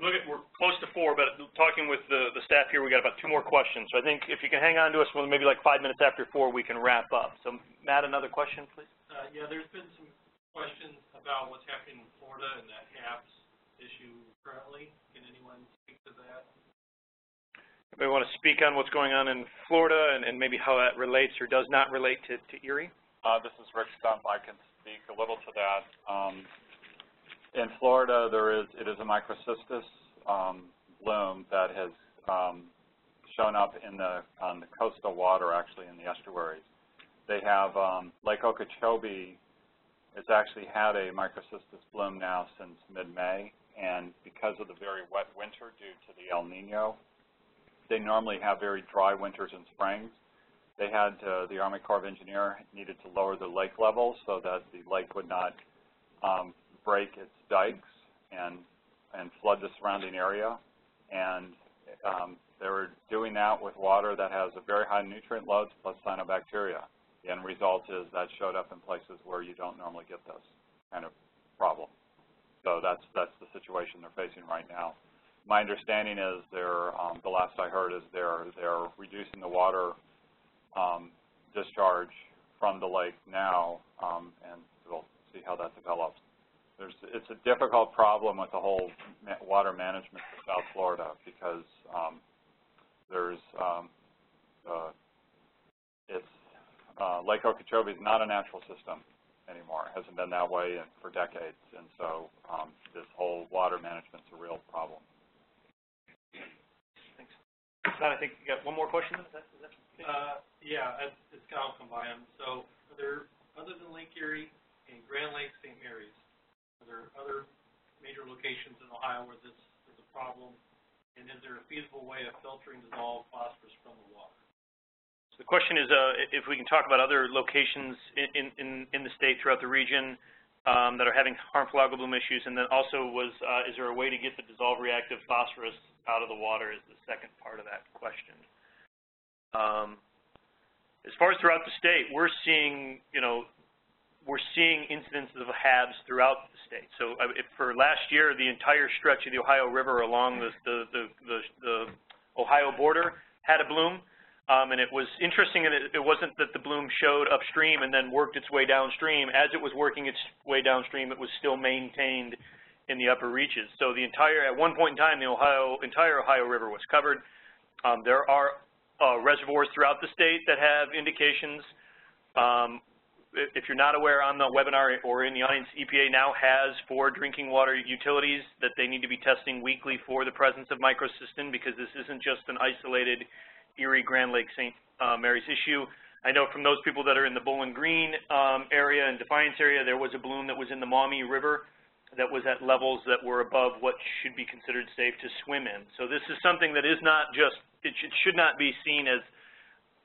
We're close to 4, but talking with the staff here, we got about 2 more questions. So I think if you can hang on to us, well, maybe like 5 minutes after 4, we can wrap up. So Matt, another question, please. Yeah, there's been some questions about what's happening in Florida and that HABS issue currently. Can anyone speak to that? Anybody want to speak on what's going on in Florida and maybe how that relates or does not relate to Erie? This is Rick Stump. I can speak a little to that. In Florida, it is a microcystis bloom that has shown up on the coastal water, actually in the estuaries. They have Lake Okeechobee. It's actually had a microcystis bloom now since mid-May, and because of the very wet winter due to the El Nino, they normally have very dry winters and springs. They had the Army Corps of Engineers needed to lower the lake level so that the lake would not break its dikes and flood the surrounding area. And they were doing that with water that has a very high nutrient loads plus cyanobacteria. The end result is that showed up in places where you don't normally get this kind of problem. So that's the situation they're facing right now. My understanding is they're, the last I heard is they're reducing the water discharge from the lake now, and we'll see how that develops. It's a difficult problem with the whole water management of South Florida because Lake Okeechobee is not a natural system anymore. It hasn't been that way for decades, and so this whole water management's a real problem. Thanks. Matt, I think you got one more question. Yeah, it's kind of combined. So, are there, other than Lake Erie and Grand Lake St. Marys, are there other major locations in Ohio where this is a problem? And is there a feasible way of filtering dissolved phosphorus from the water? So the question is if we can talk about other locations in the state throughout the region that are having harmful algal bloom issues, and then also is there a way to get the dissolved reactive phosphorus out of the water is the second part of that question. As far as throughout the state, we're seeing incidences of HABs throughout the state. So if for last year, the entire stretch of the Ohio River along the Ohio border had a bloom, and it was interesting that it wasn't that the bloom showed upstream and then worked its way downstream. As it was working its way downstream, it was still maintained in the upper reaches. So the entire, at one point in time, the entire Ohio River was covered. There are reservoirs throughout the state that have indications. If you're not aware, on the webinar or in the audience, EPA now has 4 drinking water utilities that they need to be testing weekly for the presence of microcystin, because this isn't just an isolated Erie Grand Lake St. Marys issue. I know from those people that are in the Bowling Green area and Defiance area, there was a bloom that was in the Maumee River that was at levels that were above what should be considered safe to swim in. So this is something that is not just, it should not be seen as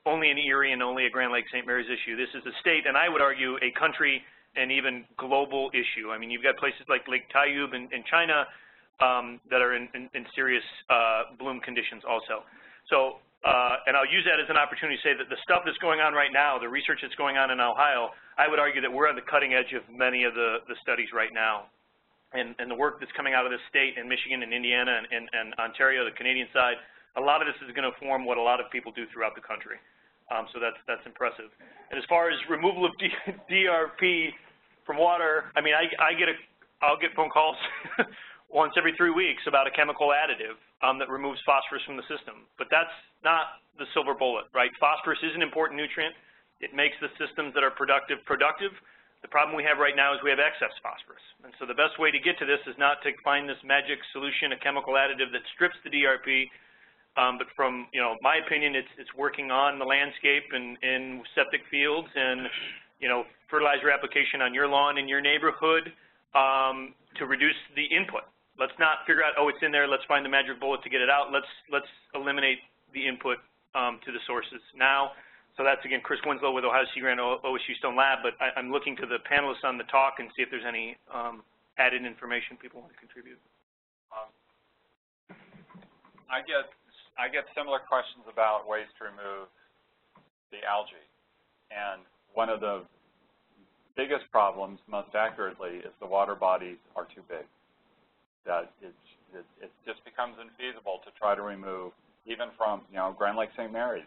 only an Erie and only a Grand Lake St. Marys issue. This is a state, and I would argue a country and even global issue. I mean, you've got places like Lake Taiyuan in China that are in serious bloom conditions also. So, and I'll use that as an opportunity to say that the stuff that's going on right now, the research that's going on in Ohio, I would argue that we're on the cutting edge of many of the studies right now. And the work that's coming out of this state and Michigan and Indiana and Ontario, the Canadian side, a lot of this is going to form what a lot of people do throughout the country. So that's impressive. And as far as removal of DRP from water, I mean, I'll get phone calls once every 3 weeks about a chemical additive that removes phosphorus from the system. But that's not the silver bullet, right? Phosphorus is an important nutrient. It makes the systems that are productive. The problem we have right now is we have excess phosphorus. And so the best way to get to this is not to find this magic solution, a chemical additive that strips the DRP, but from, you know, my opinion, it's working on the landscape and in septic fields and, you know, fertilizer application on your lawn in your neighborhood to reduce the input. Let's not figure out, oh, it's in there, let's find the magic bullet to get it out. Let's eliminate the input to the sources now. So that's, again, Chris Winslow with Ohio Sea Grant, OSU Stone Lab, but I'm looking to the panelists on the talk and see if there's any added information people want to contribute. I get I get similar questions about ways to remove the algae. And one of the biggest problems, most accurately, is the water bodies are too big. That it just becomes infeasible to try to remove, even from, you know, Grand Lake St. Marys.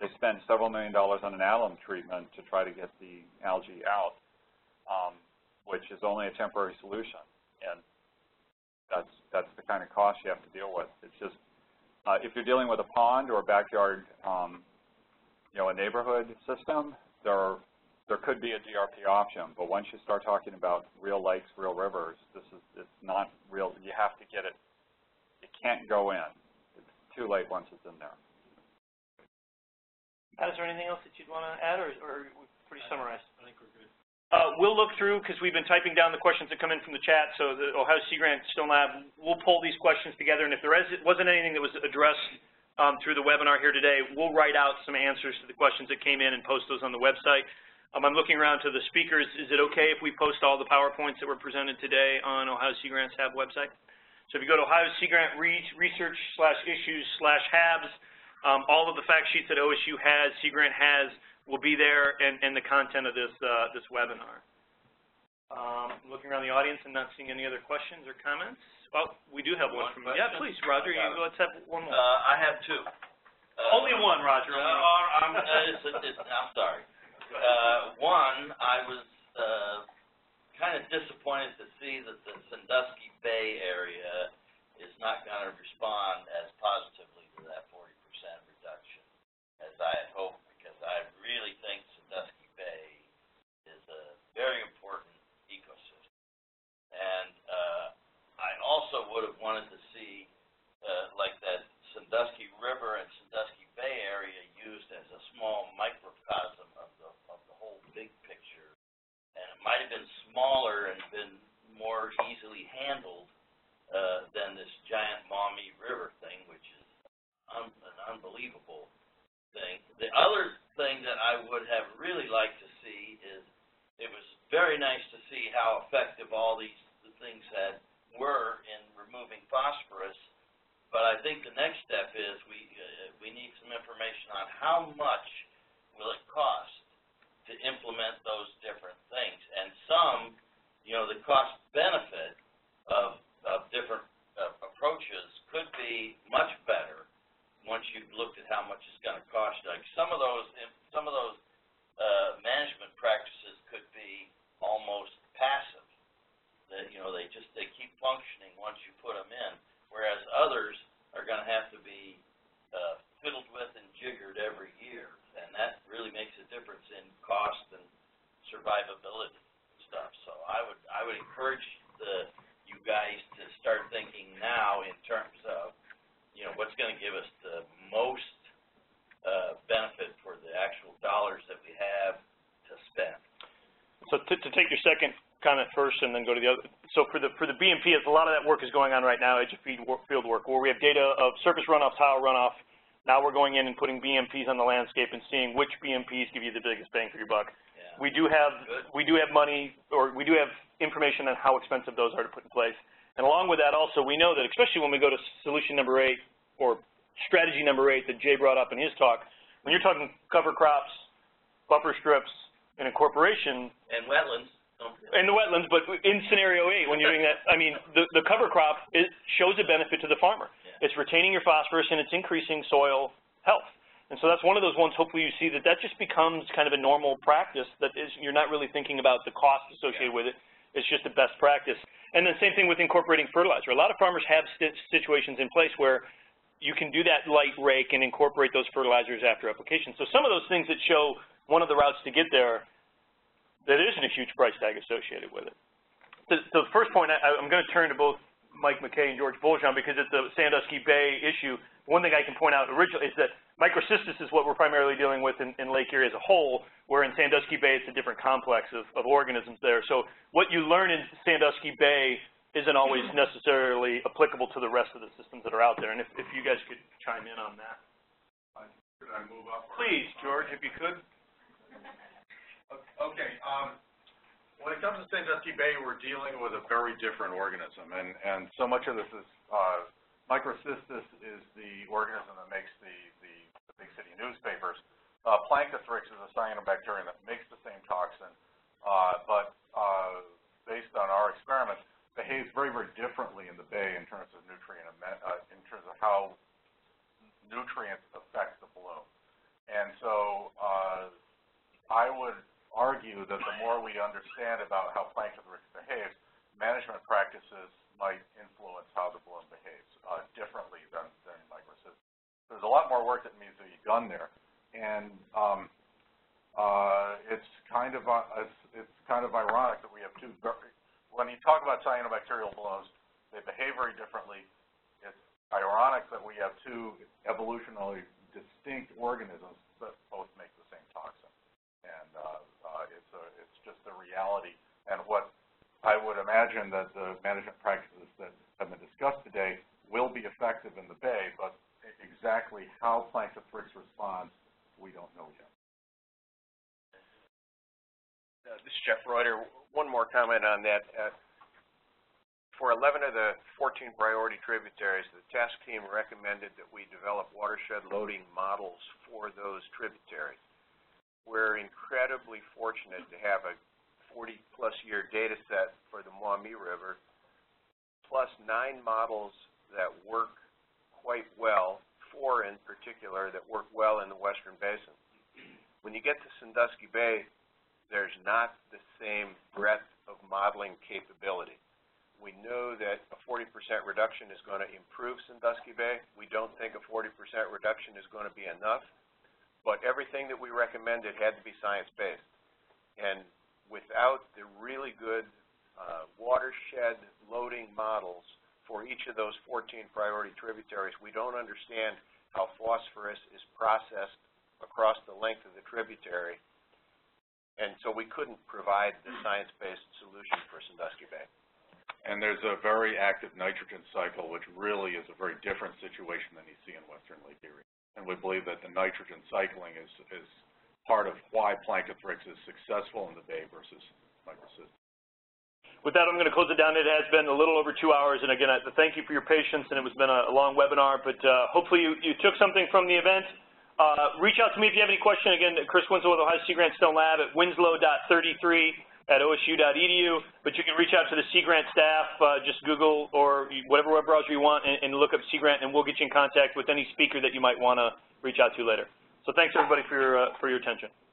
They spend several $1 million on an alum treatment to try to get the algae out, which is only a temporary solution. And that's the kind of cost you have to deal with. It's just, if you're dealing with a pond or a backyard, you know, a neighborhood system, there could be a DRP option. But once you start talking about real lakes, real rivers, it's not real. You have to get it. It can't go in. It's too late once it's in there. Pat, is there anything else that you'd want to add, or we're pretty summarized? I think we're good. We'll look through, because we've been typing down the questions that come in from the chat, so the Ohio Sea Grant Stone Lab, we'll pull these questions together, and if there wasn't anything that was addressed through the webinar here today, we'll write out some answers to the questions that came in and post those on the website. I'm looking around to the speakers. Is it okay if we post all the PowerPoints that were presented today on Ohio Sea Grant's HAB website? So if you go to Ohio Sea Grant research/issues/HABs, all of the fact sheets that OSU has, Sea Grant has, will be there, and the content of this webinar. Looking around the audience and not seeing any other questions or comments. Well, we do have one from you. Yeah, please, Roger. Let's have one more. I have two. Only one, Roger. I'm sorry. One, I was kind of disappointed to see that the Sandusky Bay area is not going to respond as positively to that 40% reduction as I had hoped. I really think Sandusky Bay is a very important ecosystem. And I also would have wanted to see like that Sandusky River and Sandusky Bay area used as a small microcosm of the whole big picture. And it might have been smaller and been more easily handled than this giant Maumee River thing, which is an unbelievable thing. The other thing that I would have really liked to see is it was very nice to see how effective all these things were in removing phosphorus, but I think the next step is we need some information on how much will it cost to implement those different things, and some, you know, the cost benefit of different approaches could be much better once you've looked at how much it's going to cost. Like some of those management practices could be almost passive. That, you know, they keep functioning once you put them in, whereas others are going to have to be fiddled with and jiggered every year, and that really makes a difference in cost and survivability and stuff. So I would encourage you guys to start thinking now in terms of, you know, what's going to give us the most benefit for the actual dollars that we have to spend. So to take your second comment first and then go to the other. So for the BMP, a lot of that work is going on right now, edge of field work, where we have data of surface runoff, tile runoff. Now we're going in and putting BMPs on the landscape and seeing which BMPs give you the biggest bang for your buck. Yeah. We do have money, or we do have information on how expensive those are to put in place. And along with that also, we know that, especially when we go to solution number 8 or strategy number 8 that Jay brought up in his talk, when you're talking cover crops, buffer strips, and incorporation. And wetlands. And the wetlands, but in scenario 8, when you're doing that, I mean, the cover crop shows a benefit to the farmer. Yeah. It's retaining your phosphorus and it's increasing soil health. And so that's one of those ones, hopefully you see that just becomes kind of a normal practice that is, you're not really thinking about the cost associated with it. It's just the best practice. And then same thing with incorporating fertilizer. A lot of farmers have situations in place where you can do that light rake and incorporate those fertilizers after application. So some of those things that show one of the routes to get there, that isn't a huge price tag associated with it. So the first point, I'm going to turn to both Mike McKay and George Boljean, because it's a Sandusky Bay issue. One thing I can point out originally is that microcystis is what we're primarily dealing with in Lake Erie as a whole, where in Sandusky Bay it's a different complex of organisms there. So what you learn in Sandusky Bay isn't always necessarily applicable to the rest of the systems that are out there. And if you guys could chime in on that. Could I move up? Please, George, if you could. Okay. When it comes to Sandusky Bay, we're dealing with a very different organism, and so much of this is Microcystis is the organism that makes the big city newspapers. Planktothrips is a cyanobacterium that makes the same toxin, but based on our experiments, behaves very, very differently in the bay in terms of nutrient, in terms of how nutrients affect the bloom. And so I would argue that the more we understand about how planktothrips behaves, management practices might influence how the bloom behaves differently than microcystis. There's a lot more work that needs to be done there. And it's kind of ironic that we have two. When you talk about cyanobacterial blooms, they behave very differently. It's ironic that we have two evolutionarily distinct organisms that both make the same toxin. And it's just the reality. And what I would imagine that the management practices that have been discussed today will be effective in the bay, but exactly how planktothrips responds, we don't know yet. This is Jeff Reuter. One more comment on that. For 11 of the 14 priority tributaries, the task team recommended that we develop watershed loading models for those tributaries. We're incredibly fortunate to have a 40-plus year data set for the Maumee River, plus 9 models that work quite well, 4 in particular that work well in the Western Basin. When you get to Sandusky Bay, there's not the same breadth of modeling capability. We know that a 40% reduction is going to improve Sandusky Bay. We don't think a 40% reduction is going to be enough, but everything that we recommended had to be science-based. And without the really good watershed loading models for each of those 14 priority tributaries, we don't understand how phosphorus is processed across the length of the tributary. And so we couldn't provide the science-based solution for Sandusky Bay. And there's a very active nitrogen cycle, which really is a very different situation than you see in Western Lake Erie. And we believe that the nitrogen cycling is part of why Planktothrips is successful in the bay versus microcystis. With that, I'm going to close it down. It has been a little over 2 hours. And again, I thank you for your patience. And it's been a long webinar. But hopefully you took something from the event. Reach out to me if you have any question. Again, Chris Winslow with Ohio Sea Grant Stone Lab at winslow.33@osu.edu. But you can reach out to the Sea Grant staff. Just Google or whatever web browser you want and look up Sea Grant, and we'll get you in contact with any speaker that you might want to reach out to later. So thanks, everybody, for your attention.